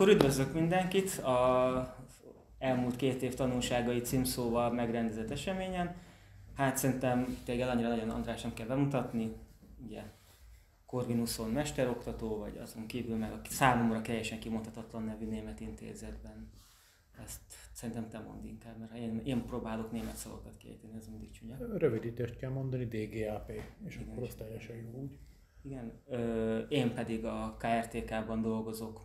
Akkor üdvözlök mindenkit az elmúlt 2 év tanulságai címszóval megrendezett eseményen. Hát szerintem téged annyira nagyon, András, nem kell bemutatni. Ugye Corvinuson mesteroktató vagy, azon kívül meg a számomra teljesen kimondhatatlan nevű német intézetben. Ezt szerintem te mondd inkább, mert én próbálok német szavakat kiejteni, ez mindig csúnya. Rövidítést kell mondani, DGAP, és igen, akkor az teljesen jó úgy. Igen, én pedig a KRTK-ban dolgozok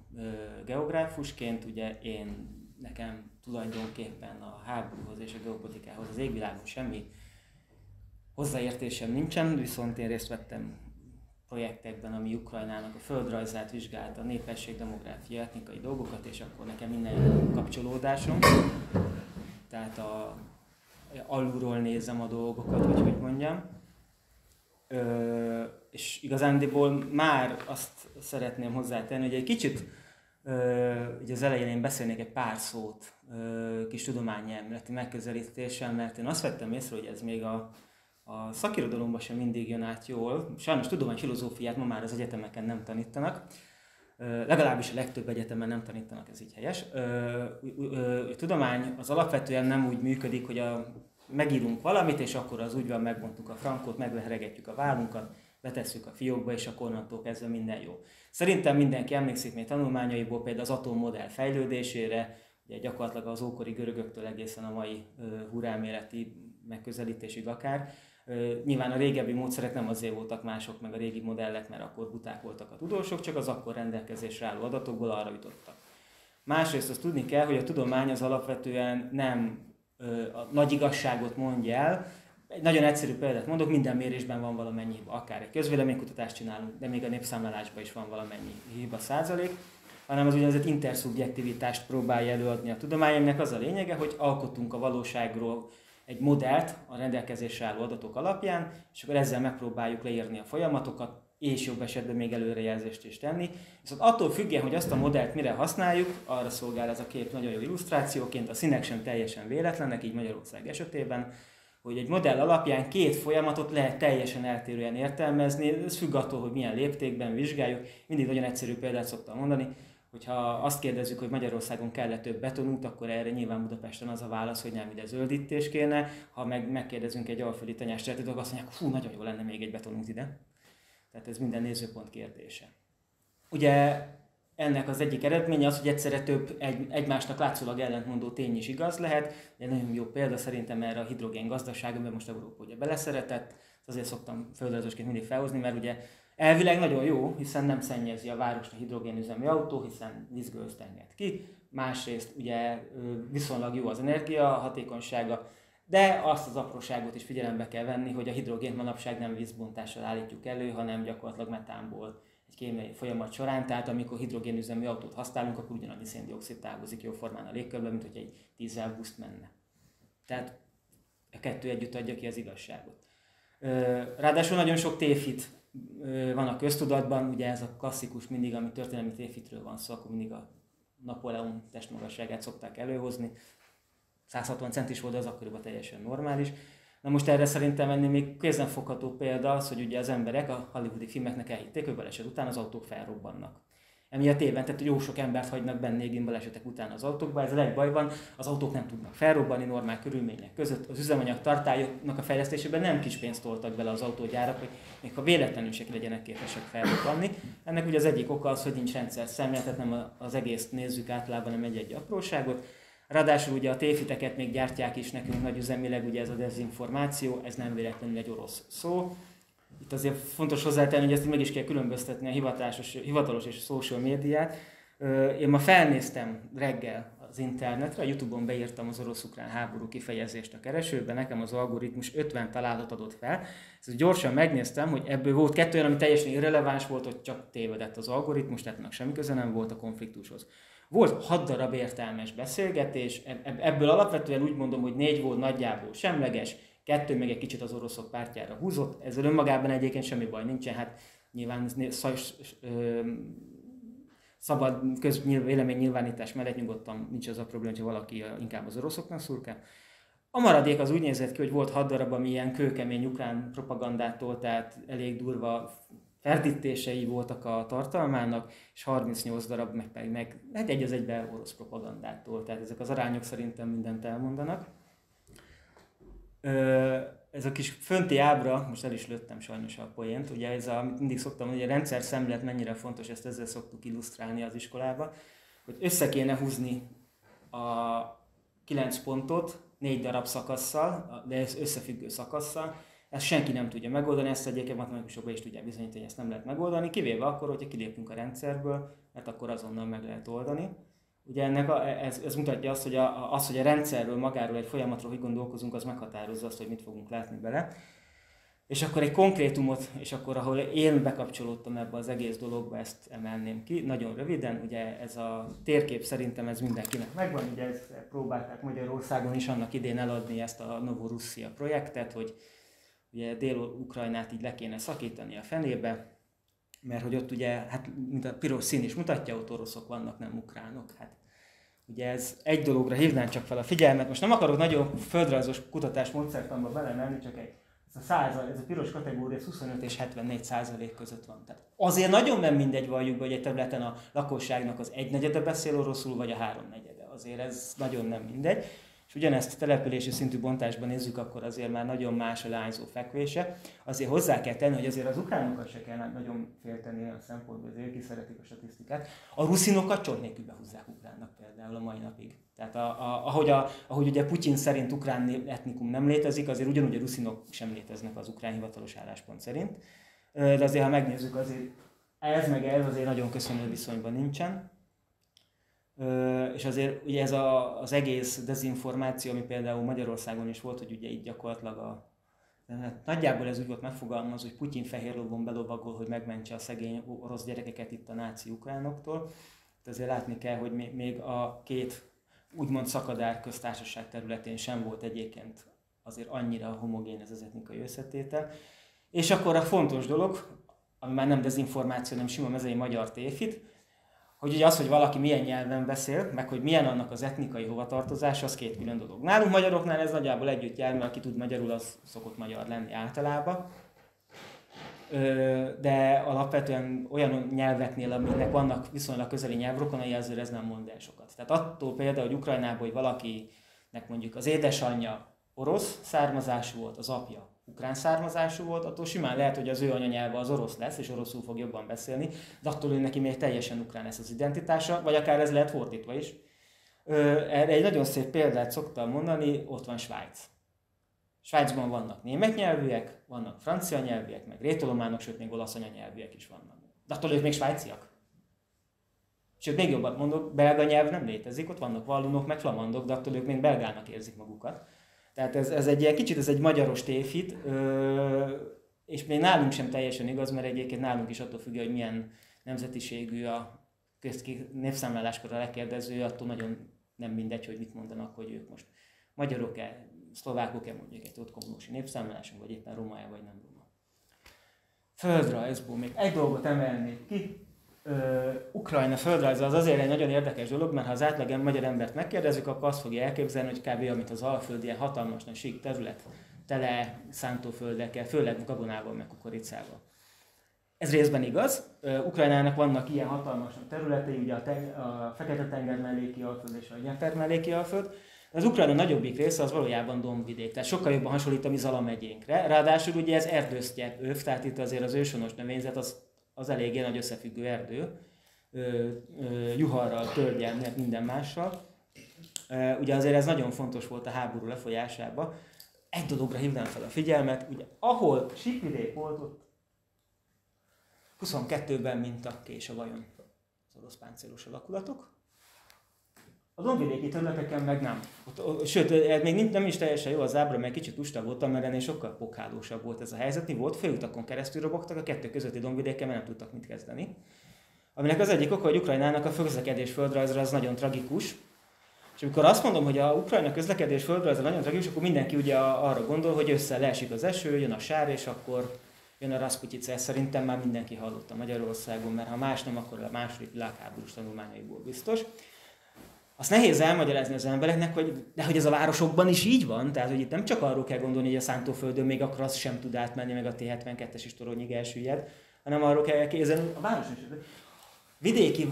geográfusként, ugye nekem tulajdonképpen a háborúhoz és a geopolitikához, az égvilágon semmi hozzáértésem nincsen, viszont én részt vettem projektekben, ami Ukrajnának a földrajzát vizsgálta, a népesség, demográfia, etnikai dolgokat, és akkor nekem minden kapcsolódásom. Tehát alulról nézem a dolgokat, vagy hogy mondjam. És igazándiból már azt szeretném hozzátenni, hogy egy kicsit ugye az elején én beszélnék egy pár szót kis tudományelméleti megközelítéssel, mert én azt vettem észre, hogy ez még a szakirodalomban sem mindig jön át jól. Sajnos tudományfilozófiát ma már az egyetemeken nem tanítanak, legalábbis a legtöbb egyetemen nem tanítanak, ez így helyes. A tudomány az alapvetően nem úgy működik, hogy megírunk valamit, és akkor az úgy van, megmondtuk a frankot, megveregetjük a vállunkat, betesszük a fiókba, és akkor onnantól kezdve minden jó. Szerintem mindenki emlékszik még tanulmányaiból például az atommodell fejlődésére, ugye gyakorlatilag az ókori görögöktől egészen a mai huráméleti megközelítésig akár. Nyilván a régebbi módszerek nem azért voltak mások, meg a régi modellek, mert akkor buták voltak a tudósok, csak az akkor rendelkezésre álló adatokból arra jutottak. Másrészt azt tudni kell, hogy a tudomány az alapvetően nem a nagy igazságot mondja el. Egy nagyon egyszerű példát mondok, minden mérésben van valamennyi hiba, akár egy közvéleménykutatást csinálunk, de még a népszámlálásban is van valamennyi hiba százalék, hanem az úgynevezett interszubjektivitást próbálja előadni a tudomány, aminek az a lényege, hogy alkotunk a valóságról egy modellt a rendelkezésre álló adatok alapján, és akkor ezzel megpróbáljuk leírni a folyamatokat, és jobb esetben még előrejelzést is tenni. Viszont attól függően, hogy azt a modellt mire használjuk, arra szolgál ez a kép nagyon jó illusztrációként, a színek sem teljesen véletlenek, így Magyarország esetében, hogy egy modell alapján 2 folyamatot lehet teljesen eltérően értelmezni, ez függ attól, hogy milyen léptékben vizsgáljuk. Mindig nagyon egyszerű példát szoktam mondani, hogyha azt kérdezzük, hogy Magyarországon kell-e több betonút, akkor erre nyilván Budapesten az a válasz, hogy nem, ide zöldítés kéne. Ha megkérdezünk egy alföldi tanyásterületet, akkor azt mondják, hú, nagyon jó lenne még egy betonút ide. Tehát ez minden nézőpont kérdése. Ugye ennek az egyik eredménye az, hogy egyszerre több egymásnak látszólag ellentmondó tény is igaz lehet. Egy nagyon jó példa szerintem erre a hidrogén gazdaság, amiben most Európa ugye beleszeretett, azért szoktam földrajzosként mindig felhozni, mert ugye elvileg nagyon jó, hiszen nem szennyezi a várost a hidrogénüzemű autó, hiszen vízgőzt enged ki. Másrészt ugye viszonylag jó az energia hatékonysága, de azt az apróságot is figyelembe kell venni, hogy a hidrogént manapság nem vízbontással állítjuk elő, hanem gyakorlatilag metánból egy kémiai folyamat során. Tehát amikor hidrogénüzemű autót használunk, akkor ugyanannyi szén-dioxid távozik jóformán a légkörbe, mint hogy egy dízel buszt menne. Tehát a kettő együtt adja ki az igazságot. Ráadásul nagyon sok tévhit van a köztudatban, ugye ez a klasszikus mindig, ami történelmi tévhitről van szó, akkor mindig a Napóleon testmagasságát szokták előhozni. 160 centis volt, az akkoriban teljesen normális. Na most erre szerintem ennél még kézenfogható példa az, hogy ugye az emberek a hollywoodi filmeknek elhitték, hogy baleset után az autók felrobbannak. Emiatt évente jó sok embert hagynak benne balesetek után az autókba, ezzel egy baj van, az autók nem tudnak felrobbani normál körülmények között, az üzemanyag tartályoknak a fejlesztésében nem kis pénzt toltak bele az autógyárak, hogy még ha véletlenül se legyenek képesek felrobbanni. Ennek ugye az egyik oka az, hogy nincs rendszer szemlélet, nem az egészt nézzük általában, nem egy-egy apróságot. Ráadásul ugye a tévhiteket még gyártják is nekünk nagyüzemileg, ugye ez a dezinformáció, ez nem véletlenül egy orosz szó. Itt azért fontos hozzátenni, hogy ezt meg is kell különböztetni a hivatalos és social médiát. Én ma felnéztem reggel az internetre, a YouTube-on beírtam az orosz-ukrán háború kifejezést a keresőbe, nekem az algoritmus 50 találatot adott fel. Ezt gyorsan megnéztem, hogy ebből volt 2 olyan, ami teljesen irreleváns volt, hogy csak tévedett az algoritmus, tehát annak semmi köze nem volt a konfliktushoz. Volt 6 darab értelmes beszélgetés, ebből alapvetően úgy mondom, hogy 4 volt nagyjából semleges, 2 meg egy kicsit az oroszok pártjára húzott, ezzel önmagában egyébként semmi baj nincsen, hát nyilván szabad véleménynyilvánítás mellett nyugodtan nincs az a probléma, hogy valaki inkább az oroszoknak szurkál. A maradék az úgy nézett ki, hogy volt 6 darab, ami ilyen kőkemény ukrán propagandától, tehát elég durva ferdítései voltak a tartalmának, és 38 darab meg egy az egyben orosz propagandától, tehát ezek az arányok szerintem mindent elmondanak. Ez a kis fönti ábra, most el is lőttem sajnos a poént, ugye ez, amit mindig szoktam mondani, hogy a rendszer szemlélet mennyire fontos, ezt ezzel szoktuk illusztrálni az iskolába, hogy össze kéne húzni a 9 pontot 4 darab szakasszal, de ez összefüggő szakasszal. Ezt senki nem tudja megoldani, ezt egyébként matematikusok be is tudják bizonyítani, hogy ezt nem lehet megoldani, kivéve akkor, hogyha kilépünk a rendszerből, mert akkor azonnal meg lehet oldani. Ugye ennek ez mutatja azt, hogy hogy a rendszerről, magáról, egy folyamatról hogy gondolkozunk, az meghatározza azt, hogy mit fogunk látni bele. És akkor egy konkrétumot, és akkor ahol én bekapcsolódtam ebbe az egész dologba, ezt emelném ki, nagyon röviden. Ugye ez a térkép szerintem ez mindenkinek megvan, ugye ezt próbálták Magyarországon is annak idén eladni, ezt a Novorussia projektet, hogy ugye Dél-Ukrajnát így le kéne szakítani a fenébe, mert hogy ott ugye, hát mint a piros szín is mutatja, ott oroszok vannak, nem ukránok. Hát ugye ez egy dologra hívnám csak fel a figyelmet, most nem akarok nagyon földrajzos kutatás módszertanba belemenni, csak ez a piros kategória 25% és 74% között van. Tehát azért nagyon nem mindegy, valljuk be, hogy egy területen a lakosságnak az 1/4 beszél oroszul, vagy a 3/4. Azért ez nagyon nem mindegy. És ugyanezt települési szintű bontásban nézzük, akkor azért már nagyon más a lányzó fekvése. Azért hozzá kell tenni, hogy azért az ukránokat se kell nagyon félteni olyan szempontból, azért ki szeretik a statisztikát. A ruszinokat csont nélkül behúzzák Ukránnak például a mai napig. Tehát ahogy ugye Putyin szerint ukrán etnikum nem létezik, azért ugyanúgy a ruszinok sem léteznek az ukrán hivatalos álláspont szerint. De azért, ha megnézzük, azért ez meg ez azért nagyon köszönő viszonyban nincsen. És azért ugye ez az egész dezinformáció, ami például Magyarországon is volt, hogy ugye itt gyakorlatilag nagyjából ez úgy volt megfogalmazva, hogy Putyin fehér lovon belovagol, hogy megmentse a szegény orosz gyerekeket itt a náci ukránoktól. De azért látni kell, hogy még a két úgymond szakadár köztársaság területén sem volt egyébként azért annyira homogén ez az etnikai összetétel. És akkor a fontos dolog, ami már nem dezinformáció, nem sima mezei magyar tévhit, hogy ugye az, hogy valaki milyen nyelven beszél, meg hogy milyen annak az etnikai hovatartozása, az két külön dolog. Nálunk magyaroknál ez nagyjából együtt jár, mert aki tud magyarul, az szokott magyar lenni általában. De alapvetően olyan nyelveknél, aminek vannak viszonylag közeli nyelvrokonai, azért ez nem mond el sokat. Tehát attól például, hogy Ukrajnában, hogy valakinek mondjuk az édesanyja orosz származású volt, az apja ukrán származású volt, attól simán lehet, hogy az ő anyanyelve az orosz lesz, és oroszul fog jobban beszélni, de attól ő neki még teljesen ukrán lesz az identitása, vagy akár ez lehet fordítva is. Erre egy nagyon szép példát szoktam mondani, ott van Svájc. Svájcban vannak német nyelvűek, vannak francia nyelvűek, meg rétolománok, sőt még olasz anyanyelvűek is vannak. De attól ők még svájciak. Sőt, még jobban mondok, belga nyelv nem létezik, ott vannak vallunok, meg flamandok, de attól ők még belgának érzik magukat. Tehát ez egy ilyen kicsit, ez egy magyaros tévhit, és még nálunk sem teljesen igaz, mert egyébként nálunk is attól függ, hogy milyen nemzetiségű a népszámláláskor a lekérdező, attól nagyon nem mindegy, hogy mit mondanak, hogy ők most magyarok-e, szlovákok-e mondjuk egy otthonosi népszámláláson, vagy éppen roma-e, vagy nem roma. Földrajzból még egy dolgot emelnék ki. Ukrajna földrajza az azért egy nagyon érdekes dolog, mert ha az átlag magyar embert megkérdezzük, akkor azt fogja elképzelni, hogy kb. Amit az Alföld, ilyen hatalmas nagy sík terület, tele szántóföldekkel, főleg gabonával meg kukoricával. Ez részben igaz. Ukrajnának vannak ilyen hatalmas területei, ugye a Fekete-tenger melléki Alföld és a Dnyeszter melléki Alföld. Az Ukrajna nagyobbik része az valójában dombvidék, tehát sokkal jobban hasonlít a mi Zala megyénkre. Ráadásul ugye ez erdősztyepp öv, tehát itt azért az őshonos növényzet az eléggé nagy összefüggő erdő, juharral, tölgyel, minden mással. Ugye azért ez nagyon fontos volt a háború lefolyásában. Egy dologra hívnám fel a figyelmet, ugye ahol síkvidék volt, ott 22-ben mintak ki és a vajon az orosz páncélos alakulatok. A dombvidéki területeken meg nem. Sőt, még nem is teljesen jó az ábra, mert kicsit lusta voltam, mert ennél sokkal pokálósabb volt ez a helyzet. Volt főutakon keresztül robogtak, a kettő közötti dombvidéken nem tudtak mit kezdeni. Aminek az egyik oka, hogy Ukrajnának a közlekedés földrajzra az nagyon tragikus. És amikor azt mondom, hogy a Ukrajna közlekedés földrajza nagyon tragikus, akkor mindenki ugye arra gondol, hogy össze leesik az eső, jön a sár, és akkor jön a Rasputyica. Szerintem már mindenki hallotta Magyarországon, mert ha más nem, akkor a második világháborús tanulmányaiból biztos. Azt nehéz elmagyarázni az embereknek, hogy ez a városokban is így van, tehát hogy itt nem csak arról kell gondolni, hogy a szántóföldön még a krasz sem tud átmenni, meg a T-72-es is toronyig elsüllyed, hanem arról kell elképzelni, a város vidéki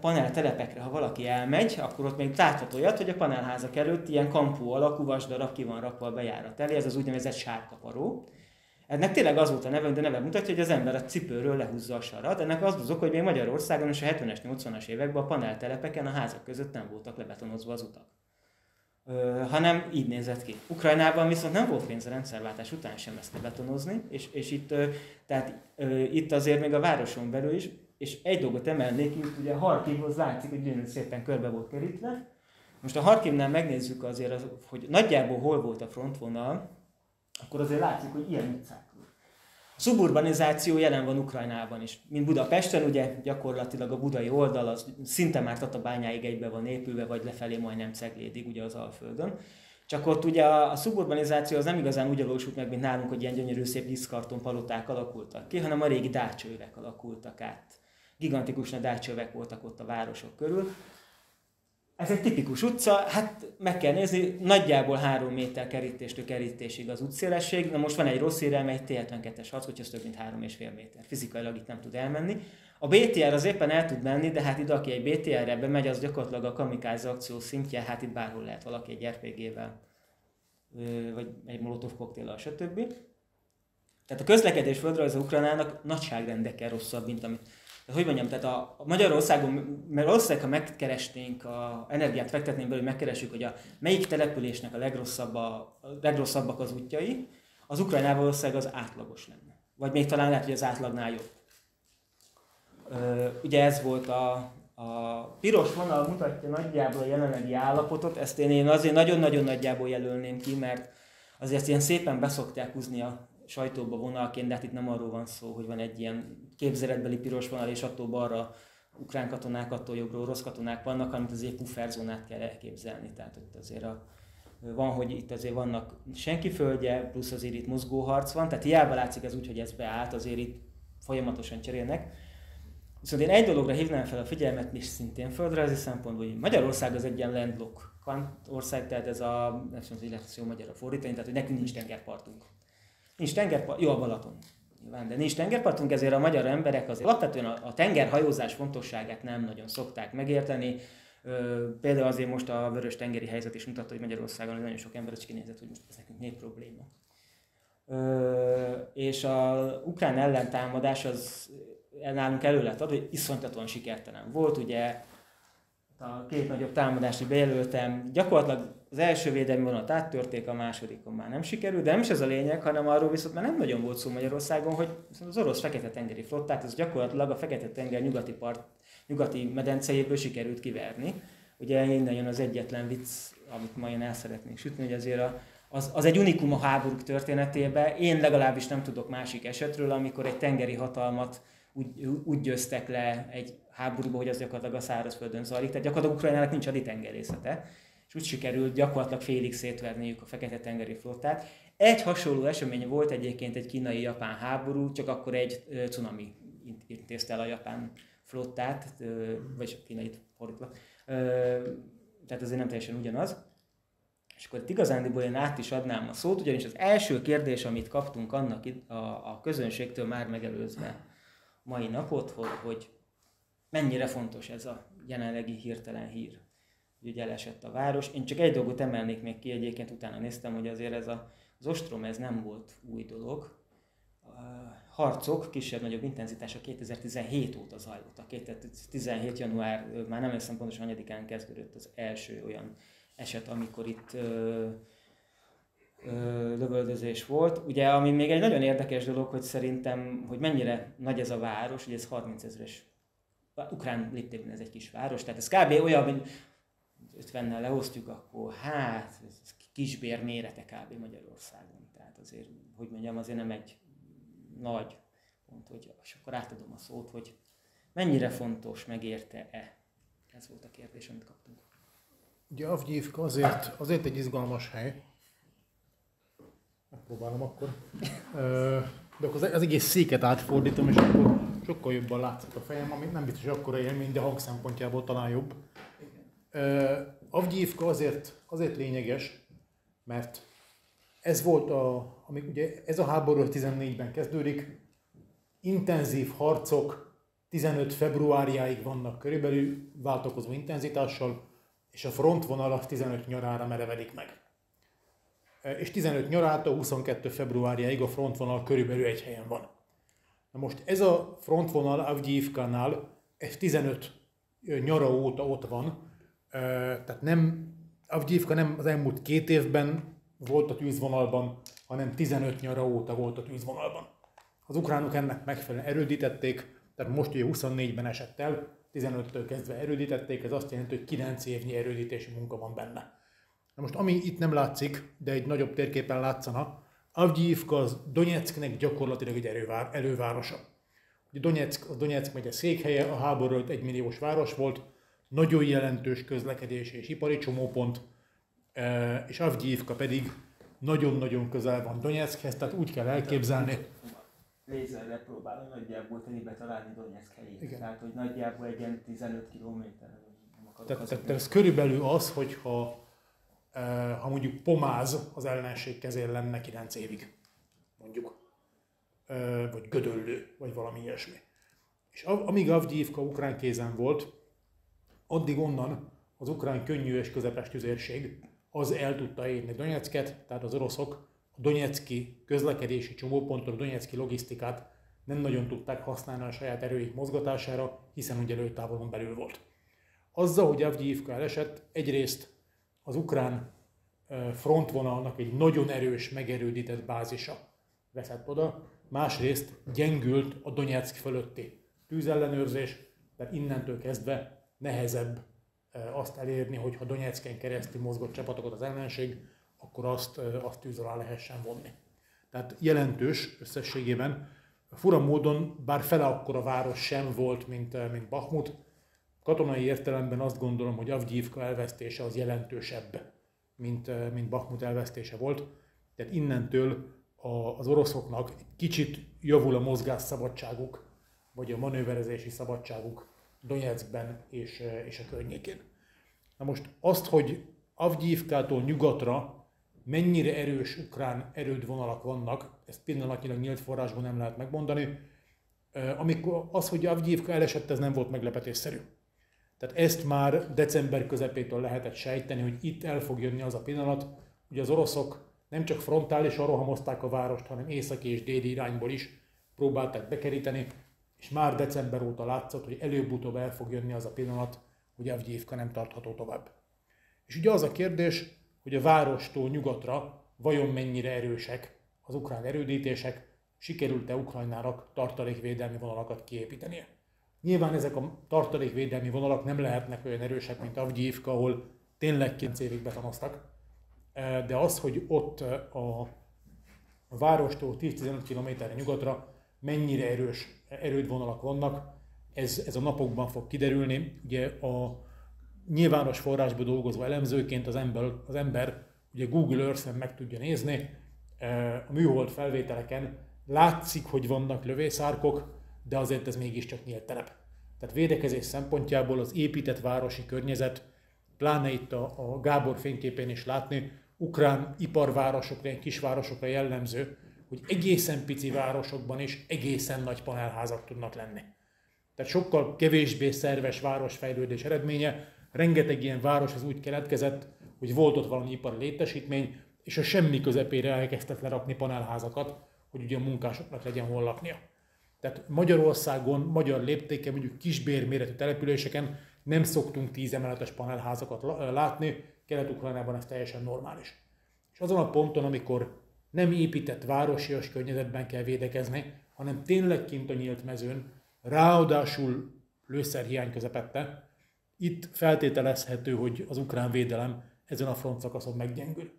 paneltelepekre, ha valaki elmegy, akkor ott még láthat olyat, hogy a panelházak előtt ilyen kampó alakú vasdarab ki van rakva a bejárat elé, ez az úgynevezett sárkaparó. Ennek tényleg az volt a neve, de neve mutatja, hogy az ember a cipőről lehúzza a sarat. Ennek az az oka, hogy még Magyarországon és a 70-es, 80-as években a paneltelepeken a házak között nem voltak lebetonozva az utak. Hanem így nézett ki. Ukrajnában viszont nem volt pénz a rendszerváltás után sem ezt lebetonozni, és itt, itt azért még a városon belül is, és egy dolgot emelnék, itt ugye a Harkivhoz látszik, hogy gyönyörű szépen körbe volt kerítve. Most a Harkivnál megnézzük azért, hogy nagyjából hol volt a frontvonal, akkor azért látszik, hogy ilyen utcák. A szuburbanizáció jelen van Ukrajnában is. Mint Budapesten, ugye gyakorlatilag a budai oldal az szinte már Tatabányáig egybe van épülve, vagy lefelé majdnem Ceglédig, ugye az Alföldön. Csak ott ugye a szuburbanizáció az nem igazán úgy valósult meg, mint nálunk, hogy ilyen gyönyörű szép diszkarton paloták alakultak ki, hanem a régi dácsövek alakultak át. Gigantikus nagy dácsövek voltak ott a városok körül. Ez egy tipikus utca, hát meg kell nézni, nagyjából 3 méter kerítéstől kerítésig az útszélesség. Na most van egy rossz hírem, egy T72-es harckocsi, az több mint 3,5 méter. Fizikailag itt nem tud elmenni. A BTR az éppen el tud menni, de hát itt aki egy BTR-re bemegy, az gyakorlatilag a kamikáze akció szintje, hát itt bárhol lehet valaki egy RPG-vel, vagy egy molotov koktéllal, stb. Tehát a közlekedés földrajza Ukrajnának nagyságrendekkel rosszabb, mint amit... Tehát, hogy mondjam, tehát a Magyarországon, mert valószínűleg, ha megkeresnénk, a energiát fektetnénk belül, hogy megkeressük, hogy a melyik településnek a legrosszabbak az útjai, az Ukrajnában valószínűleg az átlagos lenne. Vagy még talán lehet, hogy az átlagnál jobb. Ugye ez volt a piros vonal, mutatja nagyjából a jelenlegi állapotot, ezt én azért nagyon-nagyon nagyjából jelölném ki, mert azért ilyen szépen beszokták húzni a sajtóba vonalként, de hát itt nem arról van szó, hogy van egy ilyen képzeletbeli piros vonal, és attól balra ukrán katonák, attól jobbra orosz katonák vannak, hanem azért pufferzónát kell elképzelni. Tehát itt azért van, hogy itt azért vannak senki földje, plusz azért itt mozgóharc van, tehát hiába látszik ez úgy, hogy ez beállt, azért itt folyamatosan cserélnek. Viszont én egy dologra hívnám fel a figyelmet, és szintén földrajzi szempontból, hogy Magyarország az egy ilyen landlock ország, tehát ez a, nem tudom, hogy lehet jó magyarra fordítani, tehát hogy nekünk nincs tengerpartunk. Nincs tengerpart, jó a Balaton, nyilván, de nincs tengerpartunk, ezért a magyar emberek azért alapvetően a tengerhajózás fontosságát nem nagyon szokták megérteni. Például azért most a vörös tengeri helyzet is mutatta, hogy Magyarországon nagyon sok ember is kinézett, hogy most ez nekünk négy probléma. És az ukrán ellentámadás az nálunk elő lett adva, hogy iszonytatóan sikertelen volt, ugye a két nagyobb támadást is bejelöltem, gyakorlatilag az első védelmi vonalat áttörték, a másodikon már nem sikerült, de nem is ez a lényeg, hanem arról viszont már nem nagyon volt szó Magyarországon, hogy az orosz fekete-tengeri flottát, az gyakorlatilag a fekete-tenger nyugati medencejéből sikerült kiverni. Ugye innen jön az egyetlen vicc, amit ma én el szeretnék sütni, hogy azért az egy unikum a háborúk történetében, én legalábbis nem tudok másik esetről, amikor egy tengeri hatalmat úgy győztek le egy háborúba, hogy az gyakorlatilag a szárazföldön zajlik, tehát gyakorlatilag Ukrajnának nincs haditengerészete. És úgy sikerült gyakorlatilag félig szétverniük a fekete-tengeri flottát. Egy hasonló esemény volt egyébként egy kínai-japán háború, csak akkor egy cunami intézte el a japán flottát, vagy a kínait fordítva. Tehát azért nem teljesen ugyanaz. És akkor itt igazándiból én át is adnám a szót, ugyanis az első kérdés, amit kaptunk annak a közönségtől már megelőzve mai napot, hogy mennyire fontos ez a jelenlegi hirtelen hír. Ugye elesett a város. Én csak egy dolgot emelnék még ki, egyébként utána néztem, hogy azért ez az ostrom ez nem volt új dolog. A harcok kisebb-nagyobb intenzitása 2017 óta zajlottak. 2017. január, már nem emlékszem pontosan hanyadikán kezdődött az első olyan eset, amikor itt lövöldözés volt. Ugye, ami még egy nagyon érdekes dolog, hogy szerintem, hogy mennyire nagy ez a város, hogy ez 30 000-es, ukrán léptében ez egy kis város, tehát ez kb. Olyan, mint 50-nel leosztjuk, akkor hát ez kisbér mérete kb. Magyarországon. Tehát azért, hogy mondjam, azért nem egy nagy pont, hogy és akkor átadom a szót, hogy mennyire fontos, megérte-e? Ez volt a kérdés, amit kaptunk. Ugye Avgyívka azért egy izgalmas hely. Megpróbálom akkor. De akkor az egész széket átfordítom, és akkor sokkal jobban látszik a fejem, amit nem biztos akkora élmény, de hang szempontjából talán jobb. Avgyívka azért lényeges, mert ez volt, amik ugye ez a háború 14-ben kezdődik, intenzív harcok 15 februárjáig vannak körülbelül váltakozó intenzitással, és a frontvonalak 15 nyarára merevedik meg. És 15 nyarától 22 februárjáig a frontvonal körülbelül egy helyen van. Na most ez a frontvonal Avgyijivkánál, ez 15 nyara óta ott van, tehát nem, Avgyijivka nem az elmúlt 2 évben volt a tűzvonalban, hanem 15 nyara óta volt a tűzvonalban. Az ukránok ennek megfelelően erődítették, tehát most ugye 24-ben esett el, 15-től kezdve erődítették, ez azt jelenti, hogy 9 évnyi erődítési munka van benne. Na most ami itt nem látszik, de egy nagyobb térképen látszana, Avgyijivka az Donyecknek gyakorlatilag egy elővárosa. Donyeck, az Donyeck megye székhelye, a háború előtt 1 milliós város volt, nagyon jelentős közlekedési és ipari csomópont, és Avgyijivka pedig nagyon-nagyon közel van Donyeckhez, tehát úgy kell elképzelni. Lézerre próbálom nagyjából telibe találni Donyeck helyét, tehát hogy nagyjából egy ilyen 15 kilométer. Tehát ez körülbelül az, hogyha ha mondjuk Pomáz az ellenség kezén lenne 9 évig, mondjuk, vagy Gödöllő, vagy valami ilyesmi. És amíg Avgyijivka ukrán kézen volt, addig onnan az ukrán könnyű és közepes tüzérség az el tudta érni Donyecket, tehát az oroszok a donyecky közlekedési csomóponttól a donyecky logisztikát nem nagyon tudták használni a saját erőik mozgatására, hiszen ugye lőtávolon belül volt. Azzal, hogy Avgyijivka elesett, egyrészt az ukrán frontvonalnak egy nagyon erős, megerődített bázisa veszett oda, másrészt gyengült a Donyeck fölötti tűzellenőrzés, tehát innentől kezdve nehezebb azt elérni, hogy ha Donyecken keresztül mozgott csapatokat az ellenség, akkor azt tűz alá lehessen vonni. Tehát jelentős összességében, fura módon, bár fele akkora város sem volt, mint Bahmut, katonai értelemben azt gondolom, hogy Avgyijivka elvesztése az jelentősebb, mint Bahmut elvesztése volt. Tehát innentől az oroszoknak kicsit javul a mozgásszabadságuk, vagy a manőverezési szabadságuk Donyeckben és a környékén. Na most azt, hogy Avgyijivkától nyugatra mennyire erős ukrán erődvonalak vannak, ezt pillanatnyilag nyílt forrásban nem lehet megmondani. Amikor az, hogy Avgyijivka elesett, ez nem volt meglepetésszerű. Tehát ezt már december közepétől lehetett sejteni, hogy itt el fog jönni az a pillanat, hogy az oroszok nem csak frontálisan rohamozták a várost, hanem északi és déli irányból is próbálták bekeríteni, és már december óta látszott, hogy előbb-utóbb el fog jönni az a pillanat, hogy Avgyijivka nem tartható tovább. És ugye az a kérdés, hogy a várostól nyugatra vajon mennyire erősek az ukrán erődítések, sikerült-e Ukrajnának tartalékvédelmi vonalakat kiépítenie. Nyilván ezek a tartalékvédelmi vonalak nem lehetnek olyan erősek, mint Avgyijivka, ahol tényleg 9 évig betonoztak. De az, hogy ott a várostól 10-15 km nyugatra mennyire erős erődvonalak vannak, ez a napokban fog kiderülni. Ugye a nyilvános forrásba dolgozó elemzőként az ember ugye Google Earth-en meg tudja nézni, a műhold felvételeken látszik, hogy vannak lövészárkok, de azért ez mégiscsak nyílt terep. Tehát védekezés szempontjából az épített városi környezet, pláne itt a Gábor fényképén is látni, ukrán iparvárosokra, kisvárosokra jellemző, hogy egészen pici városokban is egészen nagy panelházak tudnak lenni. Tehát sokkal kevésbé szerves városfejlődés eredménye, rengeteg ilyen város az úgy keletkezett, hogy volt ott valami ipari létesítmény, és a semmi közepére elkezdett lerakni panelházakat, hogy ugye a munkásoknak legyen hol laknia. Tehát Magyarországon, magyar léptéken, mondjuk kisbérméretű településeken nem szoktunk 10 emeletes panelházakat látni, Kelet-Ukrajnában ez teljesen normális. És azon a ponton, amikor nem épített városias környezetben kell védekezni, hanem tényleg kint a nyílt mezőn, ráadásul lőszerhiány közepette, itt feltételezhető, hogy az ukrán védelem ezen a frontszakaszon meggyengül.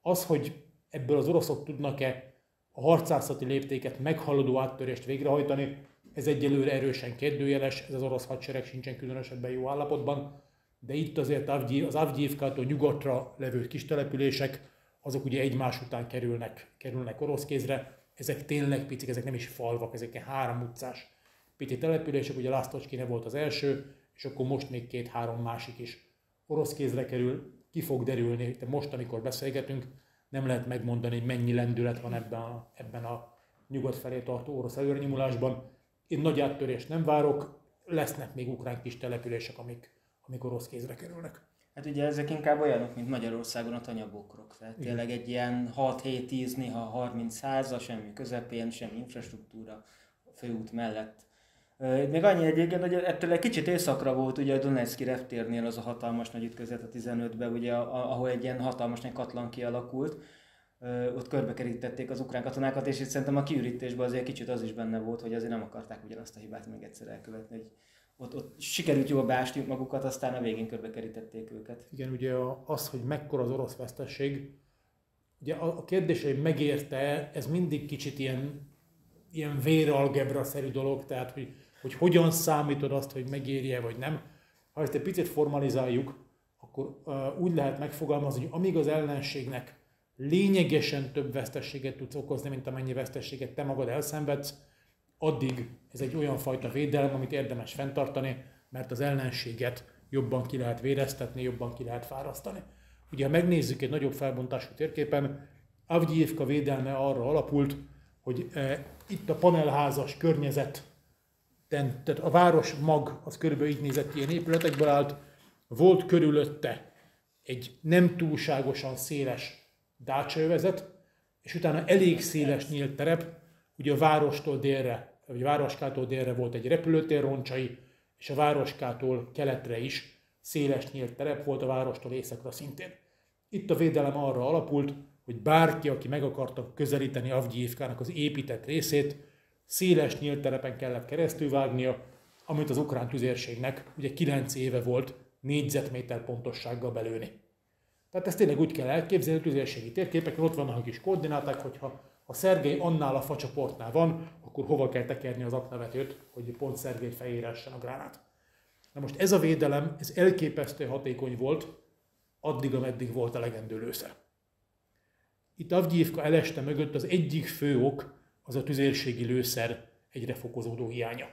Az, hogy ebből az oroszok tudnak-e a harcászati léptéket meghaladó áttörést végrehajtani, ez egyelőre erősen kérdőjeles, ez az orosz hadsereg sincsen különösebben jó állapotban, de itt azért az Avgyijivkától nyugatra levő kis települések, azok ugye egymás után kerülnek orosz kézre, ezek tényleg picik, ezek nem is falvak, ezek ilyen 3 utcás pici települések, ugye Lásztocskyine volt az első, és akkor most még 2-3 másik is orosz kézre kerül, ki fog derülni, de most, amikor beszélgetünk, nem lehet megmondani, hogy mennyi lendület van ebben a nyugat felé tartó orosz előrenyomulásban, Én nagy áttörést nem várok, lesznek még ukrán kis települések, amik orosz kézre kerülnek. Hát ugye ezek inkább olyanok, mint Magyarországon a tanyabokrok. Tehát tényleg egy ilyen 6-7-10, néha 30%, semmi közepén, semmi infrastruktúra, főút mellett. Még annyi egyébként, hogy ettől egy kicsit északra volt ugye a Donetszki reptérnél az a hatalmas nagy ütközet a 15-ben, ugye, ahol egy ilyen hatalmas nagy katlan kialakult. Ott körbekerítették az ukrán katonákat, és itt szerintem a kiürítésben azért kicsit az is benne volt, hogy azért nem akarták ugyanazt a hibát még egyszer elkövetni. Hogy ott sikerült jól beásni magukat, aztán a végén körbekerítették őket. Igen, ugye az, hogy mekkora az orosz veszteség, ugye a kérdés, hogy megérte, ez mindig kicsit ilyen véralgebra-szerű dolog, tehát hogy hogyan számítod azt, hogy megérje vagy nem. Ha ezt egy picit formalizáljuk, akkor úgy lehet megfogalmazni, hogy amíg az ellenségnek lényegesen több veszteséget tudsz okozni, mint amennyi veszteséget te magad elszenvedsz, addig ez egy olyan fajta védelem, amit érdemes fenntartani, mert az ellenséget jobban ki lehet véreztetni, jobban ki lehet fárasztani. Ugye, ha megnézzük egy nagyobb felbontású térképen, Avgyijivka védelme arra alapult, hogy itt a panelházas környezet, tehát a város mag, az körülbelül így nézett, ilyen épületekből állt, volt körülötte egy nem túlságosan széles dácsaövezet, és utána elég széles nyílt terep, ugye a várostól délre, vagy a városkától délre volt egy repülőtér roncsai, és a városkától keletre is széles nyílt terep volt, a várostól északra szintén. Itt a védelem arra alapult, hogy bárki, aki meg akarta közelíteni Avgyijivkának az épített részét, széles nyílt terepen kellett keresztül vágnia, amit az ukrán tüzérségnek ugye 9 éve volt négyzetméter pontossággal belőni. Tehát ezt tényleg úgy kell elképzelni, a tüzérségi térképek, ott vannak a kis koordináták, hogyha a Szergej annál a facsoportnál van, akkor hova kell tekerni az aknavetőt, hogy pont Szergej fejére essen a gránát. Na most ez a védelem, ez elképesztő hatékony volt, addig, ameddig volt elegendő lőszer. Itt Avgyijivka eleste mögött az egyik fő ok, az a tüzérségi lőszer egyre fokozódó hiánya.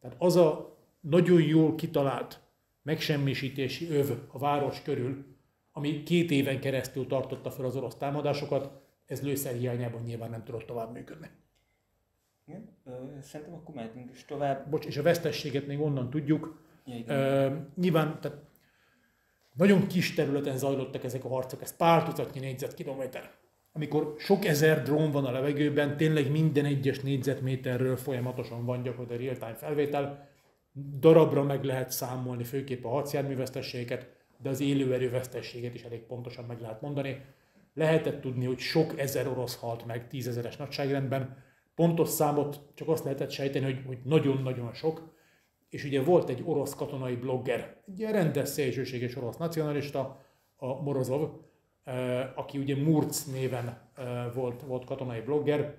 Tehát az a nagyon jól kitalált megsemmisítési öv a város körül, ami 2 éven keresztül tartotta fel az orosz támadásokat, ez lőszer hiányában nyilván nem tudott tovább működni. Igen, szerintem akkor mehetünk is tovább. Bocs, és a vesztességet még onnan tudjuk. Nyilván tehát nagyon kis területen zajlottak ezek a harcok, ez pár tucatnyi négyzetkilométer. Amikor sok ezer drón van a levegőben, tényleg minden egyes négyzetméterről folyamatosan van gyakorlatilag real-time felvétel, darabra meg lehet számolni főképp a harcjárművesztességeket, de az élőerő vesztességet is elég pontosan meg lehet mondani. Lehetett tudni, hogy sok ezer orosz halt meg 10 000-es nagyságrendben. Pontos számot csak azt lehetett sejteni, hogy nagyon-nagyon sok. És ugye volt egy orosz katonai blogger, egy ilyen rendes szélsőséges orosz nacionalista, a Morozov, aki ugye Murc néven volt katonai blogger.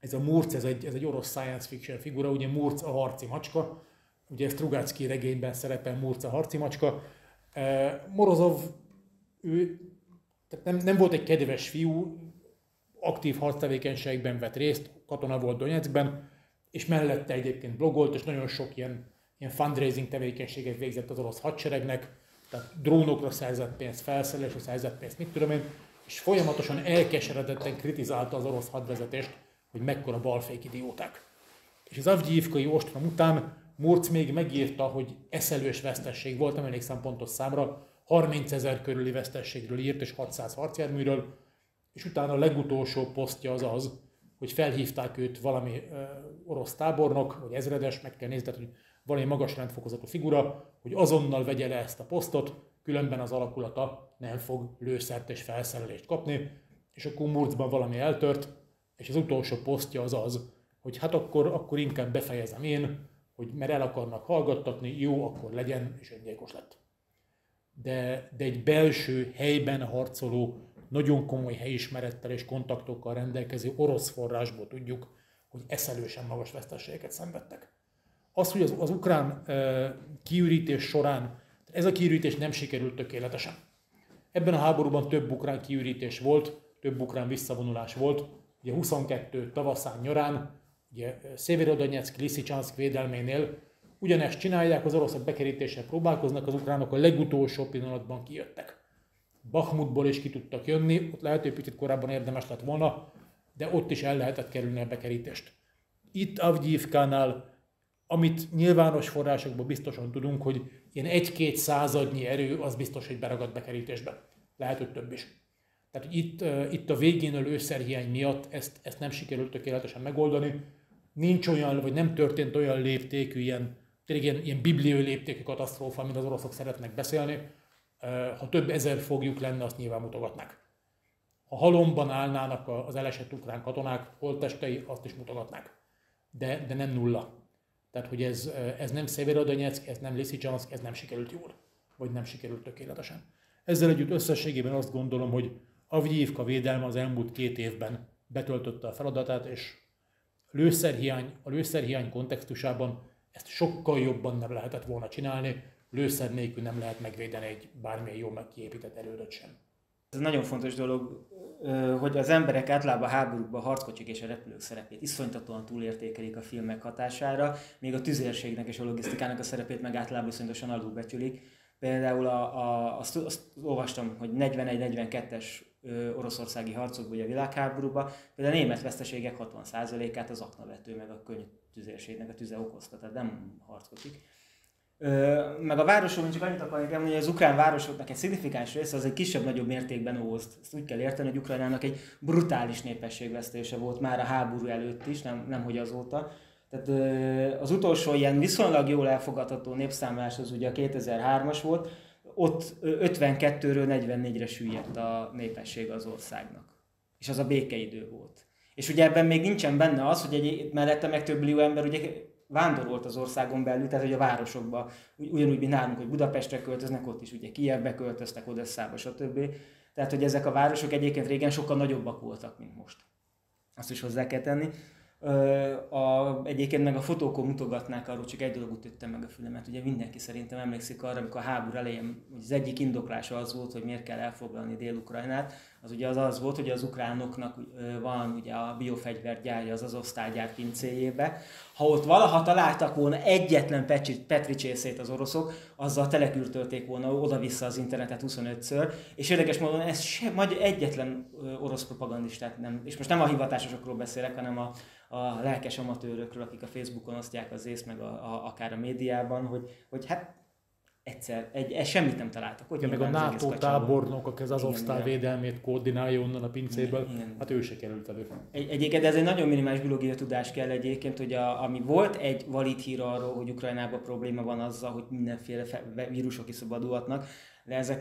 Ez a Murc, ez egy orosz science fiction figura, ugye Murc a harci macska. Ugye Strugácki regényben szerepel Murc a harci macska. Morozov, ő tehát nem volt egy kedves fiú, aktív harctevékenységben vett részt, katona volt Donyeckben, és mellette egyébként blogolt, és nagyon sok ilyen fundraising tevékenységet végzett az orosz hadseregnek, tehát drónokra szerzett pénzt, felszerelésre szerzett pénzt, mit tudom én, és folyamatosan elkeseredetten kritizálta az orosz hadvezetést, hogy mekkora balfék idióták. És az Avgyijivkai ostrom után Murc még megírta, hogy eszelős vesztesség volt, nem emlékszem pontos számra, 30 000 körüli vesztességről írt, és 600 harcjárműről, és utána a legutolsó posztja az az, hogy felhívták őt valami orosz tábornok, vagy ezredes, meg kell nézni, tehát, hogy valami magas rendfokozatú figura, hogy azonnal vegye le ezt a posztot, különben az alakulata nem fog lőszert és felszerelést kapni, és akkor Murcban valami eltört, és az utolsó posztja az az, hogy hát akkor inkább befejezem én, hogy mert el akarnak hallgattatni, jó, akkor legyen, és öngyilkos lett. De egy belső helyben harcoló, nagyon komoly helyismerettel és kontaktokkal rendelkező orosz forrásból tudjuk, hogy eszelősen magas veszteségeket szenvedtek. Az, hogy az ukrán kiürítés során, ez a kiürítés nem sikerült tökéletesen. Ebben a háborúban több ukrán kiürítés volt, több ukrán visszavonulás volt. Ugye 22 tavaszán nyarán, ugye Széverodonyeck, Liszicsánszk védelménél ugyanezt csinálják, az oroszok bekerítéssel próbálkoznak, az ukránok a legutolsó pillanatban kijöttek. Bahmutból is ki tudtak jönni, ott lehet, hogy picit korábban érdemes lett volna, de ott is el lehetett kerülni a bekerítést. itt Avgyívkánál, amit nyilvános forrásokból biztosan tudunk, hogy ilyen 1-2 századnyi erő, az biztos, hogy beragad bekerítésbe. Lehet, hogy több is. Tehát itt a végén a lőszerhiány miatt ezt nem sikerült tökéletesen megoldani. Nincs olyan, vagy nem történt olyan léptékű, ilyen bibliai léptékű katasztrófa, amit az oroszok szeretnek beszélni. Ha több ezer foglyuk lenne, azt nyilván mutogatnák. Ha halomban állnának az elesett ukrán katonák holttestei, azt is mutogatnák. De nem nulla. Tehát, hogy ez nem Szeverodonyeck, ez nem Lissicsanszk, ez nem sikerült jól, vagy nem sikerült tökéletesen. Ezzel együtt összességében azt gondolom, hogy Avgyívka védelme az elmúlt 2 évben betöltötte a feladatát, és a lőszerhiány kontextusában ezt sokkal jobban nem lehetett volna csinálni, lőszer nélkül nem lehet megvédeni egy bármilyen jól kiépített erődöt sem. Ez nagyon fontos dolog, hogy az emberek általában a háborúkban a harckocsik és a repülők szerepét iszonytatóan túlértékelik a filmek hatására, még a tüzérségnek és a logisztikának a szerepét meg általában iszonyatosan alulbecsülik. Például azt olvastam, hogy 41-42-es oroszországi harcokban, ugye a világháborúban, például a német veszteségek 60%-át az aknavető meg a könnyű tüzérségnek a tüze okozta, tehát nem harckocsik. Meg a városokban csak annyit akarják emlni, hogy az ukrán városoknak egy szignifikáns része az egy kisebb-nagyobb mértékben ózt. Ezt úgy kell érteni, hogy Ukrajnának egy brutális népességvesztése volt már a háború előtt is, nemhogy azóta. Tehát az utolsó ilyen viszonylag jól elfogadható népszámlás az ugye a 2003-as volt, ott 52-ről 44-re süllyedt a népesség az országnak. És az a békeidő volt. És ugye ebben még nincsen benne az, hogy mellette meg több millió ember ugye vándorolt az országon belül, tehát hogy a városokba, ugyanúgy, mint nálunk, hogy Budapestre költöznek, ott is ugye Kijevbe költöztek, Odesszába, stb. Tehát, hogy ezek a városok egyébként régen sokkal nagyobbak voltak, mint most. Azt is hozzá kell tenni. Egyébként meg a fotókon mutogatnák, arról csak egy dolgot ütöttem meg a fülemet. Ugye mindenki szerintem emlékszik arra, amikor a háború elején az egyik indoklása az volt, hogy miért kell elfoglalni Dél-Ukrajnát, az ugye az volt, hogy az ukránoknak van ugye a biofegyvergyárja az Azovsztal gyár pincéjébe. Ha ott valaha találtak volna egyetlen petricsészét az oroszok, azzal telekürtölték volna oda-vissza az internetet 25-ször, és érdekes módon ez egyetlen orosz propagandistát nem, és most nem a hivatásosokról beszélek, hanem a lelkes amatőrökről, akik a Facebookon osztják az észt, meg akár a médiában, hogy hát egyszer, semmit nem találtak. Hogy ja, meg a NATO tábornok, aki az Azovsztal védelmét koordinálja onnan a pincéből, hát ő se került elő. Egyébként ez egy nagyon minimális biológiai tudás kell egyébként, hogy ami volt egy valid hír arról, hogy Ukrajnában probléma van azzal, hogy mindenféle vírusok kiszabadulhatnak, de ezek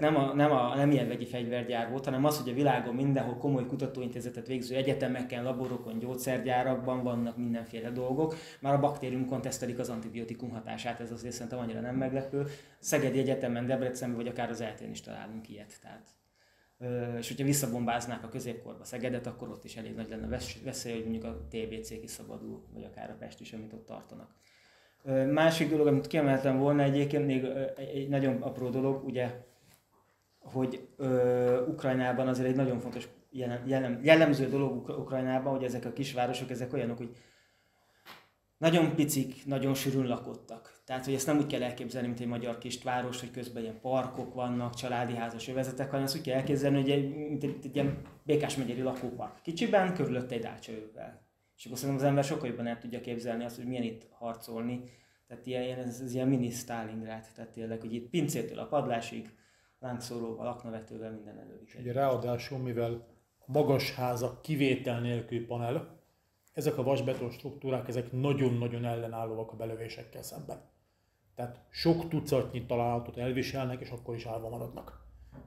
nem ilyen vegyi fegyvergyár volt, hanem az, hogy a világon mindenhol komoly kutatóintézetet végző egyetemeken, laborokon, gyógyszergyárakban vannak mindenféle dolgok. Már a baktériumokon tesztelik az antibiotikum hatását, ez azért szerintem annyira nem meglepő. Szegedi Egyetemen, Debrecenben vagy akár az ELTE-n is találunk ilyet. Tehát. És hogyha visszabombáznák a középkorba Szegedet, akkor ott is elég nagy lenne veszély, hogy mondjuk a TBC kiszabadul, vagy akár a Pest is, amit ott tartanak. Másik dolog, amit kiemeltem volna egyébként, még egy nagyon apró dolog, ugye, hogy Ukrajnában azért egy nagyon fontos jellemző dolog Ukrajnában, hogy ezek a kisvárosok, ezek olyanok, hogy nagyon picik, nagyon sűrűn lakottak. Tehát, hogy ezt nem úgy kell elképzelni, mint egy magyar kisváros, hogy közben ilyen parkok vannak, családi házas övezetek, hanem ezt úgy kell elképzelni, hogy mint egy ilyen Békás-megyeri lakópark. Kicsiben, körülötte egy dácsaövvel. És akkor szerintem az ember sokkal jobban el tudja képzelni azt, hogy milyen itt harcolni. Tehát ez ilyen mini Sztálingrád, tehát tényleg, hogy itt pincétől a padlásig, lángszóróval, aknavetővel, minden előviselő. Ugye ráadásul, mivel a magas házak kivétel nélkül panel, ezek a vasbeton struktúrák, ezek nagyon-nagyon ellenállóak a belövésekkel szemben. Tehát sok tucatnyi találatot elviselnek, és akkor is állva maradnak.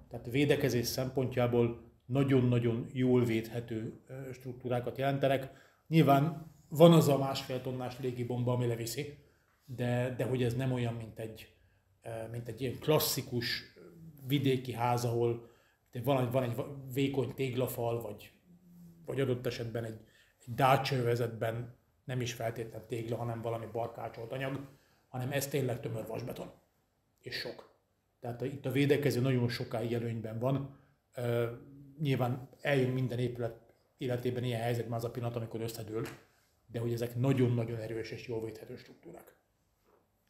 Tehát védekezés szempontjából nagyon-nagyon jól védhető struktúrákat jelentenek. Nyilván van az a 1,5 tonnás légibomba, ami leviszi, de hogy ez nem olyan, mint egy ilyen klasszikus vidéki ház, ahol van egy vékony téglafal, vagy adott esetben egy dácsaövezetben nem is feltétlen tégla, hanem valami barkácsolt anyag, hanem ez tényleg tömör vasbeton. És sok. Tehát itt a védekező nagyon sokáig előnyben van. Nyilván eljön minden épület életében ilyen helyzet már az a pillanat, amikor összedől, de hogy ezek nagyon-nagyon erős és jól védhető struktúrák.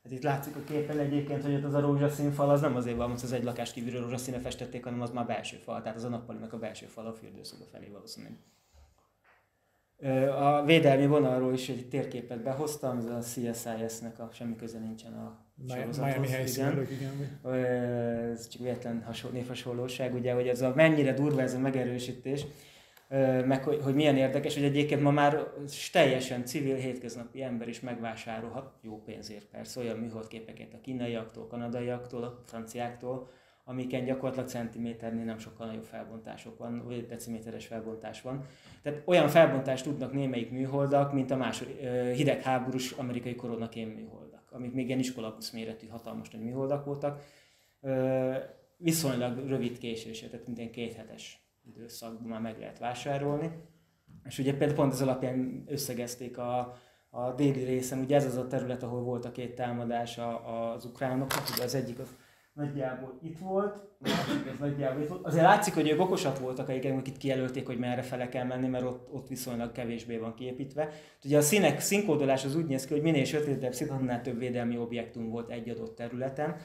Hát itt látszik a képen egyébként, hogy ott az a rózsaszín fal az nem azért van, hogy az egy lakást kívülről rózsaszínre festették, hanem az már belső fal, tehát az a nappalinak a belső fal a fürdőszoba felé valószínűleg. A védelmi vonalról is egy térképet behoztam, ez a CSIS-nek a semmi köze nincsen a sorozathoz. Ez csak véletlen névhasonlóság, ugye, hogy ez a mennyire durva ez a megerősítés, meg hogy milyen érdekes, hogy egyébként ma már teljesen civil, hétköznapi ember is megvásárolhat, jó pénzért persze, olyan műholdképeket a kínaiaktól, kanadaiaktól, a franciáktól, amiken gyakorlatilag centiméternél nem sokkal nagyobb felbontások van, vagy deciméteres felbontás van. Tehát olyan felbontást tudnak némelyik műholdak, mint a második hidegháborús amerikai koronakém műholdak, amik még ilyen iskolabusz méretű hatalmas nagy műholdak voltak, viszonylag rövid késéssel, tehát minden kéthetes időszakban már meg lehet vásárolni. És ugye például pont ez alapján összegezték a déli részen, ugye ez az a terület, ahol volt a két támadás az ukránoknak, ugye az egyik az nagyjából itt volt, Azért látszik, hogy ők okosak voltak, akik itt kijelölték, hogy merre fele kell menni, mert ott viszonylag kevésbé van kiépítve. Ugye a színkódolás az úgy néz ki, hogy minél sötétebb szín, annál több védelmi objektum volt egy adott területen.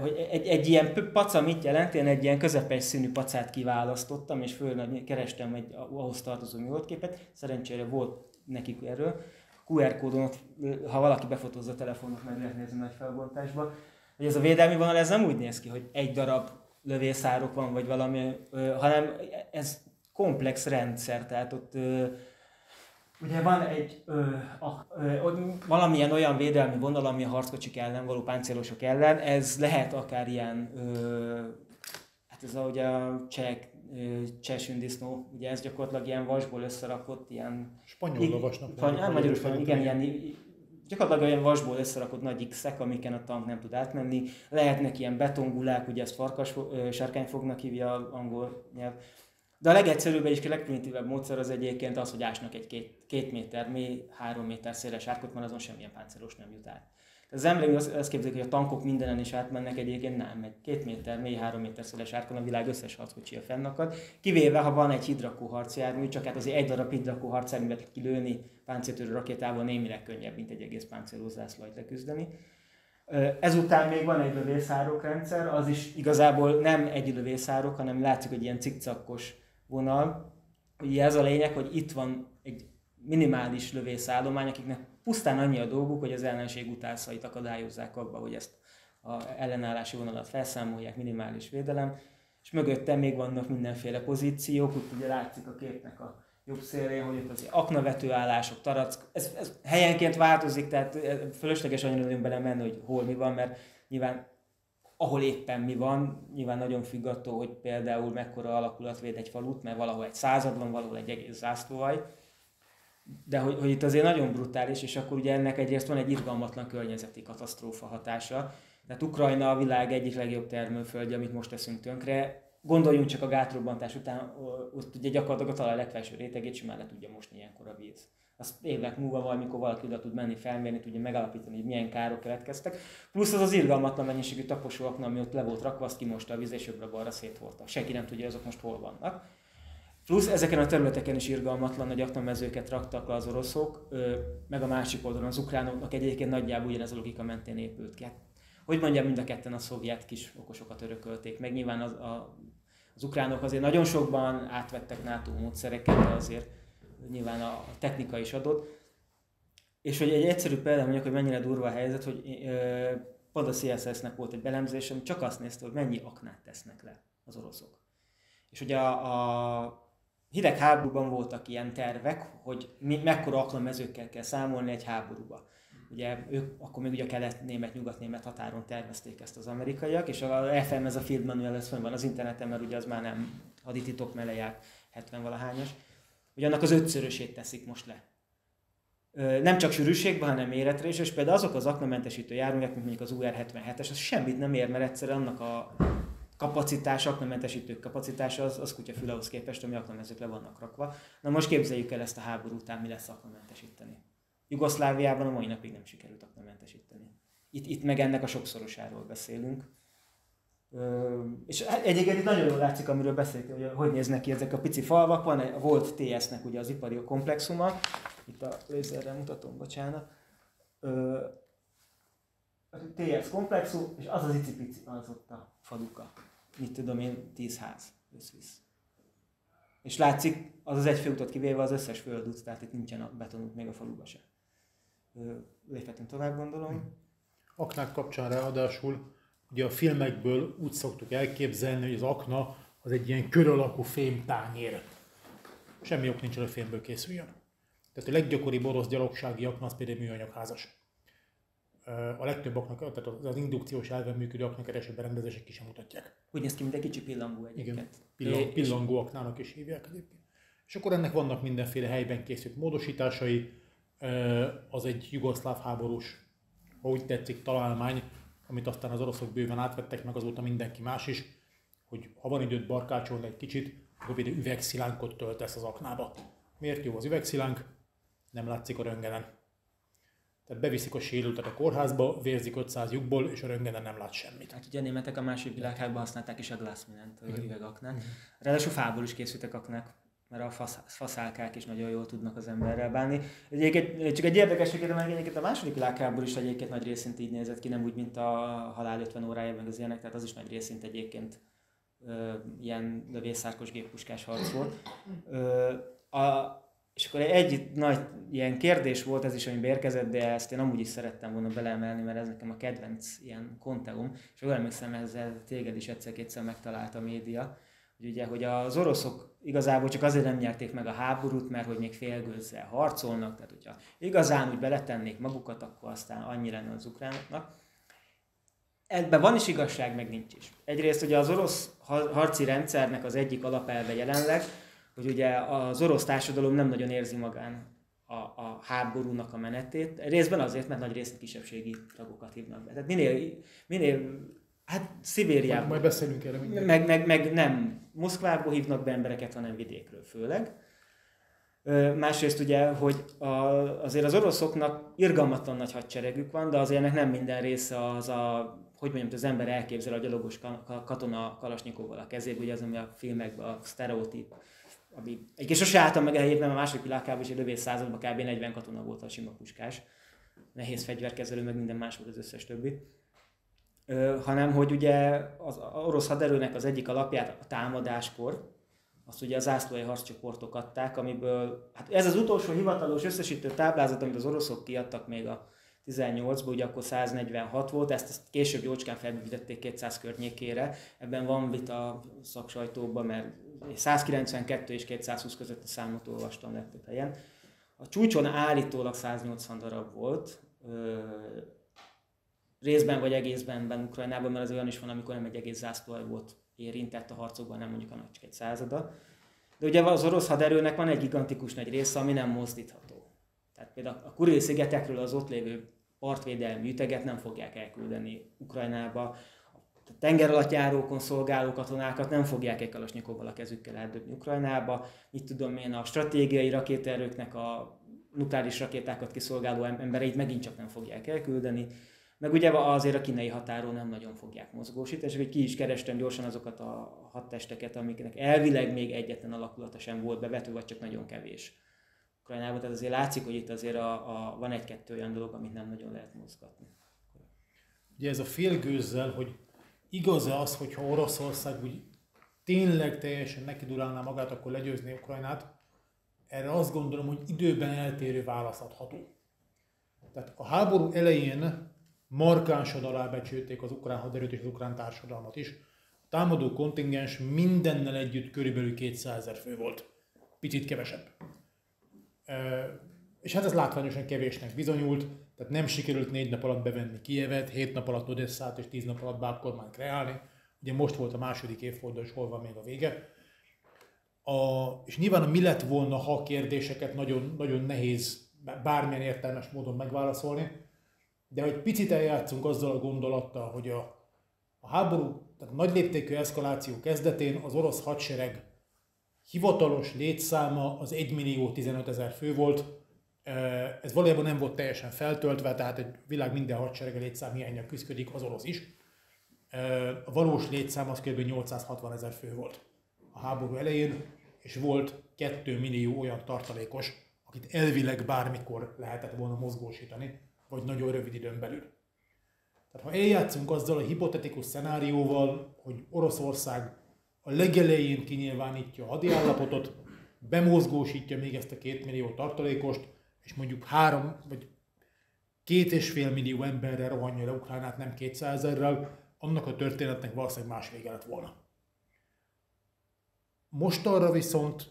Hogy egy ilyen paca mit jelent? Én egy ilyen közepes színű pacát kiválasztottam, és fölnap kerestem egy ahhoz tartozó műholdképet. Szerencsére volt nekik erről. QR kódon, ha valaki befotózza a telefonot, meg lehet nézni nagy felbontásba. Hogy ez a védelmi vonal, ez nem úgy néz ki, hogy egy darab lövészárok van, vagy valami, hanem ez komplex rendszer, tehát ott ugye van egy valamilyen olyan védelmi vonal, ami a harckocsik ellen, való páncélosok ellen, ez lehet akár ilyen, hát ez ahogy a cseh sündisznó, ugye ez gyakorlatilag ilyen vasból összerakott, ilyen... Spanyol lovasnak. Gyakorlatilag olyan vasból összerakott nagy X-ek, amiken a tank nem tud átmenni. Lehetnek ilyen betongulák, ugye ezt sarkányfognak hívja angol nyelv. De a legegyszerűbb és legprimitívebb módszer az egyébként az, hogy ásnak egy 2 méter mély, 3 méter széles árkot, mert azon semmilyen páncélos nem jut át. Az emberek azt képzelik, hogy a tankok mindenen is átmennek, egyébként nem. Egy 2 méter mély, 3 méter széles árkon a világ összes harckocsia fennakad. Kivéve, ha van egy hidrakó harcjármű, csak hát azért egy darab hidrakó harcjárművet kilőni páncéltörő rakétával némileg könnyebb, mint egy egész páncélos zászlót leküzdeni. Ezután még van egy lövészárokrendszer, az is igazából nem egy lövészárok, hanem látszik, hogy ilyen cikcakos vonal. Ugye ez a lényeg, hogy itt van egy minimális lövészállomány, akiknek pusztán annyi a dolguk, hogy az ellenség utánszait akadályozzák abba, hogy ezt az ellenállási vonalat felszámolják, minimális védelem, és mögötte még vannak mindenféle pozíciók, úgy ugye látszik a képnek a jobb szélén, hogy itt az aknavetőállások, tarack, ez helyenként változik, tehát fölösleges annyira belemenni, hogy hol mi van, mert nyilván ahol éppen mi van, nyilván nagyon függ attól, hogy például mekkora alakulat véd egy falut, mert valahol egy század van, valahol egy egész zászlóalj. De hogy itt azért nagyon brutális, és akkor ugye ennek egyrészt van egy irgalmatlan környezeti katasztrófa hatása. Tehát Ukrajna a világ egyik legjobb termőföldje, amit most teszünk tönkre. Gondoljunk csak a gátrobbantás után, ott ugye gyakorlatilag a talaj legfelső rétegét simán le tudja mosni ilyenkor a víz. Az évek múlva valamikor valaki oda tud menni, felmérni, tudja megalapítani, hogy milyen károk keletkeztek. Plusz az az irgalmatlan mennyiségű taposó akna, ami ott le volt rakva, azt kimosta a víz, és jobbra-balra széthordta. Senki nem tudja, azok most hol vannak. Plusz ezeken a területeken is irgalmatlan nagy aknamezőket raktak le az oroszok, meg a másik oldalon az ukránoknak egyébként nagyjából ugyanez a logika mentén épült ki. Hogy mondjam, mind a ketten a szovjet kis okosokat örökölték, meg nyilván az ukránok azért nagyon sokban átvettek NATO módszereket, de azért nyilván a technika is adott. És hogy egy egyszerű példa mondjuk, hogy mennyire durva a helyzet, hogy pont a CSS-nek volt egy belemzés, ami csak azt nézte, hogy mennyi aknát tesznek le az oroszok. És ugye a hidegháborúban voltak ilyen tervek, hogy mekkora aknamezőkkel kell számolni egy háborúba. Ugye ők akkor még ugye a kelet-német, nyugat-német határon tervezték ezt az amerikaiak, és a FM, ez a Field Manual, ez fönn van az interneten, mert ugye az már nem hadititok, mellé jár 70-valahányos. Ugye annak az 5-szörösét teszik most le. Nem csak sűrűségben, hanem méretre is, és például azok az aknamentesítő járművek, mint mondjuk az UR-77-es, az semmit nem ér, mert egyszerűen annak a kapacitás, aknamentesítők kapacitása az kutyafülehoz képest, ami aknamezők le vannak rakva. Na most képzeljük el ezt a háború után, mi lesz aknamentesíteni. Jugoszláviában a mai napig nem sikerült aknamentesíteni. Itt meg ennek a sokszorosáról beszélünk. És egyébként itt nagyon jól látszik, amiről beszéltünk, hogy néznek ki ezek a pici falvak. Van, volt TS-nek ugye az ipari komplexuma. Itt a lézerrel mutatom, bocsánat. A TS komplexum, és az icipici, az ott a faduka. Mit tudom én, 10 ház, összvisz. És látszik, az az egy főutat kivéve az összes földút, tehát itt nincsen a betonút, még a faluba se. Léphetünk tovább, gondolom. Aknák kapcsán ráadásul, ugye a filmekből úgy szoktuk elképzelni, hogy az akna az egy ilyen kör alakú fémtányér. Semmi ok nincs, hogy a fémből készüljön. Tehát a leggyakoribb orosz gyalogsági akna az például műanyagházas. A legtöbb aknak, tehát az indukciós elven működő aknak esetben berendezések ki sem mutatják. Úgy néz ki, mint egy kicsi pillangó egyébként. Igen, pillangó aknának is hívják egyébként. És akkor ennek vannak mindenféle helyben készült módosításai. Az egy jugoszláv háborús, ha úgy tetszik, találmány, amit aztán az oroszok bőven átvettek, meg azóta mindenki más is, hogy ha van időt barkácsolni egy kicsit, akkor például üvegszilánkot töltesz az aknába. Miért jó az üvegszilánk? Nem látszik a röntgenen. Tehát beviszik a sérültet a kórházba, vérzik 500 lyukból, és a röntgenen nem lát semmit. Hát ugye a németek a második világháborúban használták is a glasminent, a üvegaknát. Ráadásul fából is készültek aknák, mert a faszálkák is nagyon jól tudnak az emberrel bánni. Egyébként csak egy érdekességére, mert egyébként a második világháború is egyébként nagy részint így nézett ki, nem úgy, mint a halál 50 órája, meg az ilyenek, tehát az is nagy részint egyébként ilyen lövészárkos géppuskás harc volt. És akkor egy nagy ilyen kérdés volt ez is, ami beérkezett, de ezt én amúgy is szerettem volna beleemelni, mert ez nekem a kedvenc ilyen konteum, és olyan emlékszem, ezzel téged is egyszer-kétszer megtalálta a média, hogy ugye, hogy az oroszok igazából csak azért nem nyerték meg a háborút, mert hogy még félgőzzel harcolnak, tehát hogyha igazán úgy beletennék magukat, akkor aztán annyi lenne az ukránoknak. Ebben van is igazság, meg nincs is. Egyrészt ugye az orosz harci rendszernek az egyik alapelve jelenleg, hogy ugye az orosz társadalom nem nagyon érzi magán a háborúnak a menetét. Részben azért, mert nagy részt kisebbségi tagokat hívnak be. Tehát minél hát Szibériában, majd beszélünk erre mindjárt, meg nem Moszkvából hívnak be embereket, hanem vidékről főleg. Másrészt ugye, hogy azért az oroszoknak irgalmatlan nagy hadseregük van, de azért ennek nem minden része az a, hogy mondjam, az ember elképzel a gyalogos katona kalasnyikovval a kezébe, ugye az, ami a filmekben a sztereotíp. Egyébként sose álltam meg elhívni, mert a második világháború és a lövész században kb. 40 katona volt a sima puskás. Nehéz fegyverkezelő, meg minden más volt az összes többi. Hanem, hogy ugye az orosz haderőnek az egyik alapját a támadáskor, azt ugye a zászlói harccsoportok adták, amiből, hát ez az utolsó hivatalos összesítő táblázat, amit az oroszok kiadtak még a 18-ban, ugye akkor 146 volt, ezt később jócskán felbővítették 200 környékére. Ebben van vita szaksajtóban, mert 192 és 220 közötti számot olvastam legtöbb helyen. A csúcson állítólag 180 darab volt, részben vagy egészben Ukrajnában, mert az olyan is van, amikor nem egy egész zászlóalj volt érintett a harcokban, nem mondjuk a nagy csak egy százada. De ugye az orosz haderőnek van egy gigantikus nagy része, ami nem mozdítható. Tehát például a Kuril-szigetekről az ott lévő partvédelmi üteget nem fogják elküldeni Ukrajnába. A tengeralattjárókon szolgáló katonákat nem fogják egy kalasnyikovval a kezükkel eldöbni Ukrajnába. Mit tudom én, a stratégiai rakétaerőknek a nukleáris rakétákat kiszolgáló embereit megint csak nem fogják elküldeni. Meg ugye azért a kínai határon nem nagyon fogják mozgósítani, és hogy ki is kerestem gyorsan azokat a hadtesteket, amiknek elvileg még egyetlen alakulata sem volt bevető, vagy csak nagyon kevés Ukrajnában. Tehát azért látszik, hogy itt azért van egy-kettő olyan dolog, amit nem nagyon lehet mozgatni. Ugye ez a félgőzzel, hogy igaz-e az, hogyha Oroszország úgy tényleg teljesen nekidurálná magát, akkor legyőzni Ukrajnát? Erre azt gondolom, hogy időben eltérő válasz adható. Tehát a háború elején markánsan alábecsülték az ukrán haderőt és az ukrán társadalmat is. A támadó kontingens mindennel együtt körülbelül 200 000 fő volt. Picit kevesebb. És hát ez látványosan kevésnek bizonyult, tehát nem sikerült 4 nap alatt bevenni Kijevet, 7 nap alatt Odesszát és 10 nap alatt bábkormányt kreálni. Ugye most volt a második évforduló, és hol van még a vége. És nyilván a mi lett volna, ha kérdéseket nagyon, nagyon nehéz bármilyen értelmes módon megválaszolni, de hogy picit eljátszunk azzal a gondolattal, hogy a háború, tehát a nagyléptékű eszkaláció kezdetén az orosz hadsereg hivatalos létszáma az 1.015.000 fő volt. Ez valójában nem volt teljesen feltöltve, tehát a világ minden hadserege létszám hiánnyal küzdik, az orosz is. A valós létszám az kb. 860 000 fő volt a háború elején, és volt 2 millió olyan tartalékos, akit elvileg bármikor lehetett volna mozgósítani, vagy nagyon rövid időn belül. Tehát ha eljátszunk azzal a hipotetikus szenárióval, hogy Oroszország a legelején kinyilvánítja a hadiállapotot, bemozgósítja még ezt a 2 millió tartalékost, és mondjuk 3 vagy 2,5 millió emberre rohanja le Ukrajnát, nem 200 000-rel, annak a történetnek valószínűleg más vége lett volna. Mostanra viszont,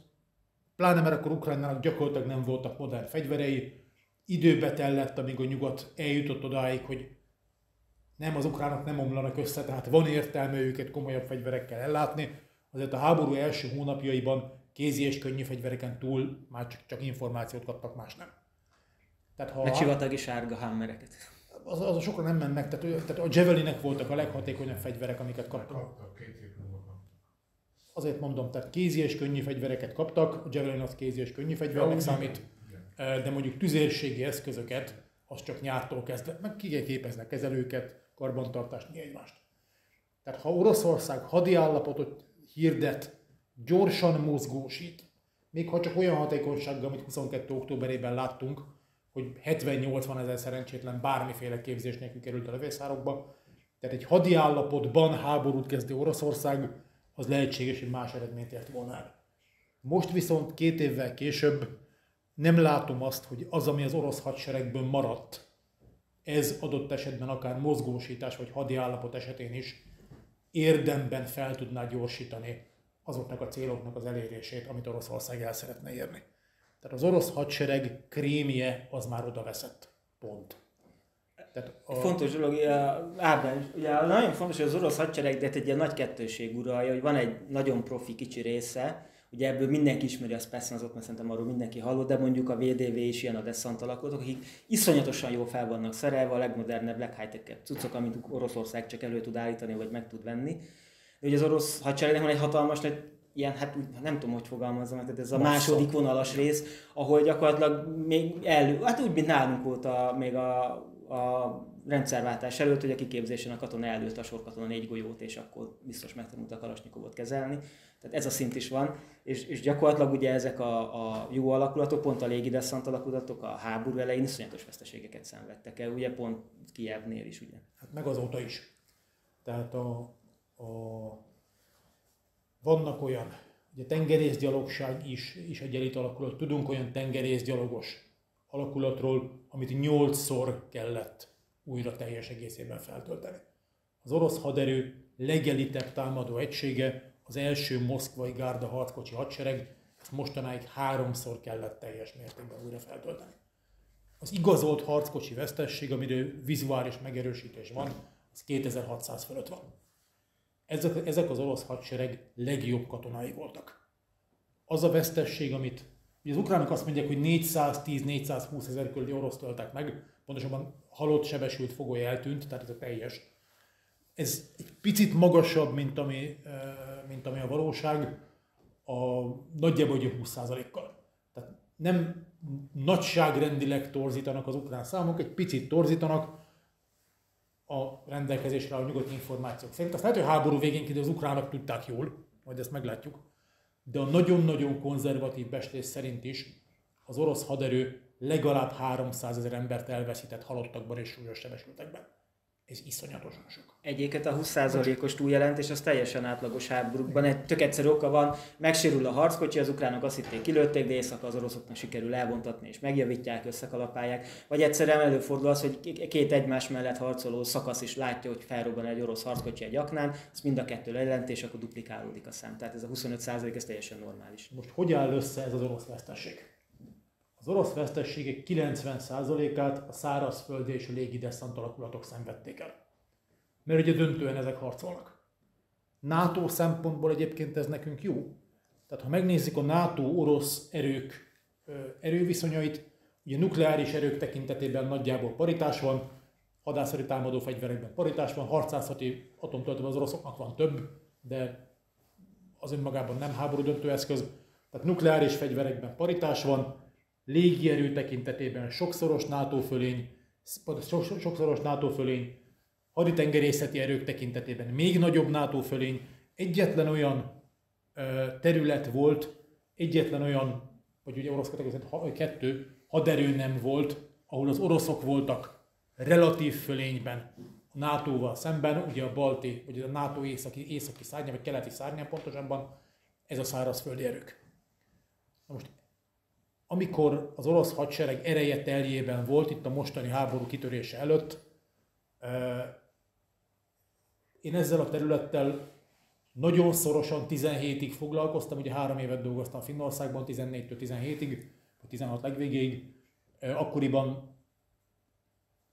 pláne mert akkor Ukrajnának gyakorlatilag nem voltak modern fegyverei, időbe tellett, amíg a nyugat eljutott odáig, hogy nem, az ukránok nem omlanak össze, tehát van értelme őket komolyabb fegyverekkel ellátni. Azért a háború első hónapjaiban kézi és könnyű fegyvereken túl már csak információt kaptak, más nem. Tehát ha csivatagi sárga hammereket. Az a sokra nem mennek, tehát a Javelinek voltak a leghatékonyabb fegyverek, amiket kaptak. Azért mondom, tehát kézi és könnyű fegyvereket kaptak, a Javelin az kézi és könnyű fegyvernek számít, de mondjuk tüzérségi eszközöket, az csak nyártól kezdve, meg kiképeznek kezelőket, karbantartást, mi egymást. Tehát ha Oroszország hadiállapotot hirdet, gyorsan mozgósít, még ha csak olyan hatékonysággal, amit 22. októberében láttunk, hogy 70-80 000 szerencsétlen bármiféle képzés nélkül került a lövészárokba, tehát egy hadiállapotban háborút kezdő Oroszország, az lehetséges, hogy más eredményt ért volna el. Most viszont 2 évvel később nem látom azt, hogy az, ami az orosz hadseregből maradt, ez adott esetben akár mozgósítás vagy hadiállapot esetén is érdemben fel tudná gyorsítani azoknak a céloknak az elérését, amit Oroszország el szeretne érni. Tehát az orosz hadsereg krémje az már odaveszett. Pont. Tehát fontos dolog, ugye nagyon fontos, hogy az orosz hadsereg, de egy ilyen nagy kettőség uralja, hogy van egy nagyon profi kicsi része, ugye ebből mindenki ismeri a Spetsnazot, mert szerintem arról mindenki hallott, de mondjuk a VDV is ilyen, a Dessant alakulók, akik iszonyatosan jól fel vannak szerelve, a legmodernebb, leghigh-tech cuccok, amit Oroszország csak elő tud állítani, vagy meg tud venni. De ugye az orosz hadseregnek van egy hatalmas nagy, ilyen, hát nem tudom, hogy fogalmazom, tehát ez a második vonalas rész, ahol gyakorlatilag még úgy, mint nálunk volt még a rendszerváltás előtt, hogy a kiképzésen a katona előtt a sorkatona 4 golyót, és akkor biztos megtanult a kalasnyikovot kezelni. Tehát ez a szint is van, és gyakorlatilag ugye ezek a jó alakulatok, pont a légidesszant alakulatok a háború elején iszonyatos veszteségeket szenvedtek el, ugye pont Kijevnél is, ugye. Hát meg azóta is. Tehát vannak olyan, ugye tengerészgyalogság is egy elit alakulat, tudunk olyan tengerészgyalogos alakulatról, amit 8-szor kellett újra teljes egészében feltölteni. Az orosz haderő legelitebb támadó egysége, az első moszkvai gárda harckocsi hadsereg, ezt mostanáig 3-szor kellett teljes mértékben újra feltölteni. Az igazolt harckocsi vesztesség, amiről vizuális megerősítés van, az 2600 fölött van. Ezek az orosz hadsereg legjobb katonái voltak. Az a vesztesség, amit az ukránok azt mondják, hogy 410-420 000 körüli orosz töltek meg, pontosabban halott, sebesült fogoly eltűnt, tehát ez a teljes. Ez egy picit magasabb, mint ami a valóság, nagyjából 20%-kal. Tehát nem nagyságrendileg torzítanak az ukrán számok, egy picit torzítanak a rendelkezésre a nyugodt információk szerint. Azt lehet, hogy háború végén az ukránok tudták jól, majd ezt meglátjuk, de a nagyon-nagyon konzervatív becslés szerint is az orosz haderő legalább 300 000 embert elveszített halottakban és súlyos sebesültekben. Ez iszonyatosan sok. Egyébként a 20%-os túljelentés az teljesen átlagos háborúkban. Egy tök egyszerű oka van, megsérül a harckocsi, az ukránok azt hitték, kilőtték, de éjszaka az oroszoknak sikerül elvontatni és megjavítják, összekalapálják. Vagy egyszerűen előfordul az, hogy 2 egymás mellett harcoló szakasz is látja, hogy felrobban egy orosz harckocsi egy aknán, az mind a 2 lejelent, és akkor duplikálódik a szám. Tehát ez a 25% ez teljesen normális. Most hogy áll össze ez az orosz veszteség? Az orosz vesztességek 90%-át a szárazföldi és a légidesszant alakulatok szenvedték el. Mert ugye döntően ezek harcolnak. NATO szempontból egyébként ez nekünk jó. Tehát ha megnézzük a NATO-orosz erők erőviszonyait, ugye nukleáris erők tekintetében nagyjából paritás van, hadászati támadó fegyverekben paritás van, harcászati atomtöltőben az oroszoknak van több, de az önmagában nem háború döntő eszköz. Tehát nukleáris fegyverekben paritás van, légierő tekintetében sokszoros NATO fölény, haditengerészeti erők tekintetében még nagyobb NATO fölény. Egyetlen olyan terület volt, vagy ugye orosz kategóriában 2 haderő nem volt, ahol az oroszok voltak relatív fölényben NATO-val szemben, ugye a balti, vagy a NATO északi szárnya, vagy keleti szárnya pontosabban, ez a szárazföldi erők. Na most, amikor az orosz hadsereg ereje teljében volt, itt a mostani háború kitörése előtt, én ezzel a területtel nagyon szorosan 17-ig foglalkoztam, ugye 3 évet dolgoztam Finnországban, 14-től 17-ig, vagy 16 legvégéig, akkoriban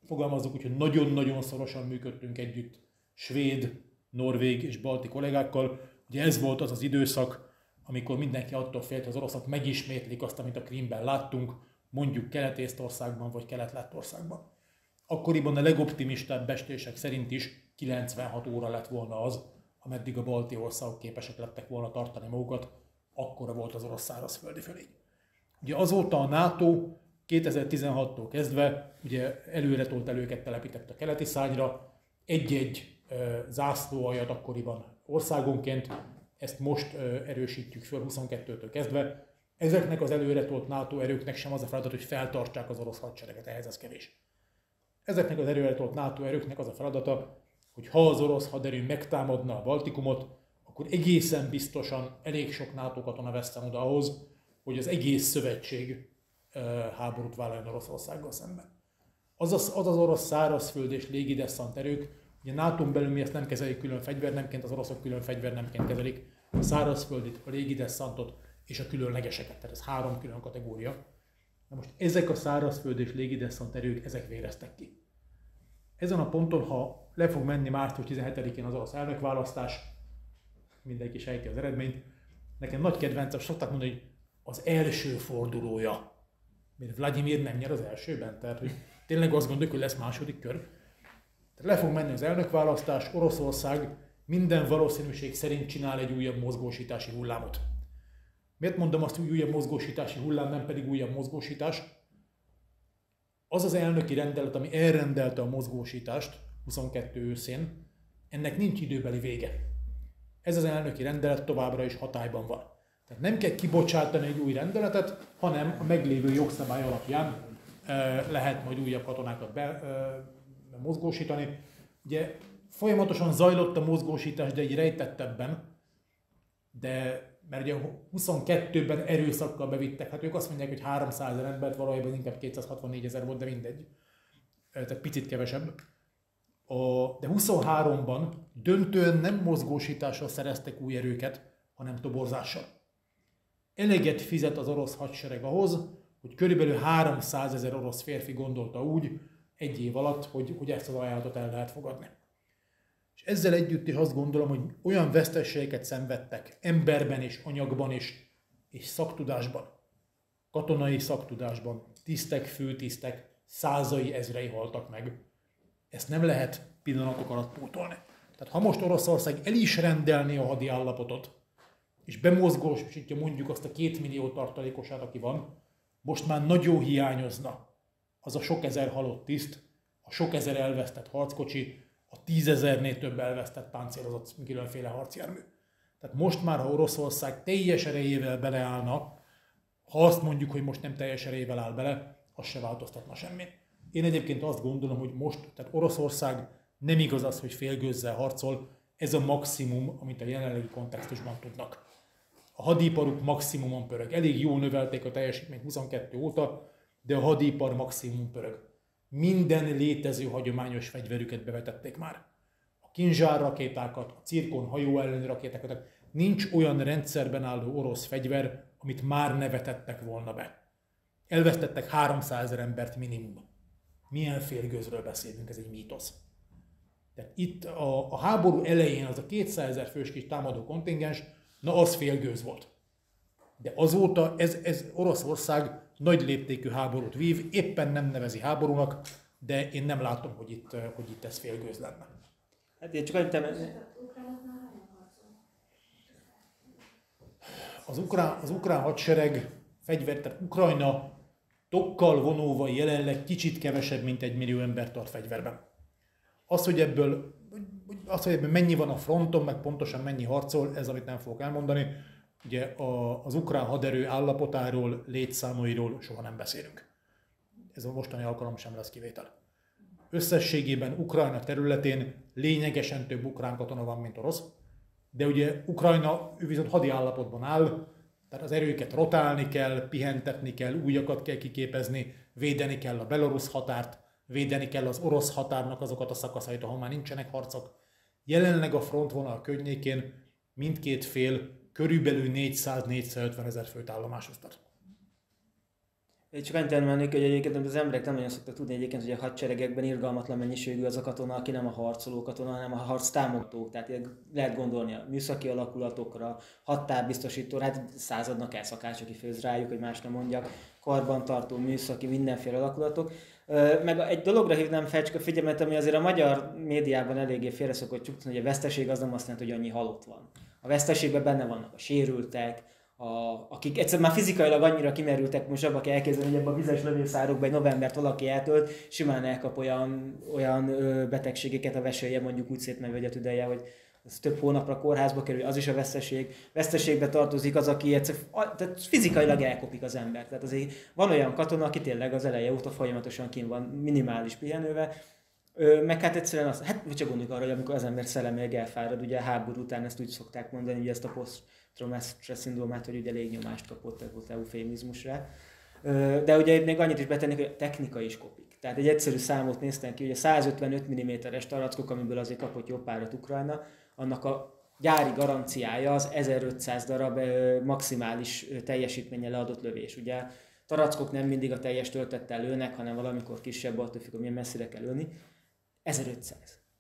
fogalmazzuk úgy, hogy nagyon-nagyon szorosan működtünk együtt svéd, norvég és balti kollégákkal. Ugye ez volt az az időszak, amikor mindenki attól félt, hogy az oroszok megismétlik azt, amit a Krímben láttunk, mondjuk Kelet-Észtországban vagy Kelet-Lettországban. Akkoriban a legoptimistább becslések szerint is 96 óra lett volna az, ameddig a balti országok képesek lettek volna tartani magukat, akkora volt az orosz szárazföldi fölény. Ugye azóta a NATO 2016-tól kezdve ugye előretolt előket telepített a keleti szárnyra, egy-egy zászlóaljat akkoriban országonként, ezt most erősítjük föl 22-től kezdve. Ezeknek az előretolt NATO erőknek sem az a feladat, hogy feltartsák az orosz hadsereget, ehhez ez kevés. Ezeknek az előretolt NATO erőknek az a feladata, hogy ha az orosz haderő megtámadna a Baltikumot, akkor egészen biztosan elég sok NATO katona veszten oda ahhoz, hogy az egész szövetség háborút vállaljon Oroszországgal szemben. Az az orosz szárazföld és légidesszant erők, ugye NATO-n belül mi ezt nem kezeljük külön fegyvernemként, az oroszok külön fegyvernemként kezelik a szárazföldit, a légidesszantot és a különlegeseket, tehát ez 3 külön kategória. Na most ezek a szárazföld és légidesszant erők, ezek véreztek ki. Ezen a ponton, ha le fog menni március 17-én az orosz elnökválasztás, mindenki sejti az eredményt, nekem nagy kedvencem, szokták mondani, hogy az első fordulója. Mert Vladimir nem nyer az elsőben, tehát hogy tényleg azt gondoljuk, hogy lesz második kör. Tehát le fog menni az elnökválasztás, Oroszország minden valószínűség szerint csinál egy újabb mozgósítási hullámot. Miért mondom azt, hogy újabb mozgósítási hullám, nem pedig újabb mozgósítás? Az az elnöki rendelet, ami elrendelte a mozgósítást 22 őszén, ennek nincs időbeli vége. Ez az elnöki rendelet továbbra is hatályban van. Tehát nem kell kibocsátani egy új rendeletet, hanem a meglévő jogszabály alapján lehet majd újabb katonákat mozgósítani. Ugye folyamatosan zajlott a mozgósítás, de egy rejtettebben, de mert ugye 22-ben erőszakkal bevittek, hát ők azt mondják, hogy 300 ezer embert, valójában inkább 264 000 volt, de mindegy. Tehát picit kevesebb. De 23-ban döntően nem mozgósítással szereztek új erőket, hanem toborzással. Eleget fizet az orosz hadsereg ahhoz, hogy körülbelül 300 000 orosz férfi gondolta úgy egy év alatt, hogy ezt az ajánlatot el lehet fogadni. És ezzel együtt is azt gondolom, hogy olyan veszteségeket szenvedtek emberben és anyagban és szaktudásban, katonai szaktudásban, tisztek, főtisztek, százai, ezrei haltak meg. Ezt nem lehet pillanatok alatt pótolni. Tehát ha most Oroszország el is rendelné a hadi állapotot, és bemozgósítja mondjuk azt a 2 millió tartalékosát, aki van, most már nagyon hiányozna az a sok ezer halott tiszt, a sok ezer elvesztett harckocsi, a 10 000-nél több elvesztett páncélozott különféle harcjármű. Tehát most már, ha Oroszország teljes erejével beleállna, ha azt mondjuk, hogy most nem teljes erejével áll bele, az se változtatna semmit. Én egyébként azt gondolom, hogy most, tehát Oroszország nem igaz az, hogy félgőzzel harcol, ez a maximum, amit a jelenlegi kontextusban tudnak. A hadiparuk maximumon pörög. Elég jól növelték a teljesítményt 22 óta, de a hadipar maximum pörög. Minden létező hagyományos fegyverüket bevetették már. A kinzsárrakétákat, a Cirkon hajó elleni rakétákat, nincs olyan rendszerben álló orosz fegyver, amit már ne vetettek volna be. Elvesztettek 300 000 embert minimum. Milyen félgőzről beszélünk, ez egy mítosz. Tehát itt a háború elején az a 200 000 fős kis támadó kontingens, na az félgőz volt. De azóta ez Oroszország nagy léptékű háborút vív, éppen nem nevezi háborúnak, de én nem látom, hogy itt ez félgőz lenne. Hát én csak annyit említeném. Az ukrán hadsereg fegyvert, tehát Ukrajna tokkal vonóval jelenleg kicsit kevesebb, mint 1 millió ember tart fegyverben. Az, hogy ebből mennyi van a fronton, meg pontosan mennyi harcol, ez amit nem fogok elmondani. Ugye az ukrán haderő állapotáról, létszámairól soha nem beszélünk. Ez a mostani alkalom sem lesz kivétel. összességében Ukrajna területén lényegesen több ukrán katona van, mint orosz. De ugye Ukrajna viszont hadi állapotban áll, tehát az erőket rotálni kell, pihentetni kell, újakat kell kiképezni, védeni kell a belorusz határt, védeni kell az orosz határnak azokat a szakaszait, ahol már nincsenek harcok. Jelenleg a frontvonal környékén mindkét fél körülbelül 400-450 000 főt állomásoztat. Én csak annyit elmennék, hogy egyébként az emberek nem nagyon szoktak tudni egyébként, hogy a hadseregekben irgalmatlan mennyiségű az a katona, aki nem a harcoló katona, hanem a harc támogatók. Tehát lehet gondolni a műszaki alakulatokra, hadtárbiztosítóra, hát századnak el szakács, aki főz rájuk, hogy más nem mondjak, karbantartó, műszaki, mindenféle alakulatok. Meg egy dologra hívnám fel csak a figyelmet, ami azért a magyar médiában eléggé félre szokott csukni, hogy a veszteség az nem azt jelenti, hogy annyi halott van. A veszteségben benne vannak a sérültek, akik egyszerűen már fizikailag annyira kimerültek, most abba kell elképzelni, hogy ebben a vizes lövőszárokban egy novembert valaki eltölt, simán elkap olyan betegségeket a veselje, mondjuk úgy szétmegy vagy a tüdeje, hogy ez több hónapra kórházba kerül, az is a veszteség. Veszteségbe tartozik az, aki tehát fizikailag elkopik az ember. Tehát azért van olyan katona, aki tényleg az eleje óta folyamatosan kint van minimális pihenővel, meg hát egyszerűen azt, hát csak gondoljuk arra, hogy amikor az ember szellemileg elfárad, ugye a háború után ezt úgy szokták mondani, hogy ezt a poszttraumás stresszindrómát, hogy ugye légnyomást kapott, ez volt eufémizmusra. De ugye még annyit is betennék, hogy a technika is kopik. Tehát egy egyszerű számot néztem ki, hogy a 155 mm-es tarackok, amiből azért kapott jó párat Ukrajna, annak a gyári garanciája az 1500 darab maximális teljesítménye leadott lövés. Ugye tarackok nem mindig a teljes töltettel lőnek, hanem valamikor kisebb, attól függ, hogy milyen messzire kell lőni. 1500.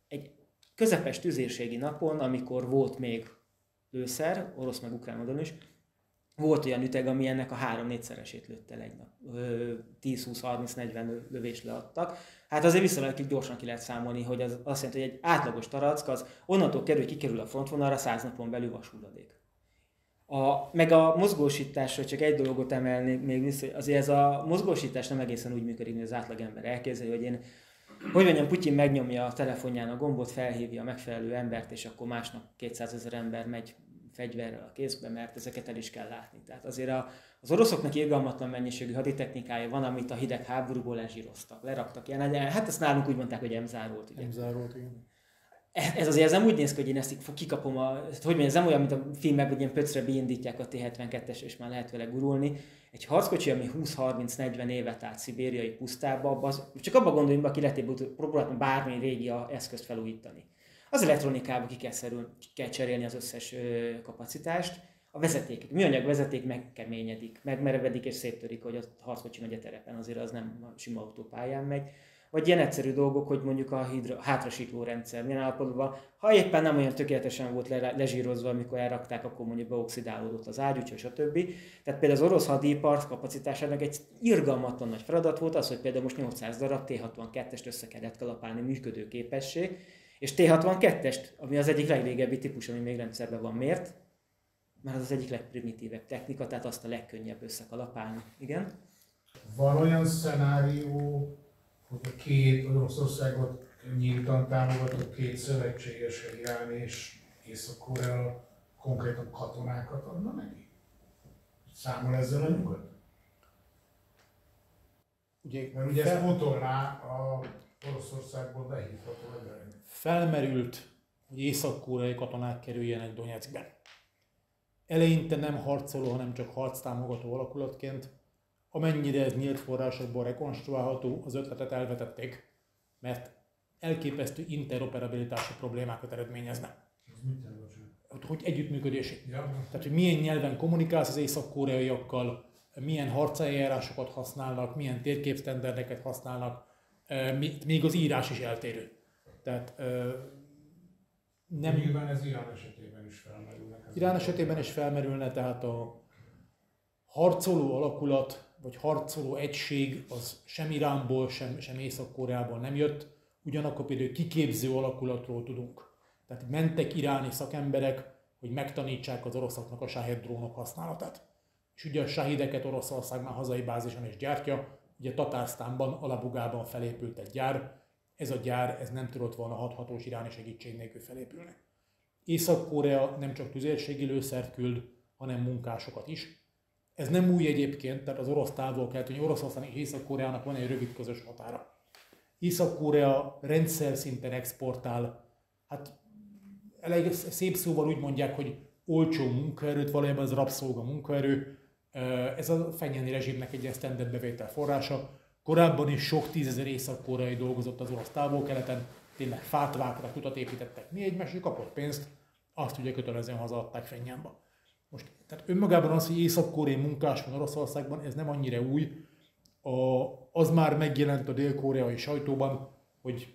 Egy közepes tüzérségi napon, amikor volt még lőszer, orosz meg ukrán oldalon is, volt olyan üteg, ami ennek a 3-4-szeresét lőtt el egy nap. 10-20-30-40 lövést leadtak. Hát azért viszonylag gyorsan ki lehet számolni, hogy az azt jelenti, hogy egy átlagos tarack az onnantól kerül, hogy kikerül a frontvonalra, 100 napon belül vashulladék. Meg a mozgósításra csak egy dologot emelnék még vissza, azért ez a mozgósítás nem egészen úgy működik, hogy az átlagember elképzeli, hogy Putyin megnyomja a telefonján a gombot, felhívja a megfelelő embert, és akkor másnap 200 000 ember megy fegyverrel a kézbe, mert ezeket el is kell látni. Tehát azért az oroszoknak irgalmatlan mennyiségű haditechnikája van, amit a hidegháborúból lezsíroztak, leraktak ilyen. Hát ezt nálunk úgy mondták, hogy emzárolt. Emzárolt, igen. Ez azért nem úgy néz ki, hogy én ezt kikapom, ez nem olyan, mint a filmekben, hogy ilyen pöcre beindítják a T-72-es, és már lehet vele gurulni. Egy harckocsi, ami 20-30-40 évet állt szibériai pusztába, csak abba gondoljunk be, aki lehetében próbáltam bármilyen régi eszközt felújítani. Az elektronikába ki kell cserélni az összes kapacitást, a vezetékek, műanyag vezeték megkeményedik, megmerevedik és széttörik, hogy a harckocsi megy a terepen, azért az nem a sima autópályán megy. Vagy ilyen egyszerű dolgok, hogy mondjuk a hátrasító rendszer milyen állapotban, ha éppen nem olyan tökéletesen volt lezsírozva, amikor elrakták, akkor mondjuk beoxidálódott az ágy, úgyhogy stb. Tehát például az orosz hadipart kapacitásának egy irgalmatlan nagy feladat volt az, hogy például most 800 darab T-62-est össze kellett kalapálni működőképessé, és T-62-est, ami az egyik legrégebbi típus, ami még rendszerben van mért, mert az az egyik legprimitívebb technika, tehát azt a legkönnyebb összekalapálni. Igen? Van olyan szenárió, hogy a két Oroszországot nyíltan támogató két szövetséges, Irán és Észak-Korea konkrétan katonákat adna neki? Számol ezzel a nyugat? Mert ugye ezt utolná a Oroszországból behívható emberek. Felmerült, hogy észak-koreai katonák kerüljenek Donyeckben. Eleinte nem harcoló, hanem csak harctámogató alakulatként. Amennyire ez nyílt forrásokból rekonstruálható, az ötletet elvetették, mert elképesztő interoperabilitási problémákat eredményezne. Hogy együttműködési. Ja. Tehát, hogy milyen nyelven kommunikálsz az észak-koreaiakkal, milyen harceljárásokat használnak, milyen térképsztenderdeket használnak, még az írás is eltérő. Tehát nem... Nyilván ez Irán esetében is felmerülnek. Irán esetében is felmerülne, tehát a harcoló alakulat, vagy harcoló egység az sem Iránból, sem Észak-Koreából nem jött, ugyanakkor például kiképző alakulatról tudunk. Tehát mentek iráni szakemberek, hogy megtanítsák az oroszoknak a Shahed drónok használatát. És ugye a Shahedeket Oroszország már hazai bázison is gyártja, ugye Tatársztánban, Alabugában felépült egy gyár, ez a gyár nem tudott volna hathatós iráni segítség nélkül felépülni. Észak-Korea nem csak tüzérségi lőszert küld, hanem munkásokat is. Ez nem új egyébként, tehát az orosz távol-kelet, hogy Oroszország és Észak-Koreának van egy rövid közös határa. Észak-Korea rendszer szinten exportál. Hát elég szép szóval úgy mondják, hogy olcsó munkaerőt, valójában ez rabszolga munkaerő. Ez a fenyeni rezsimnek egy esztendett bevétel forrása. Korábban is sok tízezer észak-koreai dolgozott az orosz távol-keleten, tényleg fát vágtak, utat építettek. Mi egy másik kapott pénzt, azt ugye kötelezően hazaadták Fennyánba. Most, tehát önmagában az, hogy észak-koreai munkás van Oroszországban, ez nem annyira új. Az már megjelent a dél-koreai sajtóban, hogy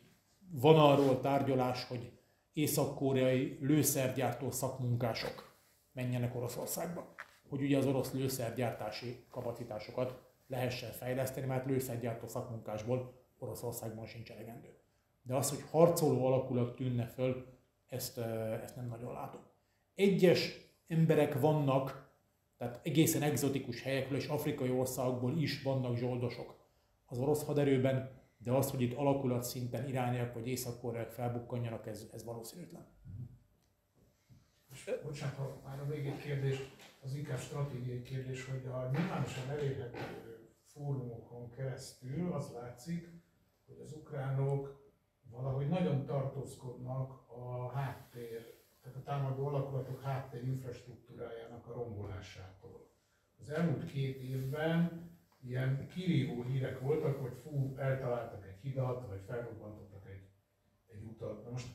van arról tárgyalás, hogy észak-koreai lőszergyártó szakmunkások menjenek Oroszországba. Hogy ugye az orosz lőszergyártási kapacitásokat lehessen fejleszteni, mert lőszergyártó szakmunkásból Oroszországban sincs elegendő. De az, hogy harcoló alakulat tűnne föl, ezt nem nagyon látom. Egyes emberek vannak, tehát egészen egzotikus helyekről és afrikai országokból is vannak zsoldosok az orosz haderőben, de az, hogy itt alakulat szinten irányelvek vagy észak-koreaiak felbukkanjanak, ez valószínűtlen. Bocsánat, ha már a végén kérdés, az inkább stratégiai kérdés, hogy a nyilvánosan elérhető fórumokon keresztül az látszik, hogy az ukránok valahogy nagyon tartózkodnak a háttér, tehát a támadó alakulatok háttér infrastruktúrájának a rombolásától. Az elmúlt 2 évben ilyen kirívó hírek voltak, hogy fú, eltaláltak egy hidat, vagy felrobbantottak egy utat. Most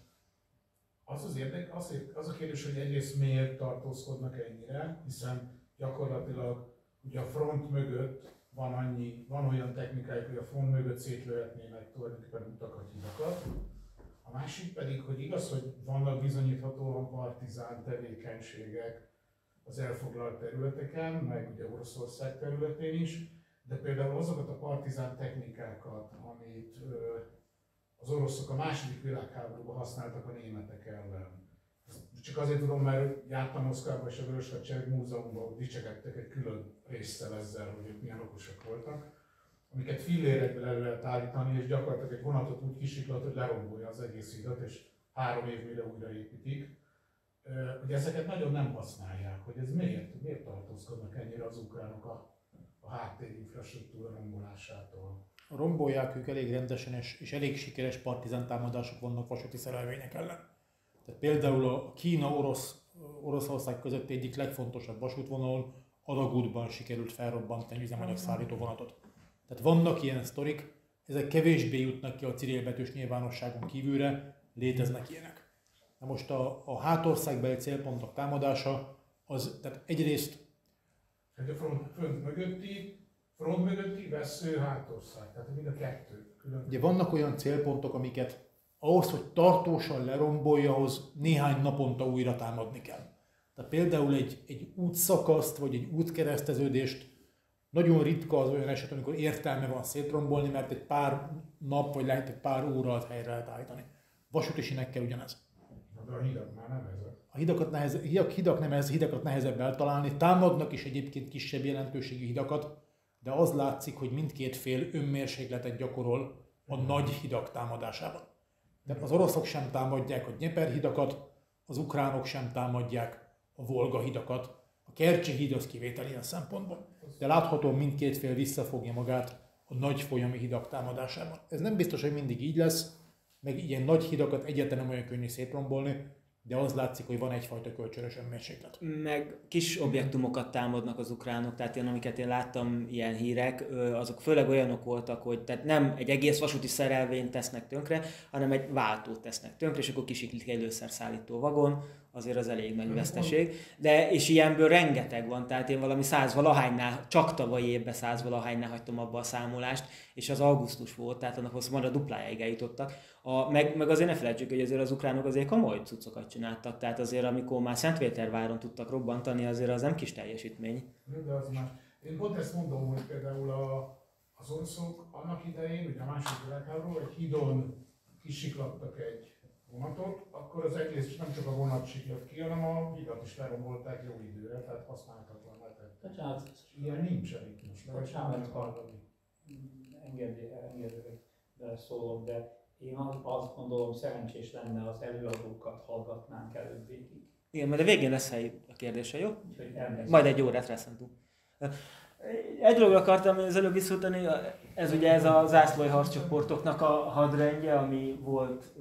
az a kérdés, hogy egyrészt miért tartózkodnak ennyire, hiszen gyakorlatilag ugye a front mögött van olyan technikájuk, hogy a front mögött szétlőhetnének tulajdonképpen utakat, hidakat. A másik pedig, hogy igaz, hogy vannak bizonyíthatóan partizán tevékenységek az elfoglalt területeken, meg ugye Oroszország területén is, de például azokat a partizán technikákat, amit az oroszok a második világháborúban használtak a németek ellen. Csak azért tudom, mert jártam Moszkvában és a Vörös-hadsereg Múzeumban dicsekedtek egy külön részsel ezzel, hogy ők milyen okosak voltak, amiket fillérekben elő lehet állítani, és gyakorlatilag egy vonatot úgy kisiklat, hogy lerombolja az egész hidat, és 3 év mire újraépítik. Hogy ezeket nagyon nem használják, hogy ez miért tartózkodnak ennyire az ukránok a háttérinfrastruktúra rombolásától? Rombolják ők elég rendesen, és elég sikeres partizán támadások vannak vasúti szerelvények ellen. Tehát például a Kína-Oroszország között egyik legfontosabb vasútvonalon, Adagútban sikerült felrobbantani üzemanyagszállító vonatot. Tehát vannak ilyen sztorik, ezek kevésbé jutnak ki a cirilbetűs nyilvánosságon kívülre, léteznek ilyenek. Na most a hátországbeli célpontok támadása, az, tehát egyrészt... Tehát a front mögötti vesző hátország, tehát mind a kettő. Ugye vannak olyan célpontok, amiket ahhoz, hogy tartósan lerombolja, ahhoz néhány naponta újra támadni kell. Tehát például egy útszakaszt, vagy egy útkereszteződést nagyon ritka az olyan eset, amikor értelme van szétrombolni, mert egy pár nap, vagy lehet egy pár óra alatt helyre lehet állítani. Vasúti sínekkel ugyanez. De a hidak már nehezebb. Hidakat nehezebb eltalálni. Támadnak is egyébként kisebb jelentőségű hidakat, de az látszik, hogy mindkét fél önmérsékletet gyakorol a nagy hidak támadásában. De az oroszok sem támadják a Dnyeper hidakat, az ukránok sem támadják a Volga hidakat. A Kercsi híd az kivétel ilyen szempontból. De látható, mindkét fél visszafogja magát a nagy folyami hidak támadásában. Ez nem biztos, hogy mindig így lesz, meg ilyen nagy hidakat egyáltalán nem olyan könnyű szétrombolni, de az látszik, hogy van egyfajta kölcsönös önmérséklet. Meg kis objektumokat támadnak az ukránok, tehát ilyen, amiket én láttam, ilyen hírek, azok főleg olyanok voltak, hogy tehát nem egy egész vasúti szerelvényt tesznek tönkre, hanem egy váltót tesznek tönkre, és akkor kisiklik egy lőszerszállító vagon, azért az elég nagy veszteség. De és ilyenből rengeteg van, tehát én valami 100-valahánynál, csak tavalyi évben 100-valahánynál hagytam abba a számolást, és az augusztus volt, tehát annak hozzá a duplájáig eljutottak. Meg azért ne felejtsük, hogy azért az ukránok azért komoly cuccokat csináltak, tehát azért amikor már Szentpéterváron tudtak robbantani, azért az nem kis teljesítmény. De az már. Én pont ezt mondom, hogy például az oroszok annak idején, ugye a második világháborúban egy hídon kisiklattak egy vonatot, akkor az egész nem csak a vonat siklott ki, hanem a hidat is lerombolták jó időre, tehát használhatatlan lehetett. Tehát ilyen nincsenik most, vagy sem lehet hallani. Engedjék, beleszólok, de én azt gondolom, szerencsés lenne, az előadókat hallgatnánk előbb végig. Igen, mert a végén lesz hely a kérdése, jó? Úgyhogy elmész. Majd egy órát rászántunk. Egy dologra akartam az előbb visszatérni, ez ugye ez a zászlói harccsoportoknak a hadrendje, ami volt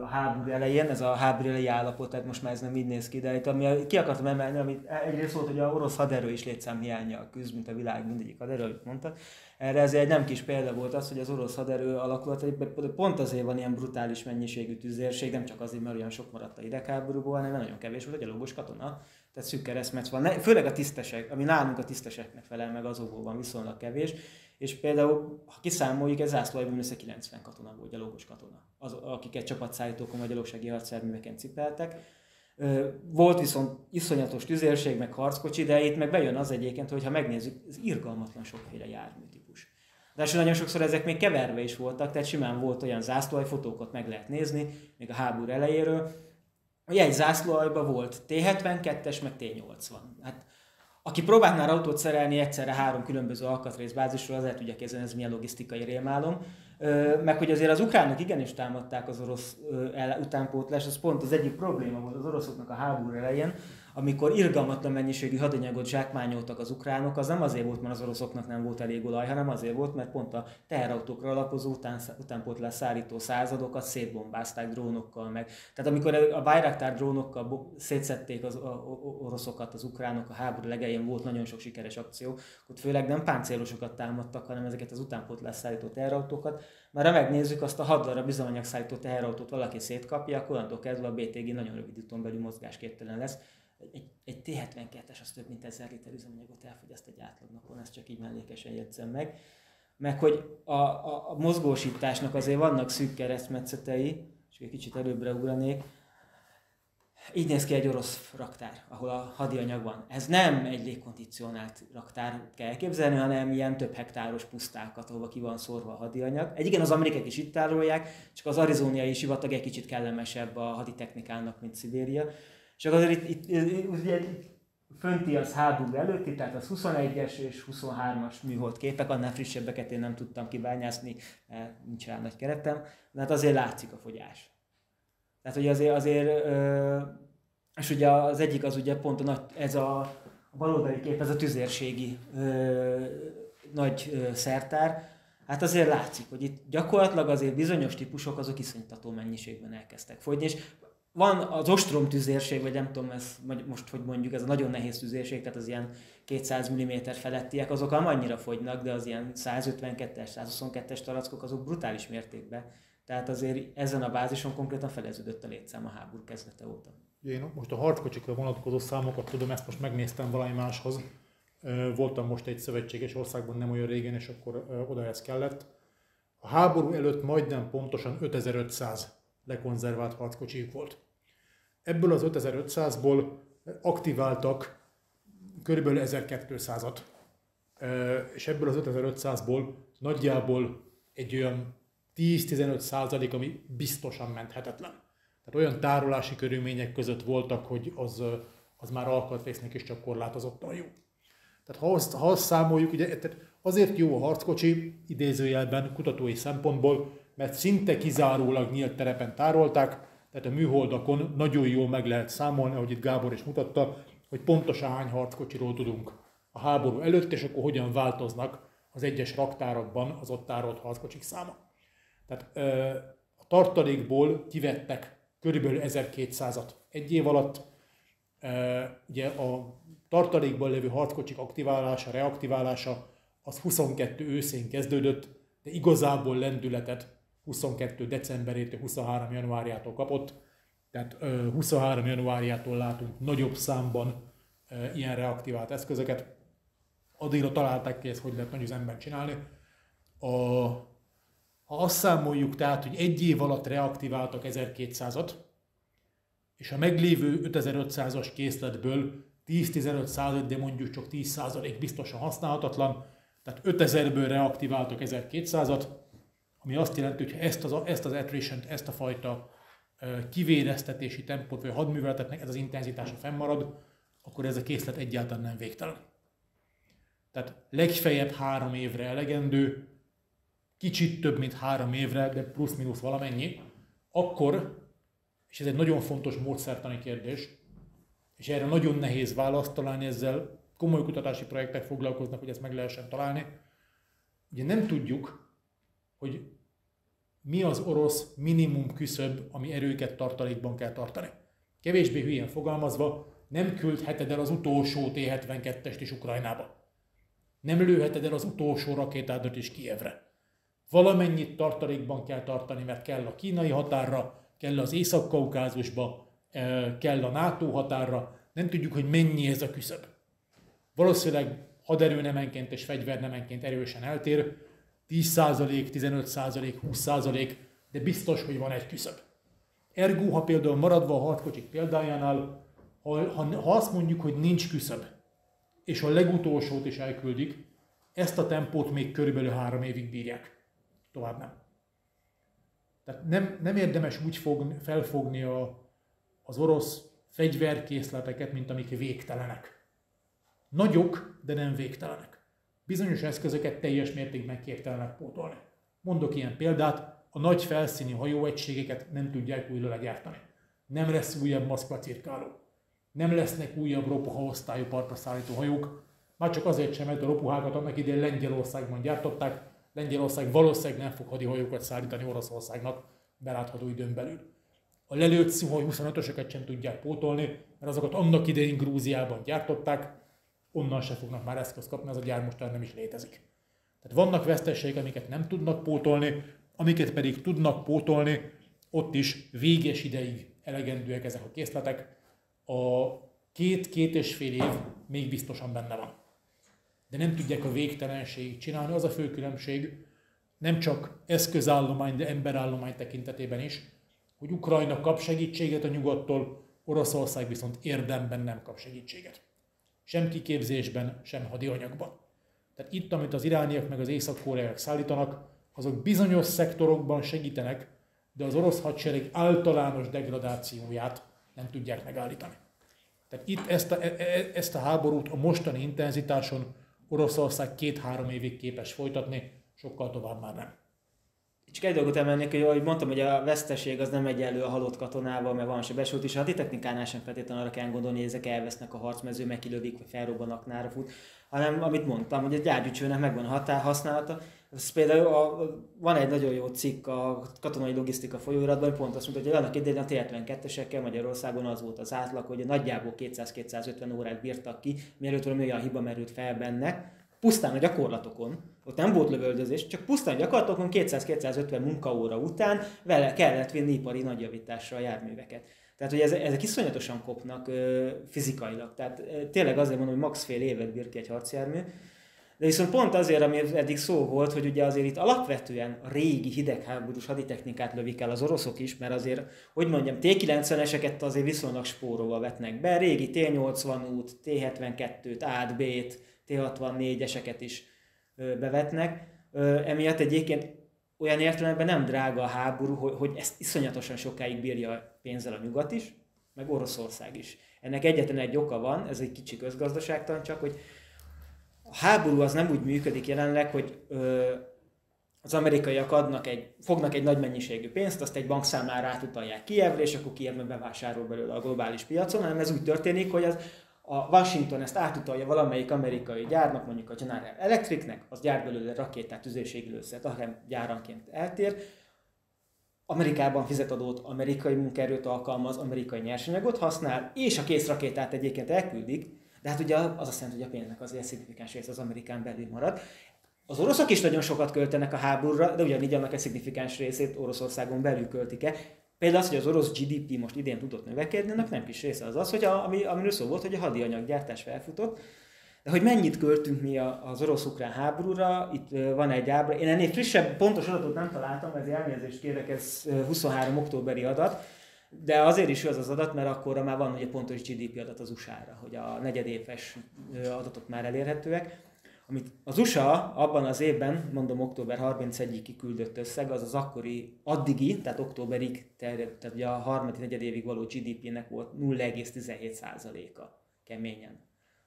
a háború elején, ez a háború elejé állapot, tehát most már ez nem így néz ki, de itt, ami, ki akartam emelni, amit egyrészt volt, hogy az orosz haderő is létszámhiánnyal küzd, mint a világ mindegyik haderő, amit mondtad. Erre ez egy nem kis példa volt az, hogy az orosz haderő alakulataiban pont azért van ilyen brutális mennyiségű tüzérség, nem csak azért, mert olyan sok maradt a hidegháborúból, hanem nagyon kevés volt a gyalogos katona. Tehát szűk keresztmetsz van, főleg a tisztesek, ami nálunk a tiszteseknek felel meg, azokban viszonylag kevés. És például, ha kiszámoljuk, ez zászlójában mindössze 90 katona volt, gyalogos katona, akiket csapatszállítókon vagy gyalogsági harcjárműveken cipeltek. Volt viszont iszonyatos tüzérség, meg harckocsi, de itt meg bejön az egyébként, hogyha megnézzük, ez irgalmatlan sokféle járműtípus. De nagyon sokszor ezek még keverve is voltak, tehát simán volt olyan zászlóalj, fotókat meg lehet nézni, még a háború elejéről, hogy egy zászlóaljban volt T-72-es, meg T-80. Hát, aki próbált már autót szerelni egyszerre három különböző alkatrészbázisról, azért tudja kezdeni, ez milyen logisztikai rémálom. Meg hogy azért az ukránok igenis támadták az orosz utánpótlás, az pont az egyik probléma volt az oroszoknak a háború elején, amikor irgalmatlan mennyiségű hadanyagot zsákmányoltak az ukránok, az nem azért volt, mert az oroszoknak nem volt elég olaj, hanem azért volt, mert pont a teherautókra alapozó utánpótlás szárító századokat szétbombázták drónokkal meg. Tehát amikor a Bayraktar drónokkal szétszedték az oroszokat, az ukránok, a háború legelején volt nagyon sok sikeres akció, ott főleg nem páncélosokat támadtak, hanem ezeket az utánpótlás szállító teherautókat. Már ha megnézzük, azt a hadlarra bizonyanyag szállító teherautót valaki szétkapja, akkor onnantól kezdve a BTG nagyon rövid időn belül mozgásképtelen lesz. Egy T-72-es az több mint 1000 liter üzemanyagot elfogyaszt egy átlag napon, ezt csak így mellékesen jegyzem meg. Meg hogy a mozgósításnak azért vannak szűk keresztmetszetei, és egy kicsit előbbre ugranék. Így néz ki egy orosz raktár, ahol a hadianyag van. Ez nem egy légkondicionált raktár kell képzelni, hanem ilyen több hektáros pusztákat, ahova ki van szórva a hadianyag. Egyébként az amerikaiak is itt tárolják, csak az arizóniai sivatag egy kicsit kellemesebb a haditechnikának, mint Szibéria. És akkor azért itt fönti az háború előtti, tehát az 21-es és 23-as műhold képek, annál frissebbeket én nem tudtam kibányászni, nincs rá nagy keretem, de hát azért látszik a fogyás. Tehát hogy azért és ugye az egyik az ugye pont a nagy, ez a baloldali kép, ez a tüzérségi nagy szertár, hát azért látszik, hogy itt gyakorlatilag azért bizonyos típusok azok iszonytató mennyiségben elkezdtek fogyni, és van az ostrom tüzérség, vagy nem tudom, ez, most hogy mondjuk, ez a nagyon nehéz tüzérség, tehát az ilyen 200 mm felettiek, azok annyira fogynak, de az ilyen 152-es, 122-es tarackok, azok brutális mértékben. Tehát azért ezen a bázison konkrétan feleződött a létszám a háború kezdete óta. Én most a harckocsikra vonatkozó számokat tudom, ezt most megnéztem valami máshoz. Voltam most egy szövetséges országban nem olyan régen, és akkor oda ez kellett. A háború előtt majdnem pontosan 5500 lekonzervált harckocsijuk volt. Ebből az 5500-ból aktiváltak kb. 1200-at, és ebből az 5500-ból nagyjából egy olyan 10-15%, ami biztosan menthetetlen. Tehát olyan tárolási körülmények között voltak, hogy az már alkatrésznek is csak korlátozottan jó. Tehát ha azt számoljuk, ugye, azért jó a harckocsi idézőjelben kutatói szempontból, mert szinte kizárólag nyílt terepen tárolták, tehát a műholdakon nagyon jól meg lehet számolni, ahogy itt Gábor is mutatta, hogy pontosan hány harckocsiról tudunk a háború előtt, és akkor hogyan változnak az egyes raktárakban az ott tárolt harckocsik száma. Tehát a tartalékból kivettek kb. 1200-at egy év alatt. Ugye a tartalékban lévő harckocsik aktiválása, reaktiválása az 22 őszén kezdődött, de igazából lendületet 22 decemberétől, 23 januárjától kapott, tehát 23 januárjától látunk nagyobb számban ilyen reaktivált eszközöket. Addigra találták ki, ezt hogy lehet nagy üzemben csinálni. Ha azt számoljuk tehát, hogy egy év alatt reaktiváltak 1200-at, és a meglévő 5500-as készletből 10-15%, de mondjuk csak 10% biztosan használhatatlan, tehát 5000-ből reaktiváltak 1200-at, ami azt jelenti, hogy ezt az attrition-t, ezt a fajta kivéreztetési tempót, vagy a hadműveletetnek ez az intenzitása fennmarad, akkor ez a készlet egyáltalán nem végtelen. Tehát legfeljebb 3 évre elegendő, kicsit több, mint 3 évre, de plusz-minusz valamennyi, akkor, és ez egy nagyon fontos módszertani kérdés, és erre nagyon nehéz választ találni, ezzel komoly kutatási projektek foglalkoznak, hogy ezt meg lehessen találni. Ugye nem tudjuk, hogy mi az orosz minimum küszöb, ami erőket tartalékban kell tartani. Kevésbé hülyén fogalmazva, nem küldheted el az utolsó T-72-est is Ukrajnába. Nem lőheted el az utolsó rakétádat is Kijevre. Valamennyit tartalékban kell tartani, mert kell a kínai határra, kell az Észak-Kaukázusba, kell a NATO határra. Nem tudjuk, hogy mennyi ez a küszöb. Valószínűleg haderőnemenként és fegyvernemenként erősen eltér. 10%, 15%, 20%, de biztos, hogy van egy küszöb. Ergo, ha például maradva a harckocsik példájánál, ha azt mondjuk, hogy nincs küszöb, és a legutolsót is elküldik, ezt a tempót még körülbelül 3 évig bírják. Tovább nem. Tehát nem érdemes úgy felfogni az orosz fegyverkészleteket, mint amik végtelenek. Nagyok, de nem végtelenek. Bizonyos eszközöket teljes mértékben képtelenek pótolni. Mondok ilyen példát, a nagy felszíni hajóegységeket nem tudják újra legyártani. Nem lesz újabb Moszkva cirkáló. Nem lesznek újabb ropuha osztályú partraszállító hajók. Már csak azért sem, mert a ropuhákat annak idején Lengyelországban gyártották. Lengyelország valószínűleg nem fog hadihajókat szállítani Oroszországnak belátható időn belül. A lelőtt Szuhoj 25-ösöket sem tudják pótolni, mert azokat annak idején Grúziában gyártották. Onnan se fognak már eszközt kapni, az a gyár most nem is létezik. Tehát vannak veszteségek, amiket nem tudnak pótolni, amiket pedig tudnak pótolni, ott is véges ideig elegendőek ezek a készletek. A 2-2,5 év még biztosan benne van. De nem tudják a végtelenségig csinálni, az a fő különbség, nem csak eszközállomány, de emberállomány tekintetében is, hogy Ukrajna kap segítséget a nyugattól, Oroszország viszont érdemben nem kap segítséget. Sem kiképzésben, sem hadianyagban. Tehát itt, amit az irániak meg az észak-koreaiak szállítanak, azok bizonyos szektorokban segítenek, de az orosz hadsereg általános degradációját nem tudják megállítani. Tehát itt ezt a háborút a mostani intenzitáson Oroszország 2-3 évig képes folytatni, sokkal tovább már nem. Csak egy dolgot emelnék, hogy ahogy mondtam, hogy a veszteség az nem egyenlő a halott katonával, mert van se besült, és a haditechnikánál sem feltétlenül arra kell gondolni, hogy ezek elvesznek a harcmező, megkilövik, vagy felrobbanak, nára fut, hanem amit mondtam, hogy a gyárgyűcsőnek megvan a használata. Ez például van egy nagyon jó cikk a katonai logisztika folyóiratban, hogy pont azt mondta, hogy annak idején a T-72-esekkel Magyarországon az volt az átlag, hogy nagyjából 200-250 órát bírtak ki, mielőtt valami olyan hiba merült fel benne. Pusztán a gyakorlatokon, ott nem volt lövöldözés, csak pusztán a gyakorlatokon 200-250 munkaóra után vele kellett vinni ipari nagyjavításra a járműveket. Tehát, hogy ezek iszonyatosan kopnak fizikailag. Tehát tényleg azért mondom, hogy max fél évet bír ki egy harcjármű. De viszont pont azért, ami eddig szó volt, hogy ugye azért itt alapvetően a régi hidegháborús haditechnikát lövik el az oroszok is, mert azért, hogy mondjam, T-90-eseket azért viszonylag spórolva vetnek be, régi T-80-út, T-72-t, A-t, B-t, T-64-eseket is bevetnek. Emiatt egyébként olyan értelemben nem drága a háború, hogy ezt iszonyatosan sokáig bírja pénzzel a nyugat is, meg Oroszország is. Ennek egyetlen egy oka van, ez egy kicsi közgazdaságtan csak, hogy a háború az nem úgy működik jelenleg, hogy az amerikaiak fognak egy nagy mennyiségű pénzt, azt egy bankszámlára átutalják Kijevre, és akkor Kijev bevásárol belőle a globális piacon, hanem ez úgy történik, hogy a Washington ezt átutalja valamelyik amerikai gyárnak, mondjuk a General Electricnek, az gyár belőle rakétát, tüzérségi lőszert, akár gyáranként eltér. Amerikában fizet adót, amerikai munkaerőt alkalmaz, amerikai nyersanyagot használ, és a kész rakétát egyébként elküldik. De hát ugye az azt jelenti, hogy a pénznek azért szignifikáns része az Amerikán belül marad. Az oroszok is nagyon sokat költenek a háborúra, de ugyanígy annak egy szignifikáns részét Oroszországon belül költik el. Például az, hogy az orosz GDP most idén tudott növekedni, annak nem kis része az az, hogy amiről szó volt, hogy a hadianyaggyártás felfutott. De hogy mennyit költünk mi az orosz-ukrán háborúra, itt van egy ábra. Én ennél frissebb, pontos adatot nem találtam, ezért elnézést kérek, ez 23. októberi adat. De azért is az adat, mert akkorra már van egy pontos GDP adat az USA-ra, hogy a negyedéves adatok már elérhetőek. Amit az USA abban az évben, mondom október 31-ig kiküldött összeg, az az akkori, addigi, tehát októberig terjedt, tehát ugye a harmadik negyedévig való GDP-nek volt 0,17%-a keményen.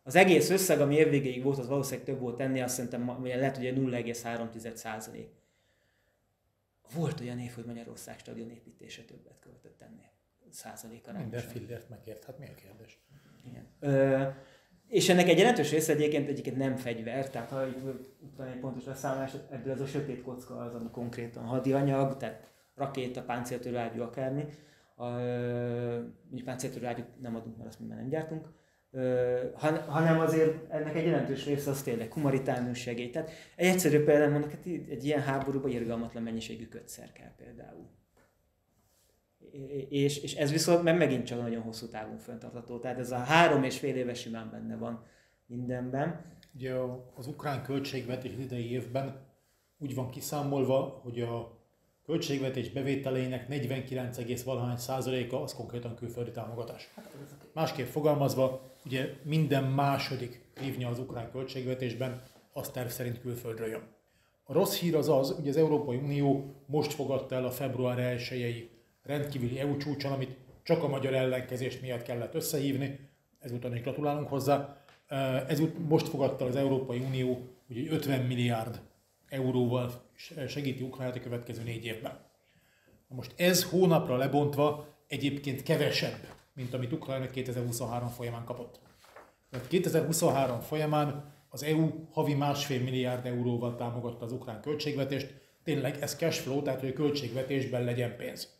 Az egész összeg, ami évvégéig volt, az valószínűleg több volt ennél, azt szerintem lehet, hogy 0,3%. Volt olyan év, hogy Magyarország stadion építése többet költött ennél. Minden fillért megért, hát mi a kérdés? Igen. És ennek egy jelentős része egyébként nem fegyver, tehát ha egy pontos leszámolás, ebből az a sötét kocka az, ami konkrétan hadianyag, tehát rakéta, páncéltörélágyú, akármi. Páncéltörélágyút nem adunk, mert azt mi már nem gyártunk. Hanem azért ennek egy jelentős része az tényleg humanitárius segély. Tehát egy egyszerű például mondok, hát egy ilyen háborúban irgalmatlan mennyiségű kötszer kell például. És ez viszont megint csak nagyon hosszú távon fenntartható. Tehát ez a 3,5 éves simán benne van mindenben. Ugye az ukrán költségvetés az idei évben úgy van kiszámolva, hogy a költségvetés bevételeinek 49,valahány százaléka az konkrétan külföldi támogatás. Másképp fogalmazva, ugye minden második hívnya az ukrán költségvetésben az terv szerint külföldről jön. A rossz hír az az, hogy az Európai Unió most fogadta el a február 1-i rendkívüli EU csúcson, amit csak a magyar ellenkezés miatt kellett összehívni, ezúttal is gratulálunk hozzá. Most fogadta az Európai Unió, hogy 50 milliárd euróval segíti Ukrajnát a következő 4 évben. Most ez hónapra lebontva egyébként kevesebb, mint amit Ukrajna 2023 folyamán kapott. Mert 2023 folyamán az EU havi 1,5 milliárd euróval támogatta az ukrán költségvetést, tényleg ez cash flow, tehát hogy a költségvetésben legyen pénz.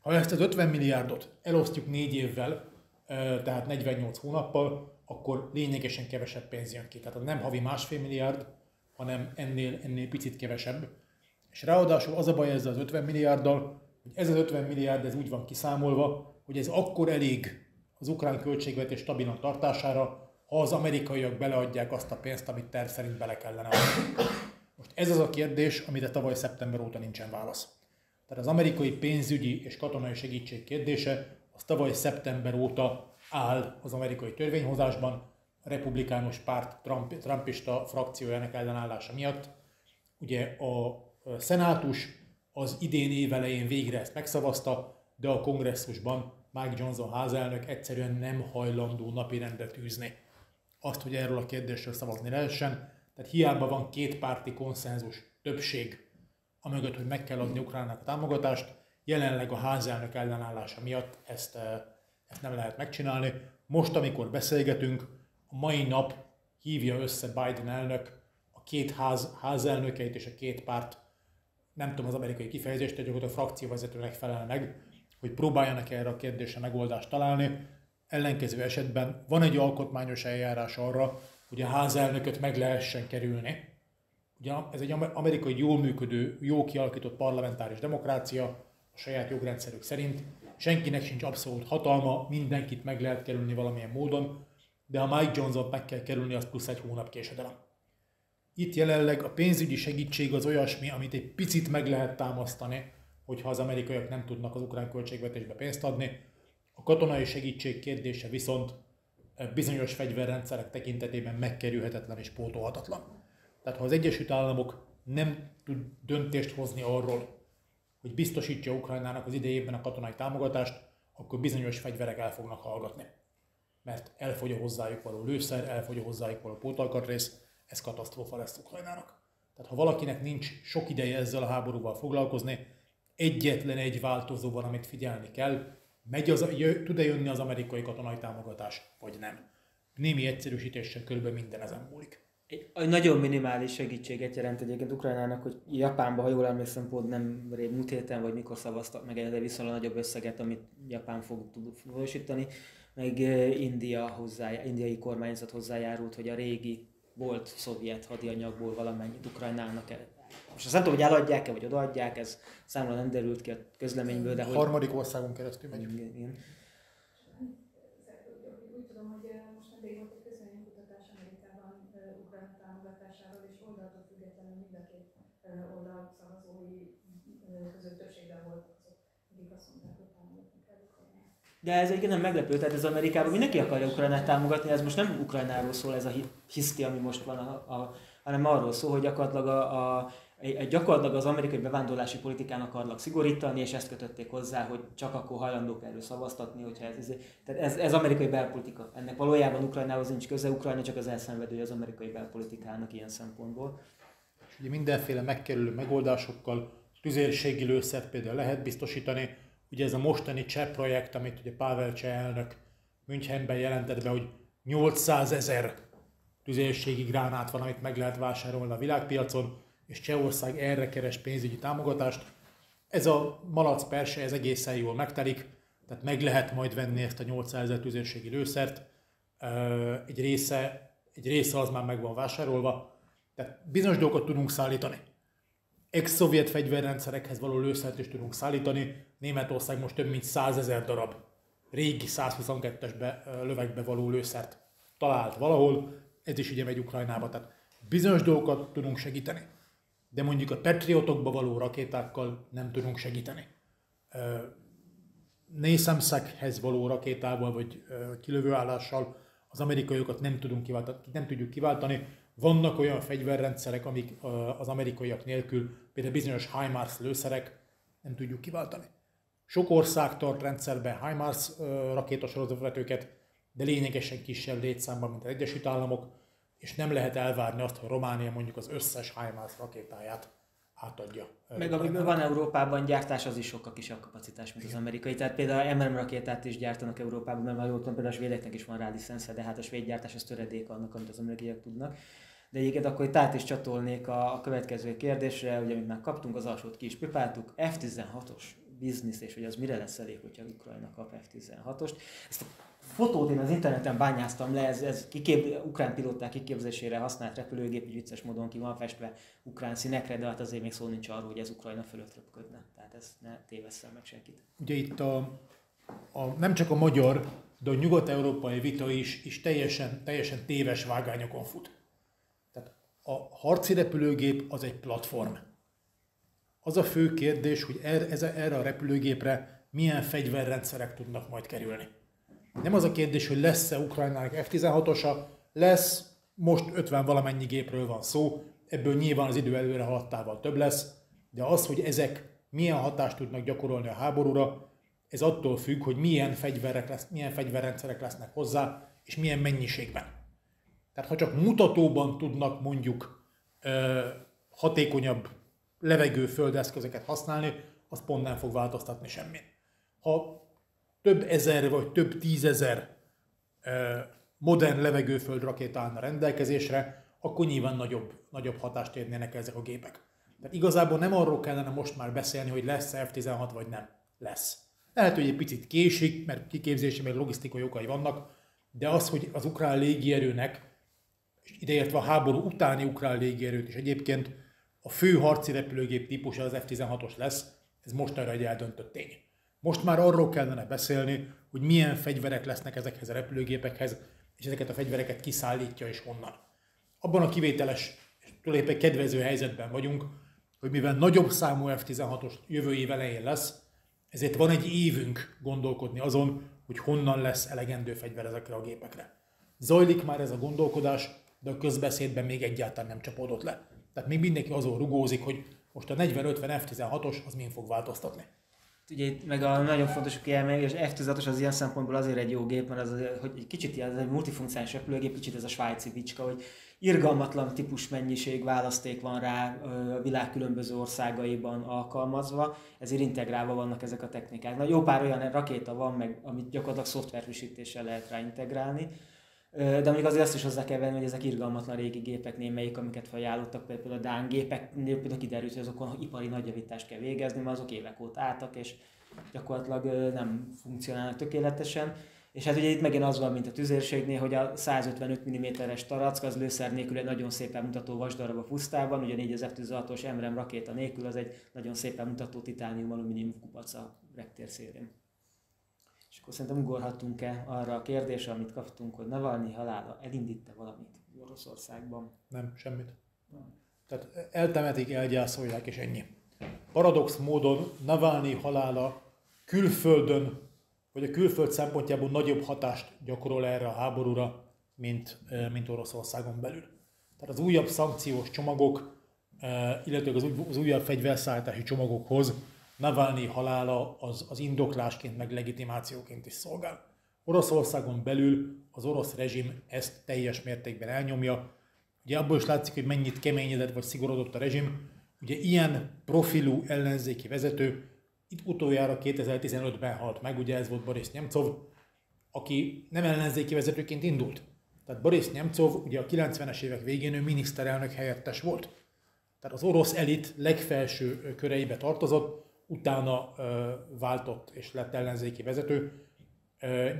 Ha ezt az 50 milliárdot elosztjuk 4 évvel, tehát 48 hónappal, akkor lényegesen kevesebb pénz jön ki. Tehát nem havi 1,5 milliárd, hanem ennél picit kevesebb. És ráadásul az a baj ezzel az 50 milliárddal, hogy ez az 50 milliárd ez úgy van kiszámolva, hogy ez akkor elég az ukrán költségvetés stabilan tartására, ha az amerikaiak beleadják azt a pénzt, amit terv szerint bele kellene adni. Most ez az a kérdés, amire tavaly szeptember óta nincsen válasz. Tehát az amerikai pénzügyi és katonai segítség kérdése az tavaly szeptember óta áll az amerikai törvényhozásban, a republikánus párt trumpista frakciójának ellenállása miatt. Ugye a szenátus az idén év elején végre ezt megszavazta, de a kongresszusban Mike Johnson házelnök egyszerűen nem hajlandó napirendre tűzni azt, hogy erről a kérdésről szavazni lehessen. Tehát hiába van kétpárti konszenzus többség amögött, hogy meg kell adni Ukránnak a támogatást, jelenleg a házelnök ellenállása miatt ezt nem lehet megcsinálni. Most, amikor beszélgetünk, a mai nap hívja össze Biden elnök a két házelnökeit és a két párt, nem tudom az amerikai kifejezést, de gyakorlatilag a frakcióvezetőnek felel meg, hogy próbáljanak erre a kérdésre megoldást találni. Ellenkező esetben van egy alkotmányos eljárás arra, hogy a házelnököt meg lehessen kerülni. Ugye ez egy amerikai jól működő, jó kialakított parlamentáris demokrácia, a saját jogrendszerük szerint. Senkinek sincs abszolút hatalma, mindenkit meg lehet kerülni valamilyen módon, de ha Mike Johnson meg kell kerülni, az plusz 1 hónap késedelem. Itt jelenleg a pénzügyi segítség az olyasmi, amit egy picit meg lehet támasztani, hogyha az amerikaiak nem tudnak az ukrán költségvetésbe pénzt adni. A katonai segítség kérdése viszont bizonyos fegyverrendszerek tekintetében megkerülhetetlen és pótolhatatlan. Tehát ha az Egyesült Államok nem tud döntést hozni arról, hogy biztosítja Ukrajnának az idejében a katonai támogatást, akkor bizonyos fegyverek el fognak hallgatni. Mert elfogy a hozzájuk való lőszer, elfogy a hozzájuk való pótalkatrész, ez katasztrófa lesz Ukrajnának. Tehát ha valakinek nincs sok ideje ezzel a háborúval foglalkozni, egyetlen egy változó van, amit figyelni kell, tud-e jönni az amerikai katonai támogatás, vagy nem. Némi egyszerűsítéssel körülbelül minden ezen múlik. Egy nagyon minimális segítséget jelent egyébként Ukrajnának, hogy Japánban, ha jól emlékszem, pont nem rég múlt héten, vagy mikor szavaztak meg egyre viszonylag nagyobb összeget, amit Japán fog tudósítani, meg indiai kormányzat hozzájárult, hogy a régi volt szovjet hadianyagból valamennyit Ukrajnának el. Most azt nem tudom, hogy eladják-e, vagy odaadják, ez számomra nem derült ki a közleményből, de... harmadik országon keresztül megyünk. Igen. De ez egyébként nem meglepő, tehát ez Amerikában mindenki akarja Ukrajnát támogatni, ez most nem Ukrajnáról szól ez a hiszti, ami most van, hanem arról szól, hogy gyakorlatilag az amerikai bevándorlási politikán akarnak szigorítani, és ezt kötötték hozzá, hogy csak akkor hajlandók erről szavaztatni, hogyha ez amerikai belpolitika. Ennek valójában Ukrajnához nincs köze, Ukrajna csak az elszenvedője az amerikai belpolitikának ilyen szempontból. És ugye mindenféle megkerülő megoldásokkal tüzérségi lőszert például lehet biztosítani. Ugye ez a mostani Cseh projekt, amit ugye Pável Cseh elnök Münchenben jelentett be, hogy 800 000 tüzérségi gránát van, amit meg lehet vásárolni a világpiacon, és Csehország erre keres pénzügyi támogatást. Ez a malac persze, ez egészen jól megtelik, tehát meg lehet majd venni ezt a 800 000 tüzérségi lőszert. Egy része az már meg van vásárolva, tehát bizonyos dolgokat tudunk szállítani. Ex-szovjet fegyverrendszerekhez való lőszert is tudunk szállítani. Németország most több mint 100 000 darab régi 122-es lövegbe való lőszert talált valahol. Ez is ugye megy Ukrajnába, tehát bizonyos dolgokat tudunk segíteni. De mondjuk a Patriotokba való rakétákkal nem tudunk segíteni. Nashemsekhez való rakétával vagy kilövőállással az amerikaiakat nem tudjuk kiváltani. Vannak olyan fegyverrendszerek, amik az amerikaiak nélkül, például bizonyos HIMARS lőszerek, nem tudjuk kiváltani. Sok ország tart rendszerben HIMARS rakétasorozatvetőket, de lényegesen kisebb létszámban, mint az Egyesült Államok, és nem lehet elvárni azt, hogy Románia mondjuk az összes HIMARS rakétáját átadja. Meg amiből van Európában gyártás, az is sokkal kisebb kapacitás, mint az amerikai. Tehát például MRM rakétát is gyártanak Európában, mert már jól tudom, például a svédeknek is van rá licensze, de hát a svéd gyártás az töredék annak, amit az amerikaiak tudnak. De egyébként akkor itt át is csatolnék a következő kérdésre, ugye amit már kaptunk, az alsót ki is pipáltuk, F-16-os biznisz, és hogy az mire lesz elég, hogyha Ukrajna kap F-16-ost. Ezt a fotót én az interneten bányáztam le, ukrán pilóták kiképzésére használt repülőgép, így vicces módon ki van festve ukrán színekre, de hát azért még szó nincs arról, hogy ez Ukrajna fölött röpködne. Tehát ezt ne tévesszel meg senkit. Ugye itt nem csak a magyar, de a nyugat-európai vita is teljesen téves vágányokon fut. Tehát a harci repülőgép az egy platform. Az a fő kérdés, hogy erre a repülőgépre milyen fegyverrendszerek tudnak majd kerülni. Nem az a kérdés, hogy lesz-e Ukrajnának F-16-osa, lesz, most 50 valamennyi gépről van szó, ebből nyilván az idő előre haladtával több lesz, de az, hogy ezek milyen hatást tudnak gyakorolni a háborúra, ez attól függ, hogy milyen fegyverrendszerek lesznek hozzá, és milyen mennyiségben. Tehát ha csak mutatóban tudnak mondjuk hatékonyabb levegő-földeszközöket használni, az pont nem fog változtatni semmin. Ha több ezer vagy több tízezer modern levegőföld rakéta állna rendelkezésre, akkor nyilván nagyobb hatást érnének ezek a gépek. Tehát igazából nem arról kellene most már beszélni, hogy lesz F-16 vagy nem. Lesz. Lehet, hogy egy picit késik, mert kiképzési, mert logisztikai okai vannak, de az, hogy az ukrán légierőnek, és ideértve a háború utáni ukrán légierőt is egyébként, a fő harci repülőgép típusa az F-16-os lesz, ez mostanra egy eldöntött tény. Most már arról kellene beszélni, hogy milyen fegyverek lesznek ezekhez a repülőgépekhez, és ezeket a fegyvereket kiszállítja és honnan. Abban a kivételes, tulajdonképpen kedvező helyzetben vagyunk, hogy mivel nagyobb számú F-16-os jövő év elején lesz, ezért van egy évünk gondolkodni azon, hogy honnan lesz elegendő fegyver ezekre a gépekre. Zajlik már ez a gondolkodás, de a közbeszédben még egyáltalán nem csapódott le. Tehát még mindenki azon rugózik, hogy most a 40-50 F-16-os az min fog változtatni. Ugye itt meg a nagyon fontos kiemelni, és F-16-os az ilyen szempontból azért egy jó gép, mert az, hogy egy kicsit ilyen multifunkciális repülőgép, kicsit ez a svájci bicska, hogy irgalmatlan típus mennyiség választék van rá a világ különböző országaiban alkalmazva, ezért integrálva vannak ezek a technikák. Na, jó pár olyan rakéta van, meg, amit gyakorlatilag szoftverfrissítéssel lehet rá integrálni. De még azért azt is hozzá kell venni, hogy ezek irgalmatlan régi gépek némelyik, amiket felajánlottak, például a Dán gépeknél például kiderült, hogy azokon ipari nagyjavítást kell végezni, mert azok évek óta álltak, és gyakorlatilag nem funkcionálnak tökéletesen. És hát ugye itt megint az van, mint a tüzérségnél, hogy a 155 mm-es tarack az lőszer nélkül egy nagyon szépen mutató vasdarab a pusztában, ugyanígy az F-16-os MRM rakéta nélkül az egy nagyon szépen mutató titánium alumínium kupac a reptérszélén. És akkor szerintem ugorhatunk-e arra a kérdésre, amit kaptunk, hogy Navalnyi halála elindítte valamit Oroszországban? Nem, semmit. Nem. Tehát eltemetik, elgyászolják és ennyi. Paradox módon Navalnyi halála külföldön, vagy a külföld szempontjából nagyobb hatást gyakorol erre a háborúra, mint Oroszországon belül. Tehát az újabb szankciós csomagok, illetve az újabb fegyverszállítási csomagokhoz Navalnyi halála az indoklásként, meg legitimációként is szolgál. Oroszországon belül az orosz rezsim ezt teljes mértékben elnyomja. Ugye abból is látszik, hogy mennyit keményedett vagy szigorodott a rezsim. Ugye ilyen profilú ellenzéki vezető itt utoljára 2015-ben halt meg, ugye ez volt Boris Nemcov, aki nem ellenzéki vezetőként indult, Tehát Boris Nemcov ugye a 90-es évek végén ő miniszterelnök helyettes volt. Tehát az orosz elit legfelső köreibe tartozott, utána váltott és lett ellenzéki vezető.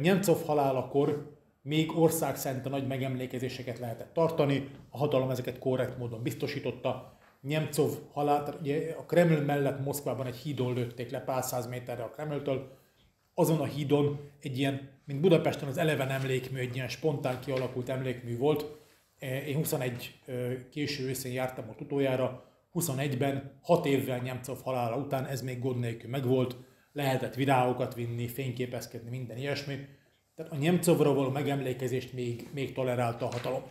Nemcov halálakor még országszerte nagy megemlékezéseket lehetett tartani, a hatalom ezeket korrekt módon biztosította. Nemcov halálát, ugye a Kreml mellett Moszkvában egy hídon lőtték le pár száz méterre a Kremltől. Azon a hídon egy ilyen, mint Budapesten az Eleven emlékmű, egy ilyen spontán kialakult emlékmű volt. Én 21 késő őszén jártam ott utoljára, 21-ben, 6 évvel Nemcov halála után ez még gond nélkül megvolt, lehetett virágokat vinni, fényképezkedni, minden ilyesmi. Tehát a Nemcovra való megemlékezést még tolerálta a hatalom.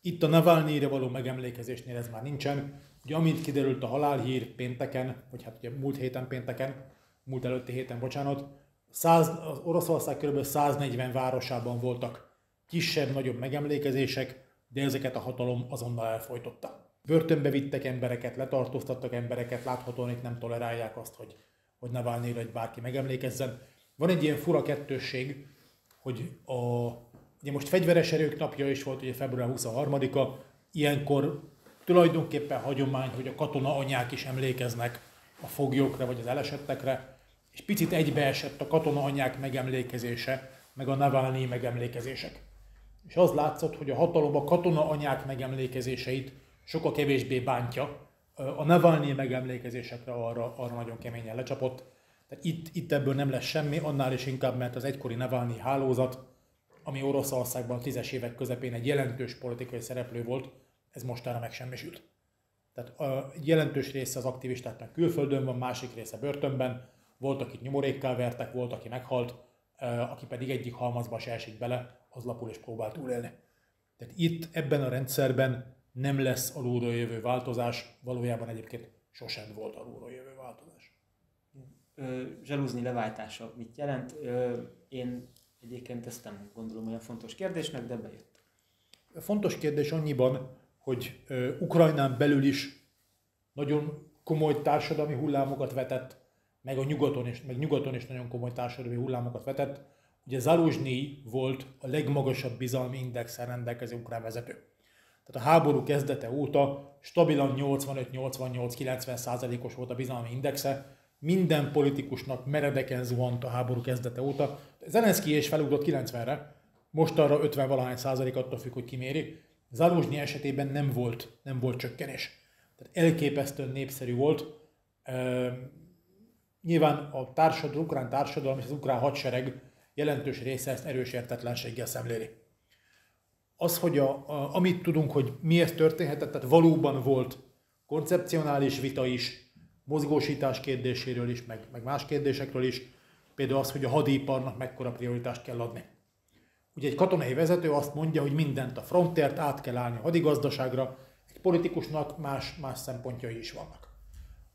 Itt a Navalnyire való megemlékezésnél ez már nincsen. Ugye amint kiderült a halálhír pénteken, vagy hát ugye múlt előtti héten, 100, az Oroszország kb. 140 városában voltak kisebb-nagyobb megemlékezések, de ezeket a hatalom azonnal elfojtotta. Börtönbe vittek embereket, letartóztattak embereket, láthatóan itt nem tolerálják azt, hogy Navalnyira egy bárki megemlékezzen. Van egy ilyen fura kettősség, hogy ugye most fegyveres erők napja is volt, ugye február 23-a, ilyenkor tulajdonképpen hagyomány, hogy a katona anyák is emlékeznek a foglyokra vagy az elesettekre, és picit egybeesett a katona anyák megemlékezése, meg a Navalnyi megemlékezések. És az látszott, hogy a hatalom a katona anyák megemlékezéseit sokkal kevésbé bántja, a Navalnyi megemlékezésekre arra nagyon keményen lecsapott. Tehát itt ebből nem lesz semmi, annál is inkább, mert az egykori Navalnyi hálózat, ami Oroszországban a 10-es évek közepén egy jelentős politikai szereplő volt, ez mostanra megsemmisült. Tehát a jelentős része az aktivistáknak külföldön van, másik része börtönben, volt, akit nyomorékkal vertek, volt, aki meghalt, aki pedig egyik halmazba se esik bele, az lapul és próbál túlélni. Tehát itt, ebben a rendszerben nem lesz alulról jövő változás, valójában egyébként sosem volt alulról jövő változás. Zsalúzni leváltása mit jelent? Én egyébként ezt nem gondolom olyan fontos kérdésnek, de bejött. Fontos kérdés annyiban, hogy Ukrajnán belül is nagyon komoly társadalmi hullámokat vetett, meg nyugaton is nagyon komoly társadalmi hullámokat vetett. Ugye Zaluzsnyij volt a legmagasabb bizalmi indexen rendelkező ukrán vezető. Tehát a háború kezdete óta stabilan 85-88-90%-os volt a bizalmi indexe, minden politikusnak meredeken zuhant a háború kezdete óta. Zelenszkij is felugrott 90-re, most arra 50-valahány százalék, attól függ, hogy kiméri. Zaluzsnyij esetében nem volt csökkenés. Tehát elképesztően népszerű volt. Nyilván a ukrán társadalom és az ukrán hadsereg jelentős része ezt erős értetlenséggel szemléli. Az, hogy amit tudunk, hogy miért történhetett, tehát valóban volt koncepcionális vita is, mozgósítás kérdéséről is, meg más kérdésekről is, például az, hogy a hadiparnak mekkora prioritást kell adni. Ugye egy katonai vezető azt mondja, hogy mindent a frontért át kell állni a hadigazdaságra, egy politikusnak más szempontjai is vannak.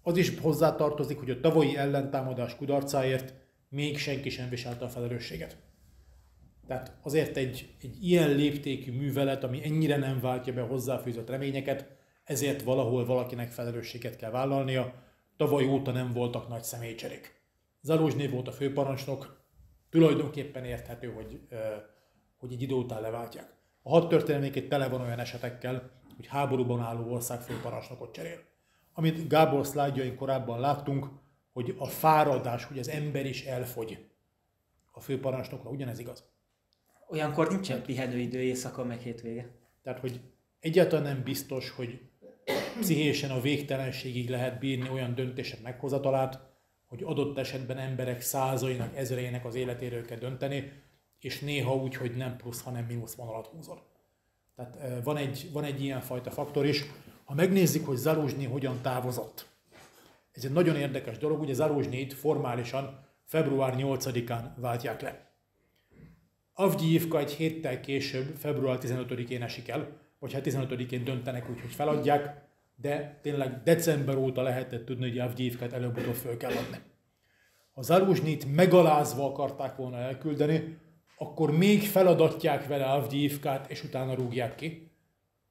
Az is hozzátartozik, hogy a tavalyi ellentámadás kudarcáért még senki sem viselte a felelősséget. Tehát azért egy ilyen léptékű művelet, ami ennyire nem váltja be a hozzáfűzött reményeket, ezért valahol valakinek felelősséget kell vállalnia. Tavaly óta nem voltak nagy személycserék. Zaluzsnyij volt a főparancsnok, tulajdonképpen érthető, hogy egy idő után leváltják. A hadtörténelmét tele van olyan esetekkel, hogy háborúban álló ország főparancsnokot cserél. Amit Gábor szlájdjain korábban láttunk, hogy a fáradás, hogy az ember is elfogy. A főparancsnokra ugyanez igaz. Olyankor nincsen pihenőidő éjszaka meg hétvége. Tehát, hogy egyáltalán nem biztos, hogy pszichésen a végtelenségig lehet bírni olyan döntések meghozatalát, hogy adott esetben emberek százainak, ezreinek az életéről kell dönteni, és néha úgy, hogy nem plusz, hanem mínusz vonalat húzol. Tehát van egy ilyenfajta faktor is. Ha megnézzük, hogy Zaluzsnyij hogyan távozott. Ez egy nagyon érdekes dolog, ugye Zaluzsnyijt formálisan február 8-án váltják le. Avgyijivka egy héttel később, február 15-én esik el, vagy hát 15-én döntenek úgy, hogy feladják, de tényleg december óta lehetett tudni, hogy Avgyijivkát előbb-utóbb föl kell adni. Ha Zaluzsnyijt megalázva akarták volna elküldeni, akkor még feladatják vele Avgyijivkát, és utána rúgják ki.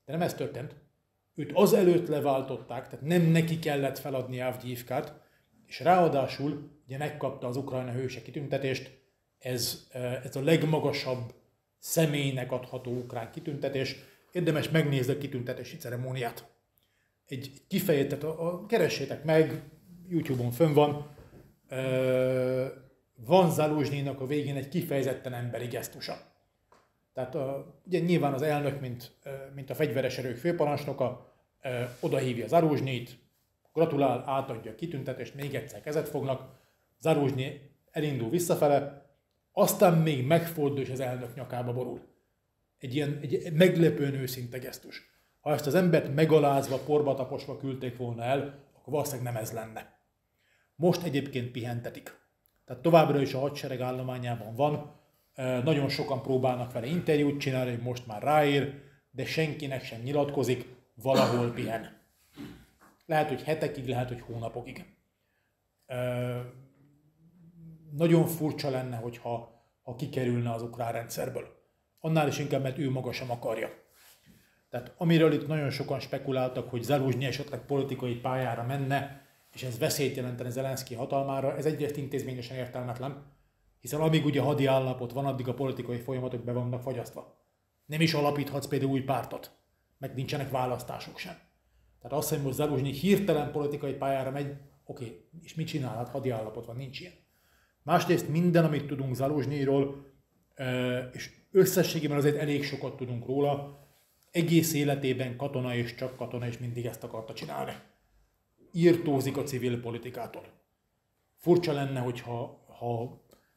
De nem ez történt. Őt azelőtt leváltották, tehát nem neki kellett feladni Avgyijivkát, és ráadásul ugye megkapta az Ukrajna hőse kitüntetést, ez a legmagasabb személynek adható ukrán kitüntetés. Érdemes megnézni a kitüntetési ceremóniát. Egy kifejezetten, keressétek meg, YouTube-on fönn van, van Zaluzsnynak a végén egy kifejezetten emberi gesztusa. Tehát ugye nyilván az elnök, mint a fegyveres erők főparancsnoka, odahívja Zaluzsnyit, gratulál, átadja a kitüntetést, még egyszer kezet fognak, Zaluzsnyi elindul visszafele, aztán még megfordul és az elnök nyakába borul. Egy ilyen meglepően őszinte gesztus. Ha ezt az embert megalázva, porba taposva küldték volna el, akkor valószínűleg nem ez lenne. Most egyébként pihentetik. Tehát továbbra is a hadsereg állományában van, nagyon sokan próbálnak vele interjút csinálni, hogy most már ráér, de senkinek sem nyilatkozik, valahol pihen. Lehet, hogy hetekig, lehet, hogy hónapokig. Nagyon furcsa lenne, hogyha kikerülne az ukrán rendszerből. Annál is inkább, mert ő maga sem akarja. Tehát amiről itt nagyon sokan spekuláltak, hogy Zaluzsnyi esetleg politikai pályára menne, és ez veszélyt jelentene Zelenszky hatalmára, ez egyrészt intézményesen értelmetlen, hiszen amíg ugye hadi állapot van, addig a politikai folyamatok be vannak fagyasztva. Nem is alapíthatsz például új pártot, meg nincsenek választások sem. Tehát azt, hogy most Zaluzsnyi hirtelen politikai pályára megy, oké, és mit csinál? Hát hadi állapot van, nincs ilyen. Másrészt minden, amit tudunk Zaluzsnyiról, és összességében azért elég sokat tudunk róla, egész életében katona és csak katona, és mindig ezt akarta csinálni. Írtózik a civil politikától. Furcsa lenne, hogyha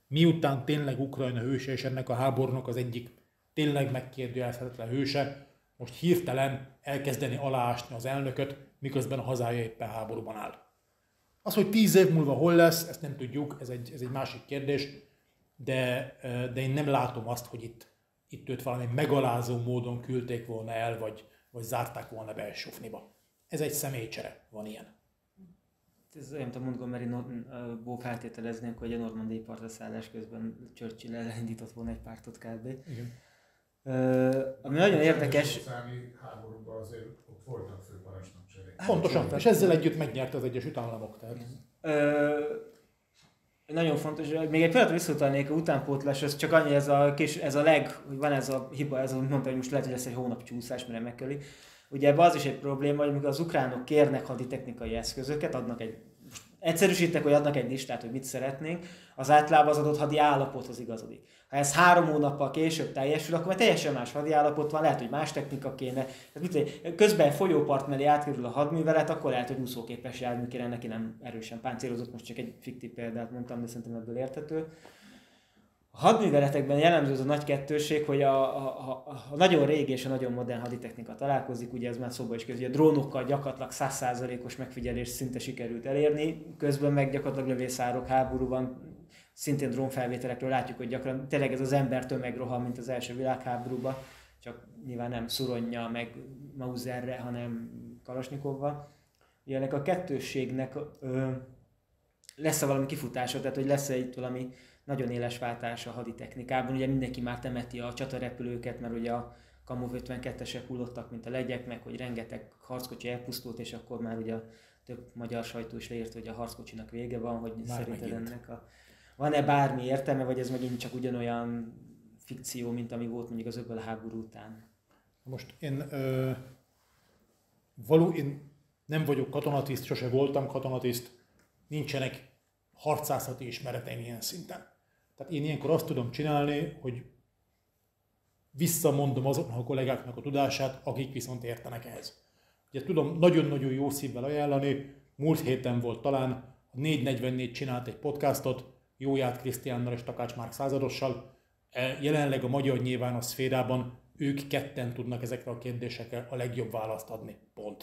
miután tényleg Ukrajna hőse, és ennek a háborúnak az egyik tényleg megkérdőjelezhetetlen hőse, most hirtelen elkezdeni aláásni az elnököt, miközben a hazája éppen háborúban áll. Az, hogy 10 év múlva hol lesz, ezt nem tudjuk, ez egy másik kérdés, de én nem látom azt, hogy itt őt valami megalázó módon küldték volna el, vagy zárták volna be elsufniba. Ez egy személycsere, van ilyen. Ez olyan, mint a Montgomery-ból feltételeznénk, hogy a normandai partraszállás közben Churchill elindított volna egy pártot kb. Igen. Ami nagyon érdekes... A számi háborúban azért ott voltak főparancsnok cserék. Pontosan, és ezzel együtt megnyerte az Egyesült Államok. Tehát... Nagyon fontos, még egy pillanatra visszautalnék a utánpótlás, az csak annyi, van ez a hiba, ez, amit mondta, hogy most lehet, hogy lesz egy hónapcsúszás, mire megköli. Ugye az is egy probléma, hogy amikor az ukránok kérnek haditechnikai eszközöket, adnak egy, egyszerűsítek, hogy adnak egy listát, hogy mit szeretnénk, az általában az adott hadi állapothoz igazodik. Ha ez 3 hónappal később teljesül, akkor már teljesen más hadi állapot van, lehet, hogy más technika kéne. Közben folyópart mellé átkerül a hadművelet, akkor lehet, hogy úszóképes jármű kéne, neki nem erősen páncélozott, most csak egy fiktív példát mondtam, de szerintem ebből érthető. A hadműveletekben jellemző az a nagy kettőség, hogy a nagyon régi és a nagyon modern haditechnika találkozik, ugye ez már szóba is közül, a drónokkal gyakorlatilag 100%-os megfigyelés szinte sikerült elérni, közben meg gyakorlatilag lövészárok háborúban, szintén drónfelvételekről látjuk, hogy gyakran tényleg ez az ember tömegrohan, mint az első világháborúban, csak nyilván nem szuronnya meg Mauserre, hanem Kalasnyikovval. Ugye ennek a kettősségnek lesz valami kifutása, tehát hogy lesz itt valami nagyon éles váltás a haditechnikában, ugye mindenki már temeti a csatarepülőket, mert ugye a Kamov 52-esek hullottak, mint a legyek, meg hogy rengeteg harckocsi elpusztult, és akkor már ugye több magyar sajtó is leírt, hogy a harckocsinak vége van, hogy szerinted ennek a... Van-e bármi értelme, vagy ez megint csak ugyanolyan fikció, mint ami volt mondjuk az öbölháború után? Most én nem vagyok katonatiszt, sose voltam katonatiszt, nincsenek harcászati ismereteim ilyen szinten. Tehát én ilyenkor azt tudom csinálni, hogy visszamondom azoknak a kollégáknak a tudását, akik viszont értenek ehhez. Ugye tudom nagyon-nagyon jó szívvel ajánlani, múlt héten volt talán, a 444 csinált egy podcastot, Jóját Krisztiánnal és Takács Márk századossal. Jelenleg a magyar nyilvános szférában ők ketten tudnak ezekre a kérdésekre a legjobb választ adni. Pont.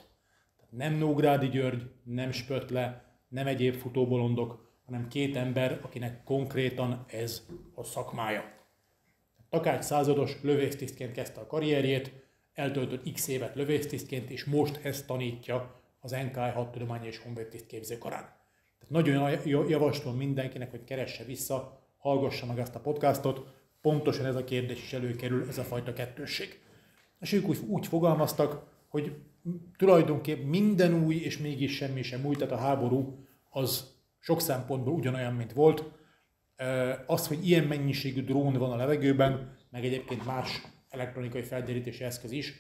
Tehát nem Nógrádi György, nem Spötle, nem egyéb futóbolondok, hanem 2 ember, akinek konkrétan ez a szakmája. Takács százados lövésztisztként kezdte a karrierjét, eltöltött x évet lövésztisztként, és most ezt tanítja az NKI Hadtudomány és Honvédtiszt Képzőkarán. Tehát nagyon javaslom mindenkinek, hogy keresse vissza, hallgassa meg ezt a podcastot, pontosan ez a kérdés is előkerül, ez a fajta kettősség. És ők úgy fogalmaztak, hogy tulajdonképp minden új, és mégis semmi sem új, tehát a háború az sok szempontból ugyanolyan, mint volt. Az, hogy ilyen mennyiségű drón van a levegőben, meg egyébként más elektronikai felderítési eszköz is,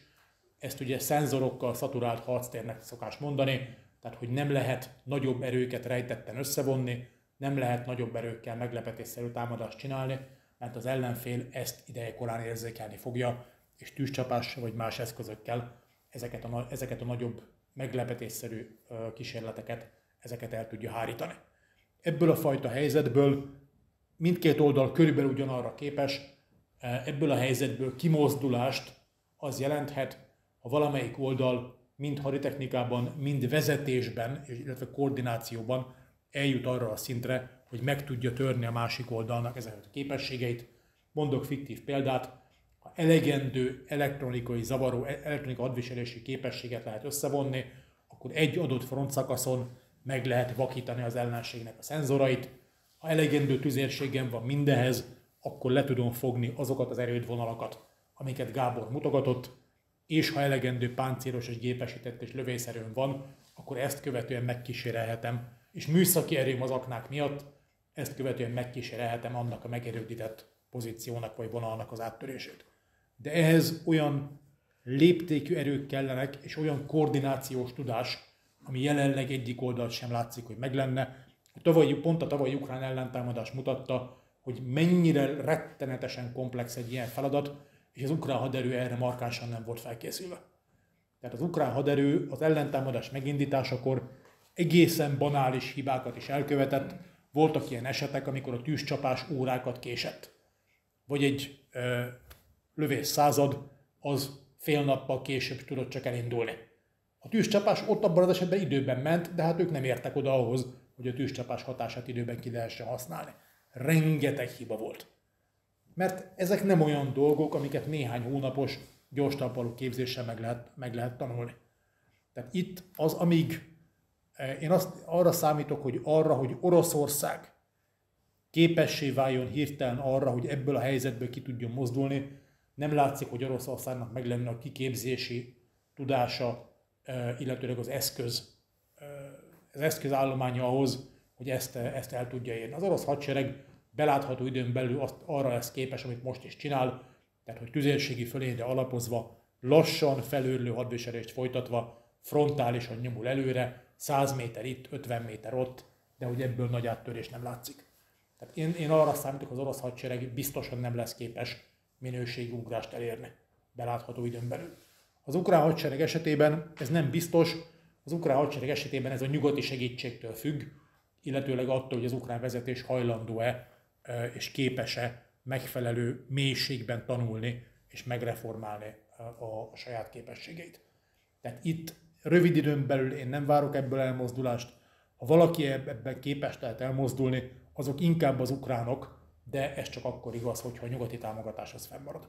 ezt ugye szenzorokkal szaturált harctérnek szokás mondani, tehát hogy nem lehet nagyobb erőket rejtetten összevonni, nem lehet nagyobb erőkkel meglepetésszerű támadást csinálni, mert az ellenfél ezt idejekorán érzékelni fogja, és tűzcsapás vagy más eszközökkel ezeket a nagyobb meglepetésszerű kísérleteket, ezeket el tudja hárítani. Ebből a fajta helyzetből mindkét oldal körülbelül ugyanarra képes, ebből a helyzetből kimozdulást az jelenthet, ha valamelyik oldal mind haditechnikában, mind vezetésben, illetve koordinációban eljut arra a szintre, hogy meg tudja törni a másik oldalnak ezeket a képességeit. Mondok fiktív példát, ha elegendő elektronika hadviselési képességet lehet összevonni, akkor egy adott frontszakaszon meg lehet vakítani az ellenségnek a szenzorait. Ha elegendő tüzérségem van mindehez, akkor le tudom fogni azokat az erődvonalakat, amiket Gábor mutogatott, és ha elegendő páncélos és gépesített és lövészerőm van, akkor ezt követően megkísérelhetem, és műszaki erőm az aknák miatt ezt követően megkísérelhetem annak a megerődített pozíciónak vagy vonalnak az áttörését. De ehhez olyan léptékű erők kellenek, és olyan koordinációs tudás, ami jelenleg egyik oldalt sem látszik, hogy meglenne. Pont a tavalyi ukrán ellentámadás mutatta, hogy mennyire rettenetesen komplex egy ilyen feladat, és az ukrán haderő erre markánsan nem volt felkészülve. Tehát az ukrán haderő az ellentámadás megindításakor egészen banális hibákat is elkövetett. Voltak ilyen esetek, amikor a tűzcsapás órákat késett. Vagy egy lövész század, az fél nappal később tudott csak elindulni. A tűzcsapás ott abban az esetben időben ment, de hát ők nem értek oda ahhoz, hogy a tűzcsapás hatását időben ki lehessen használni. Rengeteg hiba volt. Mert ezek nem olyan dolgok, amiket néhány hónapos gyors talpaló képzéssel meg lehet tanulni. Tehát itt az, amíg én arra számítok, hogy Oroszország képessé váljon hirtelen arra, hogy ebből a helyzetből ki tudjon mozdulni, nem látszik, hogy Oroszországnak meg lenne a kiképzési tudása, illetőleg az eszközállománya ahhoz, hogy ezt el tudja érni. Az orosz hadsereg belátható időn belül arra lesz képes, amit most is csinál, tehát hogy tüzérségi fölényre alapozva, lassan felőrlő hadviselést folytatva, frontálisan nyomul előre, 100 méter itt, 50 méter ott, de hogy ebből nagy áttörés nem látszik. Tehát én arra számítok, hogy az orosz hadsereg biztosan nem lesz képes minőségi ugrást elérni belátható időn belül. Az ukrán hadsereg esetében ez nem biztos, az ukrán hadsereg esetében ez a nyugati segítségtől függ, illetőleg attól, hogy az ukrán vezetés hajlandó-e és képes-e megfelelő mélységben tanulni és megreformálni a saját képességeit. Tehát itt rövid időn belül én nem várok ebből elmozdulást. Ha valaki ebben képes lehet elmozdulni, azok inkább az ukránok, de ez csak akkor igaz, hogyha a nyugati támogatás az fennmarad.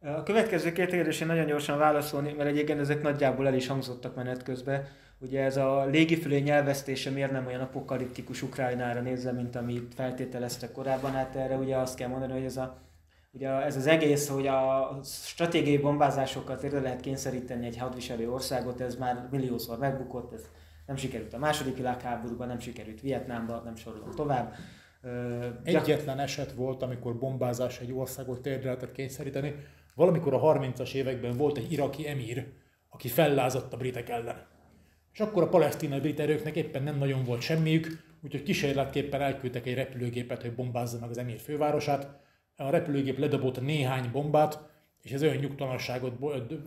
A következő két kérdésre nagyon gyorsan válaszolni, mert egyébként ezek nagyjából el is hangzottak menet közben. Ugye ez a légifölény elvesztése miért nem olyan apokaliptikus Ukrajnára nézve, mint amit feltételeztek korábban? Hát erre ugye azt kell mondani, hogy ez az egész, hogy a stratégiai bombázásokkal félre lehet kényszeríteni egy hadviselő országot, ez már milliószor megbukott, ez nem sikerült a II. Világháborúban, nem sikerült Vietnámban, nem sorolom tovább. Egyetlen eset volt, amikor bombázás egy országot térdre lehetett kényszeríteni. Valamikor a 30-as években volt egy iraki emír, aki fellázadt a britek ellen. És akkor a palesztinai brit erőknek éppen nem nagyon volt semmiük, úgyhogy kísérletképpen elküldtek egy repülőgépet, hogy bombázza meg az emír fővárosát. A repülőgép ledobott néhány bombát, és ez olyan nyugtalanságot,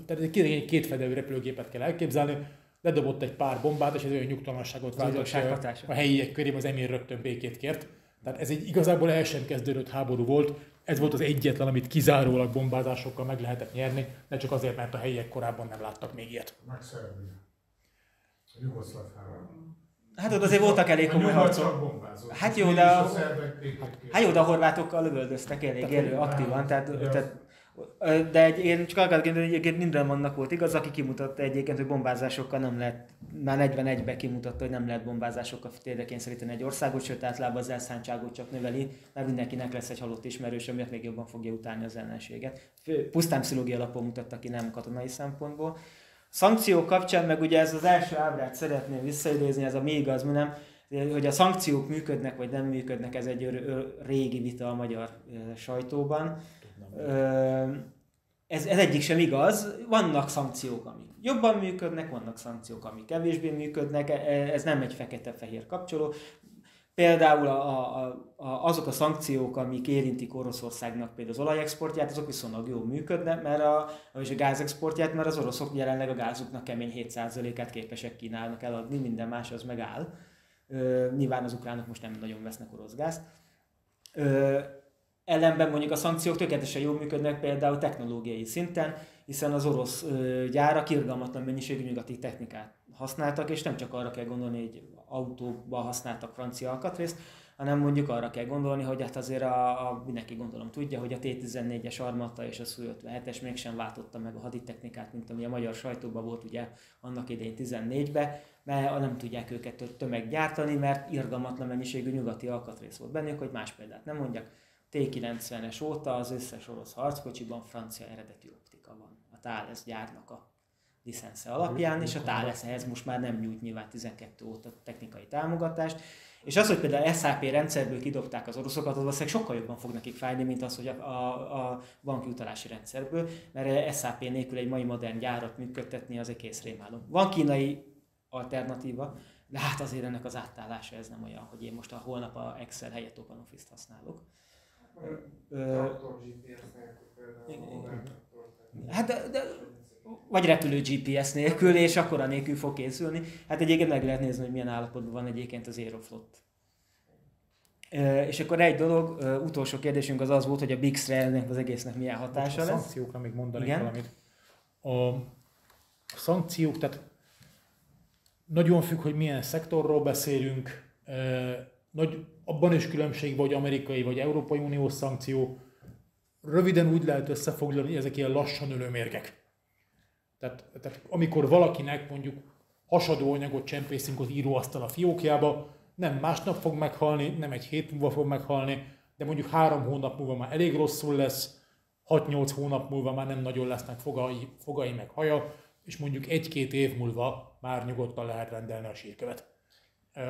tehát egy kétfedelű repülőgépet kell elképzelni, ledobott egy pár bombát, és ez olyan nyugtalanságot váltott a helyiek körében, az emír rögtön békét kért. Tehát ez egy igazából el sem kezdődött háború volt, ez volt az egyetlen, amit kizárólag bombázásokkal meg lehetett nyerni, de csak azért, mert a helyiek korábban nem láttak még ilyet. Hát ott azért voltak elég komoly harcok. Hát jó, de a horvátokkal lövöldöztek elég aktívan, tehát... De én csak akarok gondolni, hogy egyébként minden annak volt igaz, aki kimutatta egyébként, hogy bombázásokkal nem lehet, már 41-ben kimutatta, hogy nem lehet bombázásokkal térdre kényszeríteni egy országot, sőt általában az elszántságot csak növeli, mert mindenkinek lesz egy halott ismerős, amiért még jobban fogja utálni az ellenséget. Pusztán pszichológiai alapon mutatta ki, nem katonai szempontból. Szankciók kapcsán, meg ugye ez az első ábrát szeretném visszaidézni, ez a mi igaz, mi nem, hogy a szankciók működnek vagy nem működnek, ez egy régi vita a magyar sajtóban. Ez egyik sem igaz, vannak szankciók, amik jobban működnek, vannak szankciók, amik kevésbé működnek, ez nem egy fekete-fehér kapcsoló. Például azok a szankciók, amik érintik Oroszországnak például az olajexportját, azok viszonylag jól működnek, mert és a gázexportját, mert az oroszok jelenleg a gázuknak kemény 7%-át képesek Kínának eladni, minden más az megáll. Nyilván az ukránok most nem nagyon vesznek orosz gázt. Ellenben mondjuk a szankciók tökéletesen jól működnek például technológiai szinten, hiszen az orosz gyárak irgalmatlan mennyiségű nyugati technikát használtak, és nem csak arra kell gondolni, hogy autóban használtak francia alkatrészt, hanem mondjuk arra kell gondolni, hogy hát azért mindenki gondolom tudja, hogy a T-14-es Armata és a Su-57-es mégsem váltotta meg a haditechnikát, mint ami a magyar sajtóban volt ugye annak idején 14-ben, mert nem tudják őket tömeggyártani, mert irgalmatlan mennyiségű nyugati alkatrész volt bennük, hogy más példát nem mondjak. T-90-es óta az összes orosz harckocsiban francia eredetű optika van. A Thales gyárnak a licensze alapján, és a Thales ehhez most már nem nyújt nyilván 12 óta technikai támogatást. És az, hogy például SAP rendszerből kidobták az oroszokat, az valószínűleg sokkal jobban fog nekik fájni, mint az, hogy a banki utalási rendszerből, mert SAP nélkül egy mai modern gyárat működtetni az egy kész rémálom. Van kínai alternatíva, de hát azért ennek az átállása ez nem olyan, hogy én most a holnap a Excel helyett OpenOffice-t használok. Hát de vagy repülő GPS nélkül, és akkora nélkül fog készülni. Hát egyébként meg lehet nézni, hogy milyen állapotban van egyébként az Aeroflot. És akkor egy dolog, utolsó kérdésünk az az volt, hogy a Big Thread-nek az egésznek milyen hatása lesz. A szankciókra még mondanék valamit. A szankciók, tehát nagyon függ, hogy milyen szektorról beszélünk. Abban is különbség vagy amerikai vagy Európai Uniós szankció. Röviden úgy lehet összefoglalni, hogy ezek ilyen lassan ölő mérgek. Tehát amikor valakinek mondjuk hasadó anyagot csempészünk az íróasztal a fiókjába, nem másnap fog meghalni, nem egy hét múlva fog meghalni, de mondjuk 3 hónap múlva már elég rosszul lesz, 6-8 hónap múlva már nem nagyon lesznek fogai meg haja, és mondjuk 1-2 év múlva már nyugodtan lehet rendelni a sírkövet.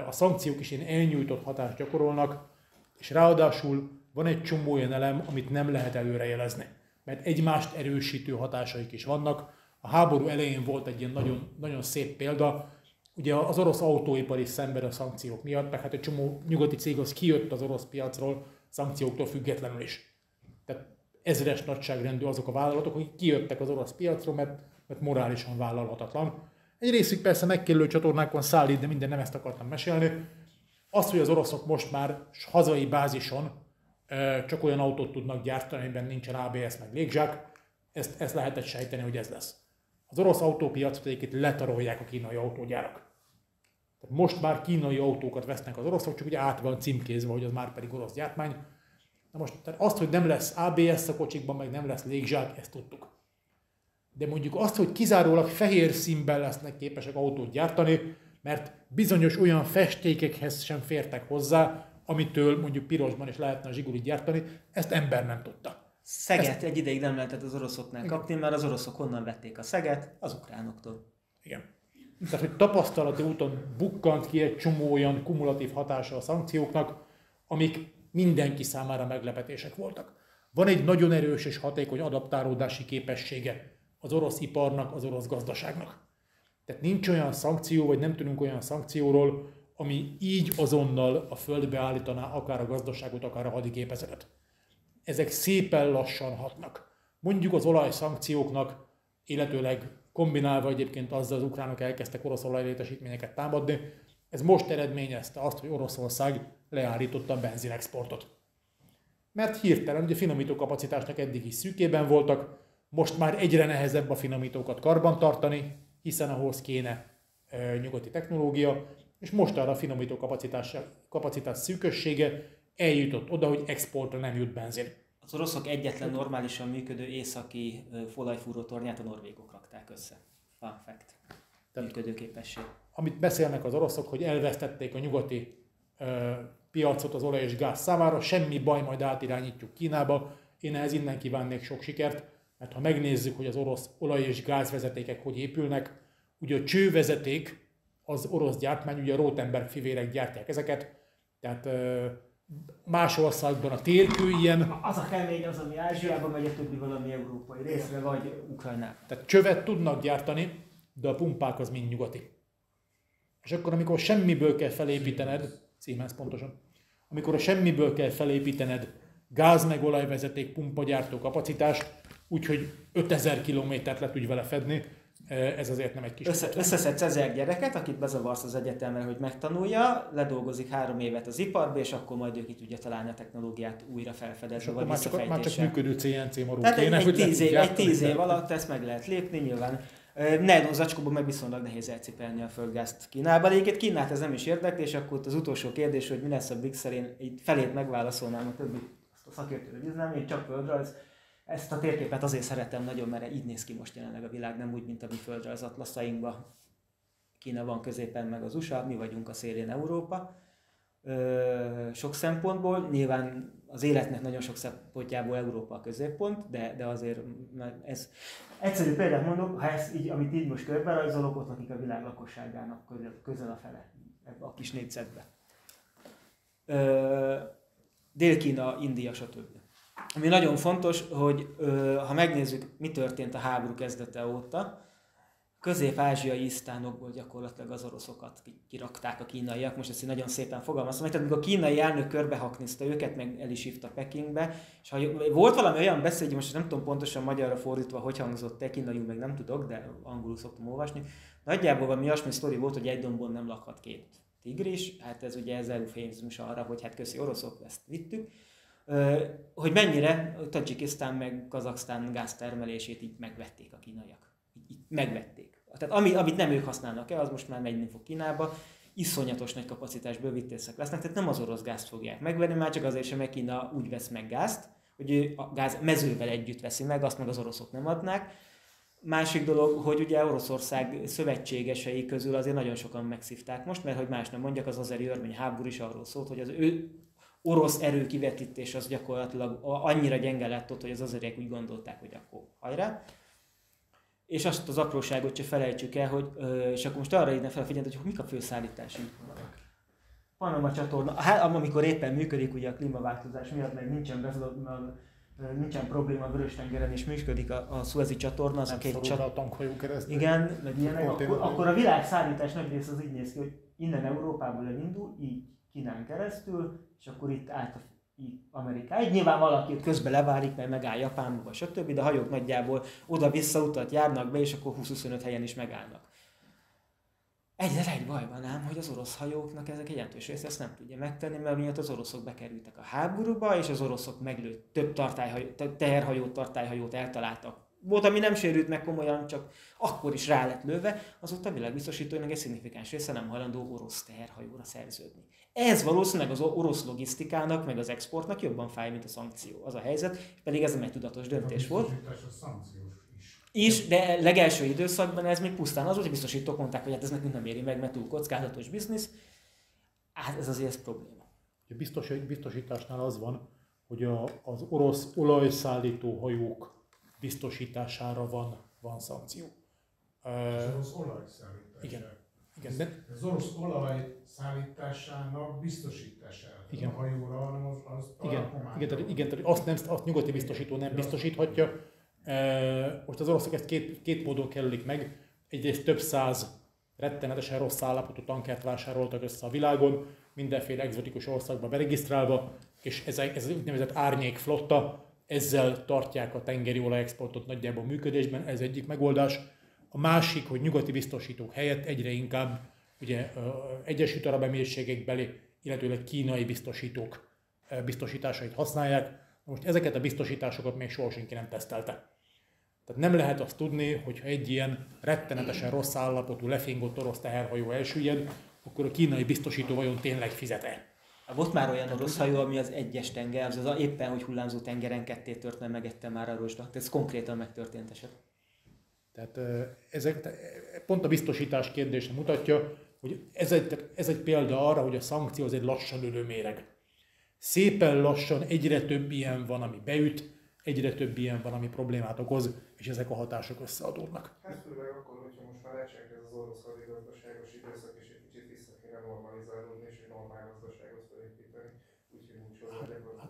A szankciók is ilyen elnyújtott hatást gyakorolnak, és ráadásul van egy csomó olyan elem, amit nem lehet előrejelezni, mert egymást erősítő hatásaik is vannak. A háború elején volt egy ilyen nagyon, nagyon szép példa, ugye az orosz autóipar is szenved a szankciók miatt, meg hát egy csomó nyugati cég az kijött az orosz piacról szankcióktól függetlenül is. Tehát ezres nagyságrendű azok a vállalatok, akik kijöttek az orosz piacról, mert morálisan vállalhatatlan. Egy részük persze megkérlő csatornákon szállít, de minden nem ezt akartam mesélni. Az, hogy az oroszok most már hazai bázison csak olyan autót tudnak gyártani, amiben nincsen ABS meg légzsák, ezt lehetett sejteni, hogy ez lesz. Az orosz autópiacot egyébként letarolják a kínai autógyárak. Tehát most már kínai autókat vesznek az oroszok, csak ugye át van címkézve, hogy az már pedig orosz gyártmány. Na most tehát azt, hogy nem lesz ABS a kocsikban, meg nem lesz légzsák, ezt tudtuk. De mondjuk azt, hogy kizárólag fehér színben lesznek képesek autót gyártani, mert bizonyos olyan festékekhez sem fértek hozzá, amitől mondjuk pirosban is lehetne a Zsigulit gyártani, ezt ember nem tudta. Szeget egy ideig nem lehetett az oroszoknál kapni, mert az oroszok honnan vették a szeget? Az ukránoktól. Igen. Tehát, hogy tapasztalati úton bukkant ki egy csomó olyan kumulatív hatása a szankcióknak, amik mindenki számára meglepetések voltak. Van egy nagyon erős és hatékony adaptálódási képessége az orosz iparnak, az orosz gazdaságnak. Tehát nincs olyan szankció, vagy nem tudunk olyan szankcióról, ami így azonnal a földbe állítaná akár a gazdaságot, akár a hadigépezetet. Ezek szépen lassan hatnak. Mondjuk az olajszankcióknak, illetőleg kombinálva egyébként azzal az ukránok elkezdtek orosz olajlétesítményeket támadni, ez most eredményezte azt, hogy Oroszország leállította a benzinexportot. Mert hirtelen, ugye finomító kapacitásnak eddig is szűkében voltak, most már egyre nehezebb a finomítókat karbantartani, hiszen ahhoz kéne nyugati technológia, és mostanra a finomító kapacitás szűkössége eljutott oda, hogy exportra nem jut benzin. Az oroszok egyetlen normálisan működő északi olajfúró tornyát a norvégok rakták össze. Fun fact. Működőképesség. Amit beszélnek az oroszok, hogy elvesztették a nyugati piacot az olaj és gáz számára, semmi baj, majd átirányítjuk Kínába. Én ehhez innen kívánnék sok sikert, mert ha megnézzük, hogy az orosz olaj- és gázvezetékek hogy épülnek, ugye a csővezeték az orosz gyártmány, ugye a Rotenberg fivérek gyártják ezeket, tehát más országban a térkőien. Az a kemény az, ami Ázsiában megy, a többi valami európai részre, vagy Ukrajnában. Tehát csövet tudnak gyártani, de a pumpák az mind nyugati. És akkor, amikor semmiből kell felépítened, Siemens pontosan, amikor a semmiből kell felépítened gáz- meg olajvezeték pumpagyártó kapacitást, úgyhogy 5000 kilométert le tudj vele fedni, ez azért nem egy kis... Összeszedsz 1000 gyereket, akit bezavarsz az egyetemre, hogy megtanulja, ledolgozik 3 évet az iparba, és akkor majd ő ki tudja találni a technológiát újra felfedezni, vagy visszafejtéssel. Már csak működő CNC maró kéne, hogy egy 10 év alatt ezt meg lehet lépni, nyilván. Neon zacskóban meg viszonylag nehéz elcipelni a földgázt Kínában. Egyébként Kínát ez nem is érdekli, és akkor az utolsó kérdés, hogy mi lesz a BRICS-szel, én itt felét megválaszolnám, a többi azt a szakértőről bíznám, én csak földrajz. Ezt a térképet azért szeretem nagyon, mert így néz ki most jelenleg a világ, nem úgy, mint a mi földrajz atlaszainkban. Kína van középen, meg az USA, mi vagyunk a szélén, Európa. Sok szempontból, nyilván az életnek nagyon sok szempontjából Európa a középpont, de azért ez... Egyszerű példát mondok, ha ez így, amit így most körberajzolok, ott lakik a világ lakosságának közel a fele, ebbe a kis négyzetbe. Dél-Kína, India, stb. Ami nagyon fontos, hogy ha megnézzük, mi történt a háború kezdete óta, közép-ázsiai isztánokból gyakorlatilag az oroszokat kirakták a kínaiak, most ezt nagyon szépen fogalmazom, tehát amikor a kínai elnök körbehakniszta őket, meg el is hívta Pekingbe, és ha volt valami olyan beszéd, most nem tudom pontosan magyarra fordítva, hogy hangzott-e, kínaiul meg nem tudok, de angolul szoktam olvasni, nagyjából valami olyasmi sztori volt, hogy egy dombon nem lakhat 2 tigris, hát ez ugye ez eufémizmus arra, hogy hát köszi oroszok, ezt vittük. Hogy mennyire Tajikisztán meg Kazaksztán gáztermelését így megvették a kínaiak. Így megvették. Tehát amit nem ők használnak el, az most már menni fog Kínába, iszonyatos nagy kapacitás bővítészek lesznek, tehát nem az orosz gázt fogják megvenni, már csak azért sem, mert Kína úgy vesz meg gázt, hogy ő a gáz mezővel együtt veszi meg, azt meg az oroszok nem adnák. Másik dolog, hogy ugye Oroszország szövetségesei közül azért nagyon sokan megszívták most, mert hogy más nem mondjak, az azeri örmény háború is arról szólt, hogy az ő orosz erőkivetítés az gyakorlatilag annyira gyenge lett ott, hogy az azeriek úgy gondolták, hogy akkor hajrá. És azt az apróságot se felejtsük el, hogy, és akkor most arra írnám fel a figyelmet, hogy mik a főszállítási útvonalak. Panama csatorna, hát amikor éppen működik, ugye a klímaváltozás miatt meg nincsen probléma a Vörös-tengeren, és működik a Szuezi csatorna, az a két csatorna. Igen, meg ilyenek. Akkor a világszállítás nagy része az így néz ki, hogy innen Európából elindul, így Kínán keresztül, és akkor itt át Amerikáig. Nyilván valaki közben leválik, mert megáll Japánba, stb., de hajók nagyjából oda-vissza utat járnak be, és akkor 20-25 helyen is megállnak. Egyre egy baj van ám, hogy az orosz hajóknak ezek egy jelentős része ezt nem tudja megtenni, mert miatt az oroszok bekerültek a háborúba, és az oroszok meglőtt több teherhajót, tartályhajót eltaláltak. Volt, ami nem sérült meg komolyan, csak akkor is rá lett lőve, azóta a világbiztosítóinak egy szignifikáns része nem hajlandó orosz teherhajóra szerződni. Ez valószínűleg az orosz logisztikának, meg az exportnak jobban fáj, mint a szankció. Az a helyzet, pedig ez nem egy tudatos döntés volt. A biztosítás a szankciós is. De legelső időszakban ez még pusztán az volt, hogy biztosítók mondták, hogy hát ez nekünk nem éri meg, mert túl kockázatos biznisz. Hát ez azért ez probléma. A biztosításnál az van, hogy az orosz olajszállító hajók biztosítására van szankció. Az orosz olajszállítására. Igen. De... Az orosz olajszállításának biztosítására. Igen. A hajóra, hanem az tehát azt nyugati biztosító nem biztosíthatja. Most az oroszok ezt két módon kerülik meg. Egyrészt több száz rettenetesen rossz állapotú tankert vásároltak össze a világon, mindenféle egzotikus országba beregisztrálva, és ez az úgynevezett árnyékflotta, ezzel tartják a tengeri olajexportot nagyjából működésben, ez egyik megoldás. A másik, hogy nyugati biztosítók helyett egyre inkább ugye Egyesült Arab Emírségek beli, illetőleg kínai biztosítók biztosításait használják. Most ezeket a biztosításokat még soha senki nem tesztelte. Tehát nem lehet azt tudni, hogyha egy ilyen rettenetesen rossz állapotú, lefingott orosz teherhajó elsüllyed, akkor a kínai biztosító vajon tényleg fizet-e? Volt már olyan orosz hajó, ami az egyes tenger, az éppen, hogy hullámzó tengeren ketté tört, mert megette már a rozsdat. Ez konkrétan megtörtént eset. Tehát ezek pont a biztosítás kérdése mutatja, hogy ez egy példa arra, hogy a szankció az egy lassan ülő méreg. Szépen lassan egyre több ilyen van, ami beüt, egyre több ilyen van, ami problémát okoz, és ezek a hatások összeadódnak. Hát főleg akkor, hogyha most már lecsek ez az orosz hadigazdaságos időszak, és egy kicsit vissza kéne normalizálódni, és egy normál gazdaságot felépíteni,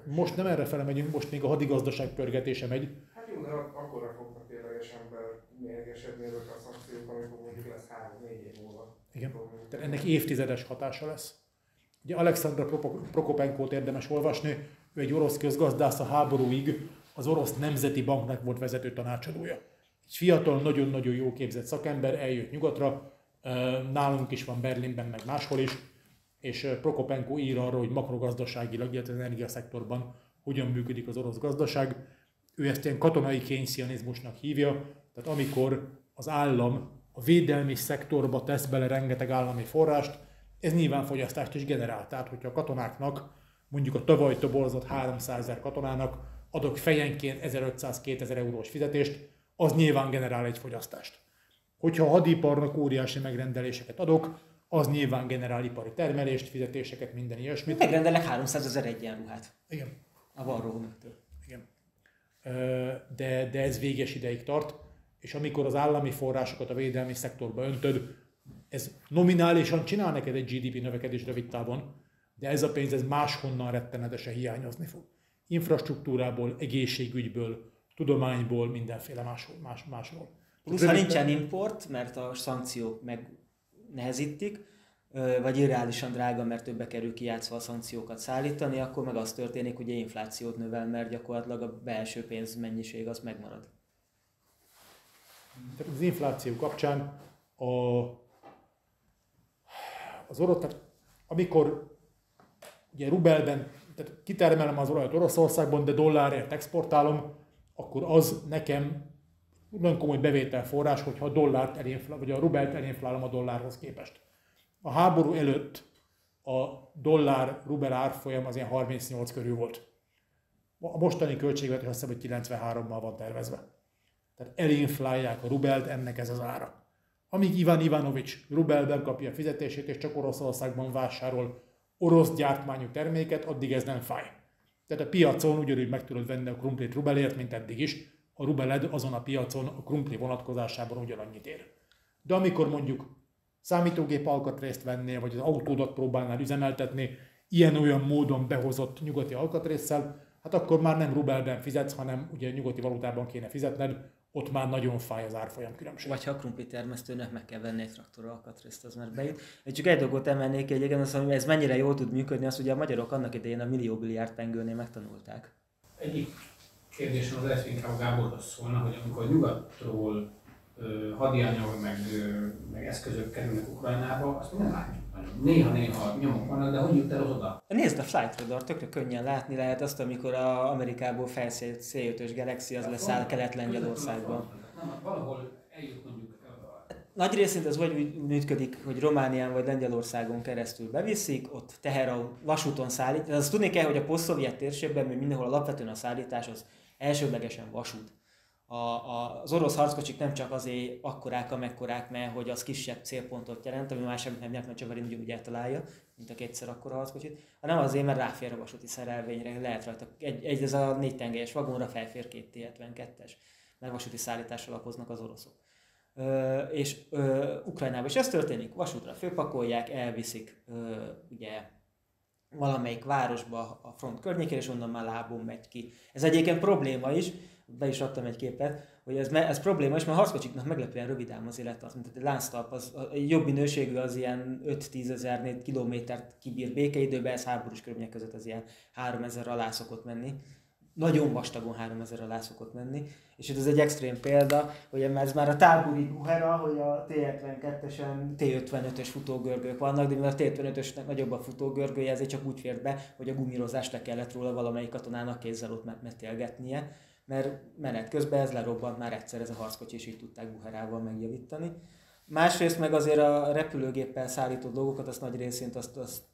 Most nem erre fele megyünk, most még a hadigazdaság pörgetése megy. Hát jó, de akkorra fognak tényleges ember mérgesedni ezek a szankciók, amikor mondjuk lesz 3-4 év múlva. Igen, tehát ennek évtizedes hatása lesz. Ugye Alexandra Prokopenkót érdemes olvasni, ő egy orosz közgazdász, a háborúig az Orosz Nemzeti Banknak volt vezető tanácsadója. Egy fiatal, nagyon-nagyon jó képzett szakember, eljött nyugatra, nálunk is van Berlinben, meg máshol is, és Prokopenko ír arról, hogy makrogazdaságilag, illetve az energiaszektorban hogyan működik az orosz gazdaság. Ő ezt ilyen katonai keynesianizmusnak hívja, tehát amikor az állam a védelmi szektorba tesz bele rengeteg állami forrást, ez nyilván fogyasztást is generál. Tehát, hogyha a katonáknak, mondjuk a tavaly toborzott 300 000 katonának adok fejenként 1500-2000 eurós fizetést, az nyilván generál egy fogyasztást. Hogyha a hadiparnak óriási megrendeléseket adok, az nyilván generál ipari termelést, fizetéseket, minden ilyesmit. Megrendelek 300 000 egyenruhát. Igen. A varrónőktől. Igen. De ez véges ideig tart, és amikor az állami forrásokat a védelmi szektorba öntöd, ez nominálisan csinál neked egy GDP növekedés rövid távon, de ez a pénz ez máshonnan rettenetesen hiányozni fog. Infrastruktúrából, egészségügyből, tudományból, mindenféle másról. Plusz, ha nincsen import, mert a szankciók megnehezítik, vagy irreálisan drága, mert többe kerül kijátszva a szankciókat szállítani, akkor meg az történik, hogy inflációt növel, mert gyakorlatilag a belső pénzmennyiség az megmarad. Tehát az infláció kapcsán amikor ugye rubelben, tehát kitermelem az olajat Oroszországban, de dollárért exportálom, akkor az nekem nagyon komoly bevételforrás, hogyha a dollárt vagy a rubelt elinflálom a dollárhoz képest. A háború előtt a dollár-rubel árfolyam az ilyen 38 körül volt. A mostani költségvetés azt hiszem, hogy 93-mal van tervezve. Tehát elinflálják a rubelt, ennek ez az ára. Amíg Ivan Ivanovics rubelben kapja a fizetését, és csak Oroszországban vásárol orosz gyártmányú terméket, addig ez nem fáj. Tehát a piacon ugyanúgy meg tudod venni a krumplit rubelért, mint eddig is. A rubeled azon a piacon a krumpli vonatkozásában ugyanannyit ér. De amikor mondjuk számítógép alkatrészt vennél, vagy az autódat próbálnál üzemeltetni, ilyen-olyan módon behozott nyugati alkatrészsel, hát akkor már nem rubelben fizetsz, hanem ugye nyugati valutában kéne fizetned, ott már nagyon fáj az árfolyam különbség. Vagy ha a krumpli termesztőnek meg kell venni egy traktor alkatrészt, az már bejut. Csak egy dolgot emelnék egy, igen, azt mondom, ez mennyire jól tud működni, azt ugye a magyarok annak idején a millió-billiárd pengőnél megtanulták. Egyik kérdésem az lesz, inkább Gáborhoz szólna, hogy amikor nyugatról hadianyag meg eszközök kerülnek Ukrajnába, azt nem látjuk. Néha-néha nyomok vannak, de hogy jut el oda? Nézd a Flight Radar, tökre könnyen látni lehet azt, amikor a Amerikából felszél C5-ös Galaxy az leszáll Kelet-Lengyelországban. Nem, valahol eljut mondjuk. Nagy részint ez vagy működik, hogy Románián vagy Lengyelországon keresztül beviszik, ott teherautó vasúton szállít. De azt tudni kell, hogy a posztszovjet térségben még mindenhol alapvetően a szállítás az elsődlegesen vasút. Az orosz harckocsik nem csak azért akkorák, amekkorák, mert hogy az kisebb célpontot jelent, ami más semmit nem jelent, mert Cseverin ugyanúgy eltalálja, mint a kétszer akkora harcskocsit, hanem azért, mert ráfér a vasúti szerelvényre, lehet rajta. Ez a 4 tengelyes vagonra felfér 2 T-72-es, mert vasúti szállítással alapoznak az oroszok. Ukrajnában is ez történik, vasútra fölpakolják, elviszik ugye valamelyik városba a front környékére, és onnan már lábon megy ki. Ez egyébként probléma is, be is adtam egy képet, hogy ez probléma is, mert a harckocsiknak meglepően rövid ám az élettart, mint egy lánctalp, a jobb minőségű az ilyen 5-10 ezer kilométert kibír békeidőben, ez háborús körülmények között az ilyen 3000 alá szokott menni. Nagyon vastagon 3000 alá szokott menni, és itt az egy extrém példa, hogy ez már a tábori buhera, hogy a T-72-esen T-55-ös futógörgők vannak, de mivel a T-55-ösnek nagyobb a futógörgője, ezért csak úgy fért be, hogy a gumírozást le kellett róla valamelyik katonának kézzel ott metélgetnie, mert menet közben ez lerobbant már egyszer, ez a harckocsi, és így tudták buherával megjavítani. Másrészt meg azért a repülőgéppel szállított dolgokat, azt nagy részint,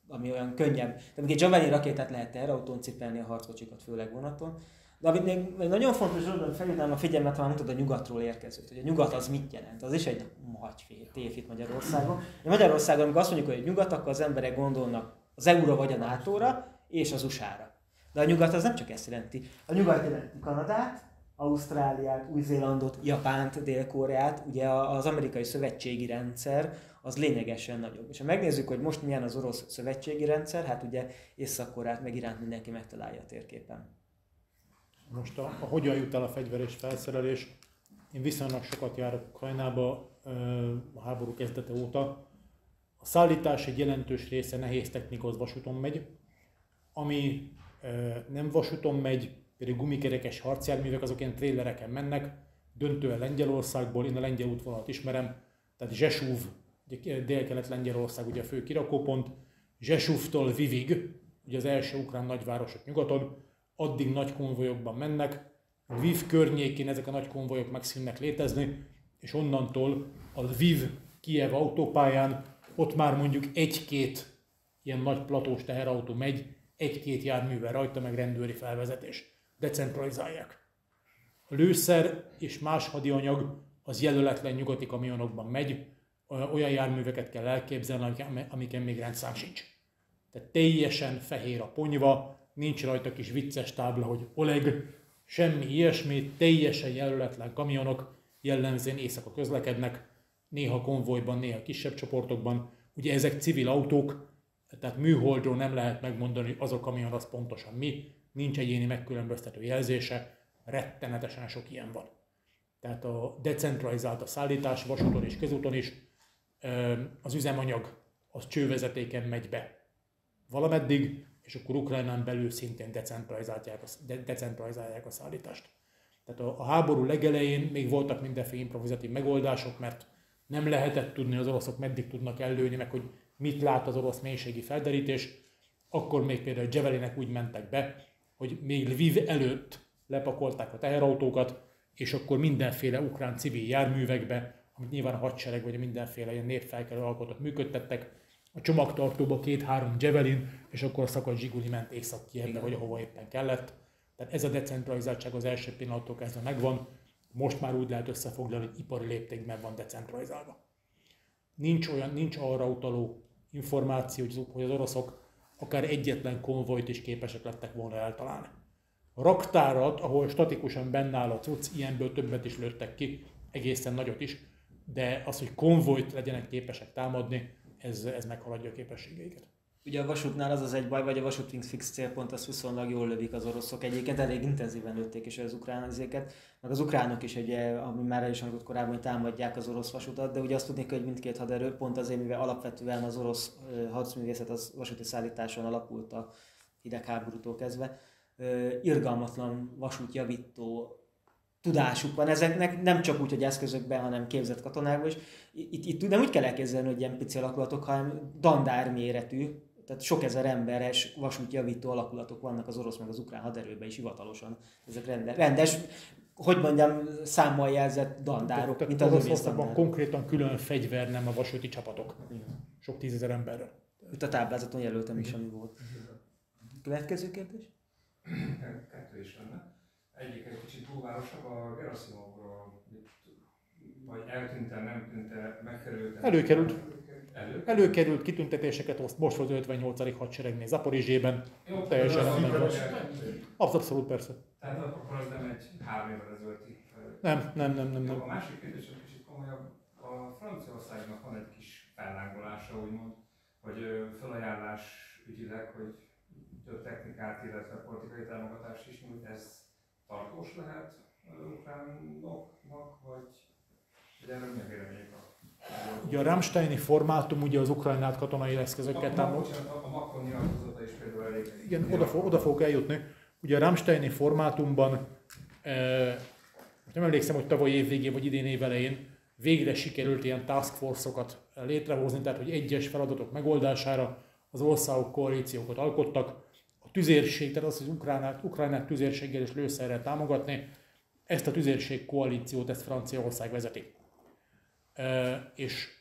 ami olyan könnyebb. Tehát még egy Javelin rakétát lehet teherautón cipelni, a harckocsikat, főleg vonaton. De amit még nagyon fontos, hogy felhívnám a figyelmet, ha már mutat a nyugatról érkezőt, hogy a nyugat az mit jelent. Az is egy nagy tévhit Magyarországon. Magyarországon, amikor azt mondjuk, hogy nyugat, akkor az emberek gondolnak az EU-ra vagy a NATO-ra és az USA-ra. De a nyugat az nem csak ezt jelenti. A nyugat jelenti Kanadát, Ausztráliát, Új-Zélandot, Japánt, Dél-Koreát, ugye az amerikai szövetségi rendszer az lényegesen nagyobb. És ha megnézzük, hogy most milyen az orosz szövetségi rendszer, hát ugye Észak-Koreát meg Iránt mindenki megtalálja a térképen. Most a hogyan jut el a fegyver és felszerelés? Én viszonylag sokat járok Ukrajnába a háború kezdete óta. A szállítás egy jelentős része nehéz technikahoz vasúton megy, ami nem vasúton megy, például gumikerekes harcjárművek, azok ilyen trélereken mennek, döntően Lengyelországból, én a lengyel útvonalat ismerem, tehát Zsesúv, délkelet Lengyelország ugye a fő kirakópont, Zsesúvtól Lvivig, ugye az első ukrán nagyvárosok nyugaton, addig nagy konvojokban mennek, Lviv környékén ezek a nagy konvojok megszűnnek létezni, és onnantól a Lviv-Kijev autópályán ott már mondjuk egy-két ilyen nagy platós teherautó megy, egy-két járművel rajta, meg rendőri felvezetés. Decentralizálják. A lőszer és más hadianyag az jelöletlen nyugati kamionokban megy, olyan járműveket kell elképzelni, amiken még rendszám sincs. Tehát teljesen fehér a ponyva, nincs rajta kis vicces tábla, hogy Oleg, semmi ilyesmi, teljesen jelöletlen kamionok jellemzően éjszaka közlekednek, néha konvojban, néha kisebb csoportokban. Ugye ezek civil autók, tehát műholdról nem lehet megmondani, hogy az a kamion az pontosan mi, nincs egyéni megkülönböztető jelzése, rettenetesen sok ilyen van. Tehát a decentralizált a szállítás vasúton és közúton is, az üzemanyag az csővezetéken megy be valameddig, és akkor Ukrajnán belül szintén decentralizálják a szállítást. Tehát a háború legelején még voltak mindenféle improvizatív megoldások, mert nem lehetett tudni, az oroszok meddig tudnak ellőni, meg hogy mit lát az orosz mélységi felderítés. Akkor még például Dzsevelinek úgy mentek be, hogy még Lviv előtt lepakolták a teherautókat, és akkor mindenféle ukrán civil járművekbe, amit nyilván a hadsereg vagy mindenféle ilyen népfelkelő alkotót működtettek, a csomagtartóba 2-3 Dzsevelin, és akkor a szakadt Zsiguli ment Észak-Kijevbe, vagy ahova éppen kellett. Tehát ez a decentralizáltság az első pillanattól kezdve megvan, most már úgy lehet összefoglalni, hogy ipari léptékben van decentralizálva. Nincs arra utaló információ, hogy az oroszok akár egyetlen konvojt is képesek lettek volna eltalálni. A raktárat, ahol statikusan bennáll a cucc, ilyenből többet is lőttek ki, egészen nagyot is, de az, hogy konvojt legyenek képesek támadni, ez meghaladja a képességeiket. Ugye a vasútnál az egy baj, vagy a vasút fix célpont, az viszonylag jól lövik az oroszok. Egyébként elég intenzíven lőtték is az ukránizéket, meg az ukránok is, ugye, ami már el is hangzott korábban, hogy támadják az orosz vasutat, de ugye azt tudni kell, hogy mindkét haderő, pont azért, mivel alapvetően az orosz harcművészet az vasúti szállításon alapult a hidegháborútól kezdve, irgalmatlan vasútjavító tudásuk van ezeknek, nem csak úgy, hogy eszközökben, hanem képzett katonákban is. Itt nem úgy kell elképzelni, hogy ilyen pici alakulatok, hanem dandár méretű, tehát sok ezer emberes vasútjavító alakulatok vannak az orosz meg az ukrán haderőben is hivatalosan. Ezek rendes, hogy mondjam, számmal jelzett dandárok, mint az oroszokban konkrétan külön fegyver, nem a vasúti csapatok. Igen. Sok tízezer emberre. Itt a táblázaton jelöltem is, ami volt. Következő kérdés? Kettő is lenne. Egyik egy kicsit túlvárosabb, a Gerasimovról, vagy eltűnt-e, nem tűnt-e, megkerült-e? Előkerült kitüntetéseket most volt az 58. hadseregnél Zaporizsében. Jó, teljesen rendben. Abszolút persze. Tehát akkor az nem egy 3 évvel ezelőtti. Nem. A másik kérdés egy kicsit komolyabb. A Franciaországnak van egy kis fellángolása, úgymond, hogy felajánlás ügyileg, hogy több technikát, illetve politikai támogatást is nyújt, ez tartós lehet ukránoknak, vagy erről mi a vélemények? Ugye a Rammsteini formátum ugye az Ukrajnát katonai eszközökkel támogat. A Macron nyilatkozata is például elég. Igen, oda fogok eljutni. Ugye a Rammsteini formátumban, nem emlékszem, hogy tavaly év végén vagy idén év elején végre sikerült ilyen task force-okat létrehozni, tehát hogy egyes feladatok megoldására az országok koalíciókat alkottak. A tüzérség, tehát az, hogy Ukrajnát tüzérséggel és lőszerrel támogatni, ezt a tüzérség koalíciót, ezt Franciaország vezeti. És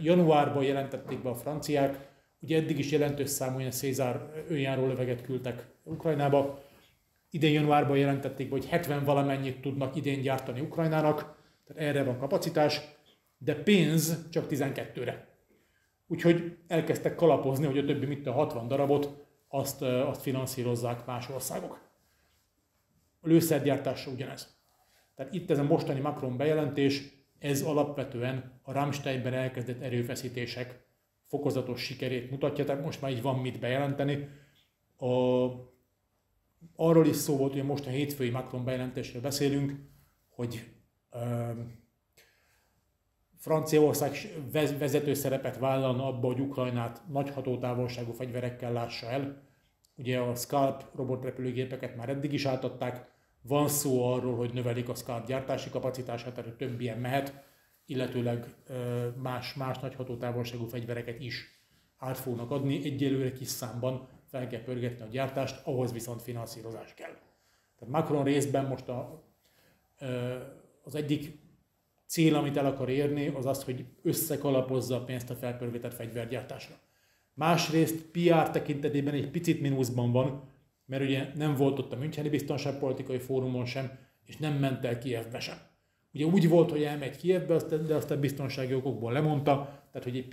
januárban jelentették be a franciák, ugye eddig is jelentős számú ilyen Cézár önjáró löveget küldtek Ukrajnába, idén januárban jelentették be, hogy 70 valamennyit tudnak idén gyártani Ukrajnának, tehát erre van kapacitás, de pénz csak 12-re. Úgyhogy elkezdtek kalapozni, hogy a többi mint a 60 darabot, azt finanszírozzák más országok. A lőszergyártással ugyanez. Tehát itt ez a mostani Macron bejelentés, ez alapvetően a Rammsteinben elkezdett erőfeszítések fokozatos sikerét mutatja, tehát most már így van mit bejelenteni. Arról is szó volt, hogy most a hétfői Macron bejelentésről beszélünk, hogy Franciaország vezető szerepet vállalna abba, hogy Ukrajnát nagy hatótávolságú fegyverekkel lássa el. Ugye a Scalp robotrepülőgépeket már eddig is átadták, van szó arról, hogy növelik a Scalp gyártási kapacitását, tehát több ilyen mehet, illetőleg más nagy hatótávolságú fegyvereket is át fognak adni. Egyelőre kis számban fel kell pörgetni a gyártást, ahhoz viszont finanszírozás kell. Tehát Macron részben most az egyik cél, amit el akar érni, az az, hogy összekalapozza a pénzt a felpörgetett fegyvergyártásra. Másrészt PR tekintetében egy picit mínuszban van, mert ugye nem volt ott a Müncheni Biztonságpolitikai Fórumon sem, és nem ment el Kijevbe sem. Ugye úgy volt, hogy elmegy Kijevbe, de aztán biztonsági okokból lemondta, tehát hogy egy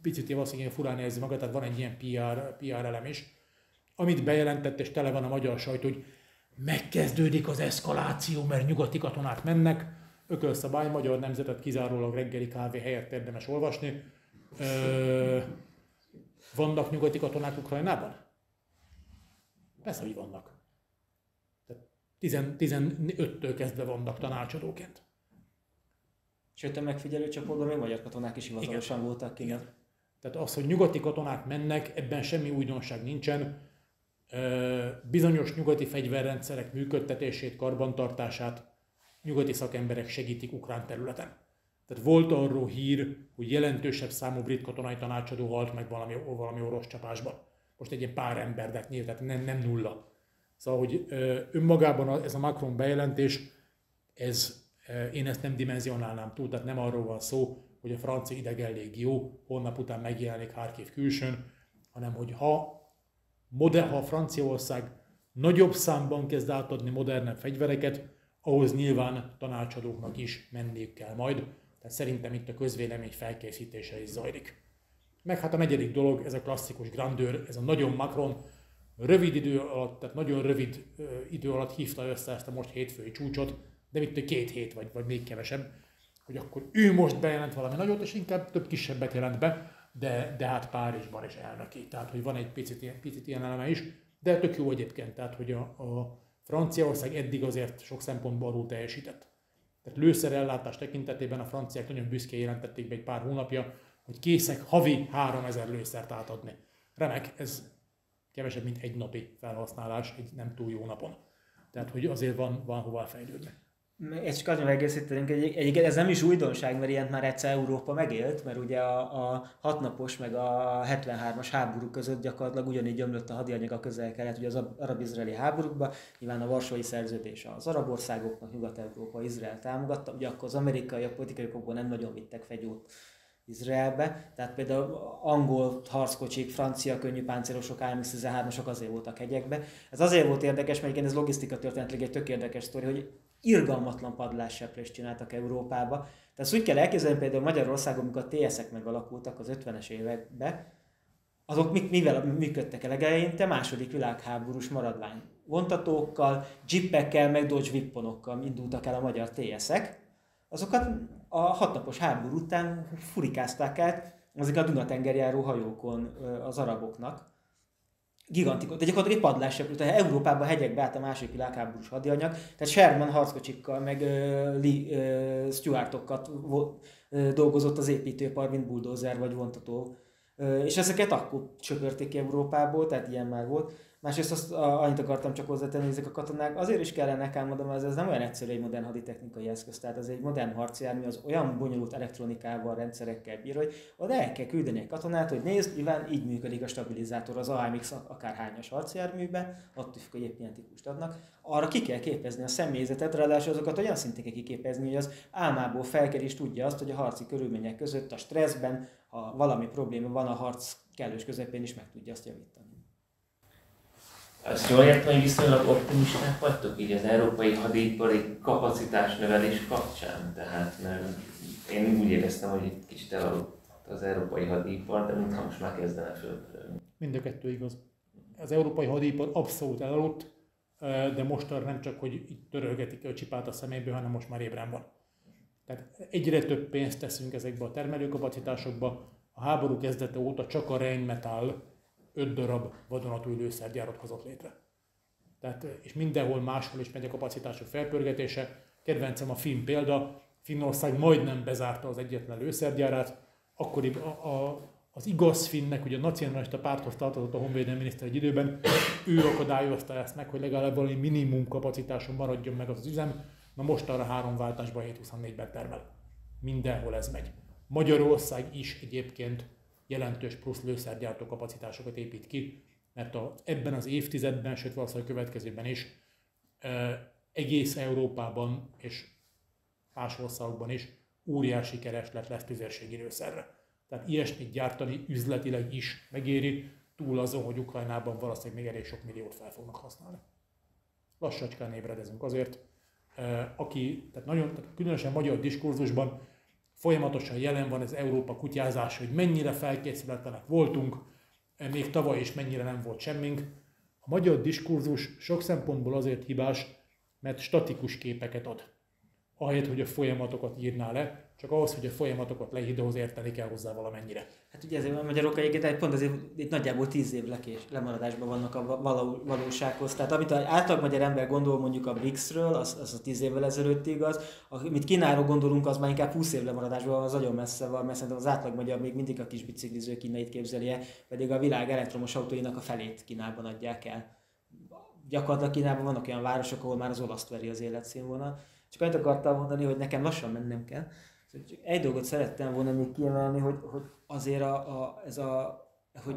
picit valószínűleg furán érzi magát, tehát van egy ilyen PR elem is, amit bejelentett, és tele van a magyar sajtó, hogy megkezdődik az eszkaláció, mert nyugati katonák mennek, ökölszabály, Magyar Nemzetet kizárólag reggeli kávé helyett érdemes olvasni. Vannak nyugati katonák Ukrajnában? Persze, hogy vannak. 15-től kezdve vannak tanácsadóként. Sőt, a megfigyelő csoportban még magyar katonák is hivatalosan voltak ki. Igen. Tehát az, hogy nyugati katonák mennek, ebben semmi újdonság nincsen. Bizonyos nyugati fegyverrendszerek működtetését, karbantartását nyugati szakemberek segítik ukrán területen. Tehát volt arról hír, hogy jelentősebb számú brit katonai tanácsadó halt meg valami orosz csapásban. Most egy pár ember, de nyilván nem nulla. Szóval, hogy önmagában ez a Macron bejelentés, én ezt nem dimenzionálnám túl, tehát nem arról van szó, hogy a francia idegenlégió holnap után megjelenik Harkiv külsőn, hanem hogy ha Franciaország nagyobb számban kezd átadni modernebb fegyvereket, ahhoz nyilván tanácsadóknak is menniük kell majd. Tehát szerintem itt a közvélemény felkészítése is zajlik. Meg hát a negyedik dolog, ez a klasszikus grandőr, ez a nagyon Macron, nagyon rövid idő alatt hívta össze ezt a most hétfői csúcsot, de itt 2 hét vagy még kevesebb, hogy akkor ő most bejelent valami nagyot, és inkább több kisebbet jelent be, de hát Párizsban is elnöki. Tehát, hogy van egy picit ilyen eleme is, de tök jó egyébként, tehát, hogy a Franciaország eddig azért sok szempontból alul teljesített. Tehát lőszerellátás tekintetében a franciák nagyon büszkén jelentették be egy pár hónapja, hogy készek havi 3000 lőszert átadni. Remek, ez kevesebb, mint egy napi felhasználás egy nem túl jó napon. Tehát, hogy azért van hová fejlődni. Ezt csak annyira egészítenünk, egyébként ez nem is újdonság, mert ilyent már egyszer Európa megélt, mert ugye a 6 napos meg a 73-as háború között gyakorlatilag ugyanígy ömlött a hadianyag a Közel-Kelet, ugye az arab-izraeli háborúkban, nyilván a Varsói Szerződés az arab országoknak, Nyugat-Európa, Izrael támogatta, ugye akkor az amerikaiak politikai okokból nem nagyon vittek fegyót Izraelbe, tehát például angol harckocsik, francia könnyű páncélosok, AMX-13-osok azért voltak hegyekbe. Ez azért volt érdekes, mert igen, ez logisztika történetileg egy tök érdekes sztori, hogy irgalmatlan padlásseprést csináltak Európába. Tehát úgy kell elképzelni például Magyarországon, amikor a TS-ek megalakultak az 50-es években, azok mivel működtek eleinte? Második világháborús maradvány vontatókkal, dzsippekkel, meg Dodge Vipponokkal indultak el a magyar TS-ek. Azokat a 6 napos háború után furikázták át azokat a Duna-tengerjáró hajókon az araboknak. Gigantikus, de gyakorlatilag egy padlásseprés, tehát Európában hegyekbe állt a második világháborús hadianyag, tehát Sherman harckocsikkal, meg Lee Stuartokat dolgozott az építőipar, mint bulldozer vagy vontató. És ezeket akkor söpörték ki Európából, tehát ilyen már volt. Másrészt azt, annyit akartam csak hozzátenni, ezek a katonák azért is kellene elmondom, mert ez nem olyan egyszerű egy modern haditechnikai eszköz, tehát ez egy modern harcjármű, az olyan bonyolult elektronikával, rendszerekkel bír, hogy oda el kell küldeni egy katonát, hogy nézd, nyilván így működik a stabilizátor az AMX akárhányas harcjárműben, attól függ, hogy épp milyen típust adnak. Arra ki kell képezni a személyzetet, ráadásul azokat olyan szinten kell kiképezni, hogy az álmából felkelés tudja azt, hogy a harci körülmények között, a stresszben, ha valami probléma van, a harc kellős közepén is meg tudja azt javítani. Azt jól értem, hogy viszonylag optimisták vagytok így az európai hadipari kapacitás növelés kapcsán, tehát mert én úgy éreztem, hogy egy kicsit elaludt az európai hadipar, de mintha most már kezdene fölpörölni. Mind a kettő igaz. Az európai hadipar abszolút elaludt, de mostanra nem csak, hogy itt törölgetik a csipát a szeméből, hanem most már ébren van. Tehát egyre több pénzt teszünk ezekbe a termelőkapacitásokba. A háború kezdete óta csak a Rheinmetall 5 darab vadonatúj lőszergyárat hozott létre. Tehát, és mindenhol máshol is megy a kapacitások felpörgetése. Kedvencem a finn példa, Finnország majdnem bezárta az egyetlen lőszergyárát. Akkori az igaz finnek, ugye a nacionalista párthoz tartozott a honvédelmi miniszter egy időben, ő akadályozta ezt meg, hogy legalább valami minimum kapacitáson maradjon meg az üzem. Na most arra 3 váltásban 7-24-ben termel. Mindenhol ez megy. Magyarország is egyébként jelentős plusz lőszergyártó kapacitásokat épít ki, mert ebben az évtizedben, sőt valószínűleg következőben is egész Európában és más országokban is óriási kereslet lesz tüzérségi lőszerre. Tehát ilyesmit gyártani üzletileg is megéri, túl azon, hogy Ukrajnában valószínűleg még elég sok milliót fel fognak használni. Lassacskán ébredezünk azért, tehát különösen magyar diskurzusban folyamatosan jelen van ez Európa kutyázás, hogy mennyire felkészületlenek voltunk, még tavaly is mennyire nem volt semmink. A magyar diskurzus sok szempontból azért hibás, mert statikus képeket ad. Ahelyett, hogy a folyamatokat írná le, csak ahhoz, hogy a folyamatokat leírd, ahhoz érteni kell hozzá valamennyire. Hát ugye ezért a magyarok egyébként pont azért itt nagyjából 10 év lemaradásban vannak a valósághoz. Tehát amit az átlag magyar ember gondol mondjuk a BRICS-ről, az a 10 évvel ezelőtt igaz. Amit Kínáról gondolunk, az már inkább 20 év lemaradásban van, az nagyon messze van, mert szerintem az átlag magyar még mindig a kis bicikliző Kínait képzelje, pedig a világ elektromos autóinak a felét Kínában adják el. Gyakorlatilag Kínában vannak olyan városok, ahol már az olaszt veri az életszínvonal. Csak annyit akartam mondani, hogy nekem lassan mennem kell. Egy dolgot szerettem volna még kiemelni, hogy azért hogy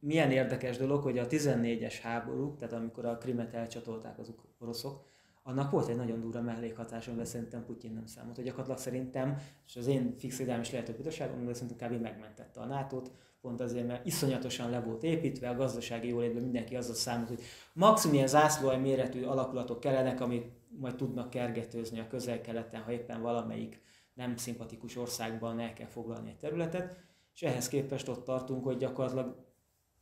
milyen érdekes dolog, hogy a 14-es háború, tehát amikor a Krimet elcsatolták az oroszok, annak volt egy nagyon durva mellékhatása, amivel szerintem Putyin nem számolt. Gyakorlatilag szerintem, és az én fix idám is lehet, hogy butaságom, de szerintem kb. Megmentette a NATO-t, pont azért, mert iszonyatosan le volt építve, a gazdasági jólétben mindenki azzal számolt, hogy maximum ilyen zászlóalj méretű alakulatok kellenek, amik majd tudnak kergetőzni a közel-keleten, ha éppen valamelyik nem szimpatikus országban el kell foglalni egy területet, és ehhez képest ott tartunk, hogy gyakorlatilag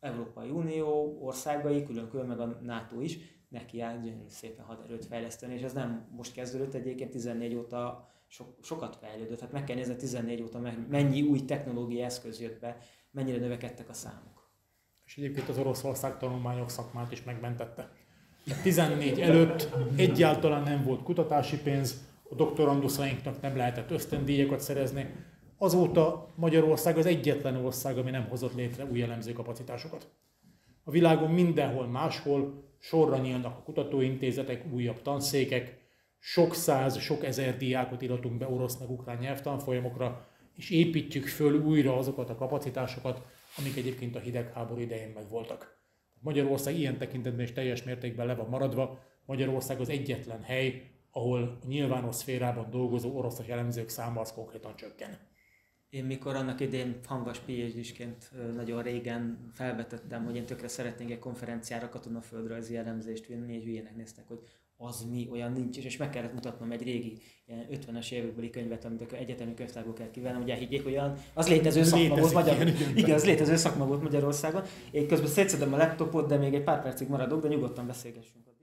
Európai Unió országai, külön-külön meg a NATO is nekiáll szépen haderőt fejleszteni, és ez nem most kezdődött, egyébként 14 óta sokat fejlődött, hát meg kell nézni 14 óta mennyi új technológiai eszköz jött be, mennyire növekedtek a számok. És egyébként az Oroszország tanulmányok szakmát is megmentette. 14 előtt egyáltalán nem volt kutatási pénz, a doktoranduszainknak nem lehetett ösztöndíjakat szerezni. Azóta Magyarország az egyetlen ország, ami nem hozott létre új elemzőkapacitásokat. A világon mindenhol máshol sorra nyílnak a kutatóintézetek, újabb tanszékek, sok száz, sok ezer diákot iratunk be orosz meg ukrán nyelvtanfolyamokra, és építjük föl újra azokat a kapacitásokat, amik egyébként a hidegháború idején megvoltak. Magyarország ilyen tekintetben is teljes mértékben le van maradva. Magyarország az egyetlen hely, ahol a nyilvános szférában dolgozó oroszos elemzők száma az konkrétan csökken. Én mikor annak idén hangas PhD-sként nagyon régen felvetettem, hogy én tökre szeretnék egy konferenciára katonaföldrajzi elemzést vinni, és hülyének néztek, hogy az mi, olyan nincs, és meg kellett mutatnom egy régi, ilyen 50-es évekbeli könyvet, amit egyetemi könyvtárból kell kivennem, ugye higgyék, hogy olyan, az létező szakma volt Magyarországon. Igen, az létező szakma volt Magyarországon. Én közben szétszedem a laptopot, de még egy pár percig maradok, de nyugodtan beszélgessünk.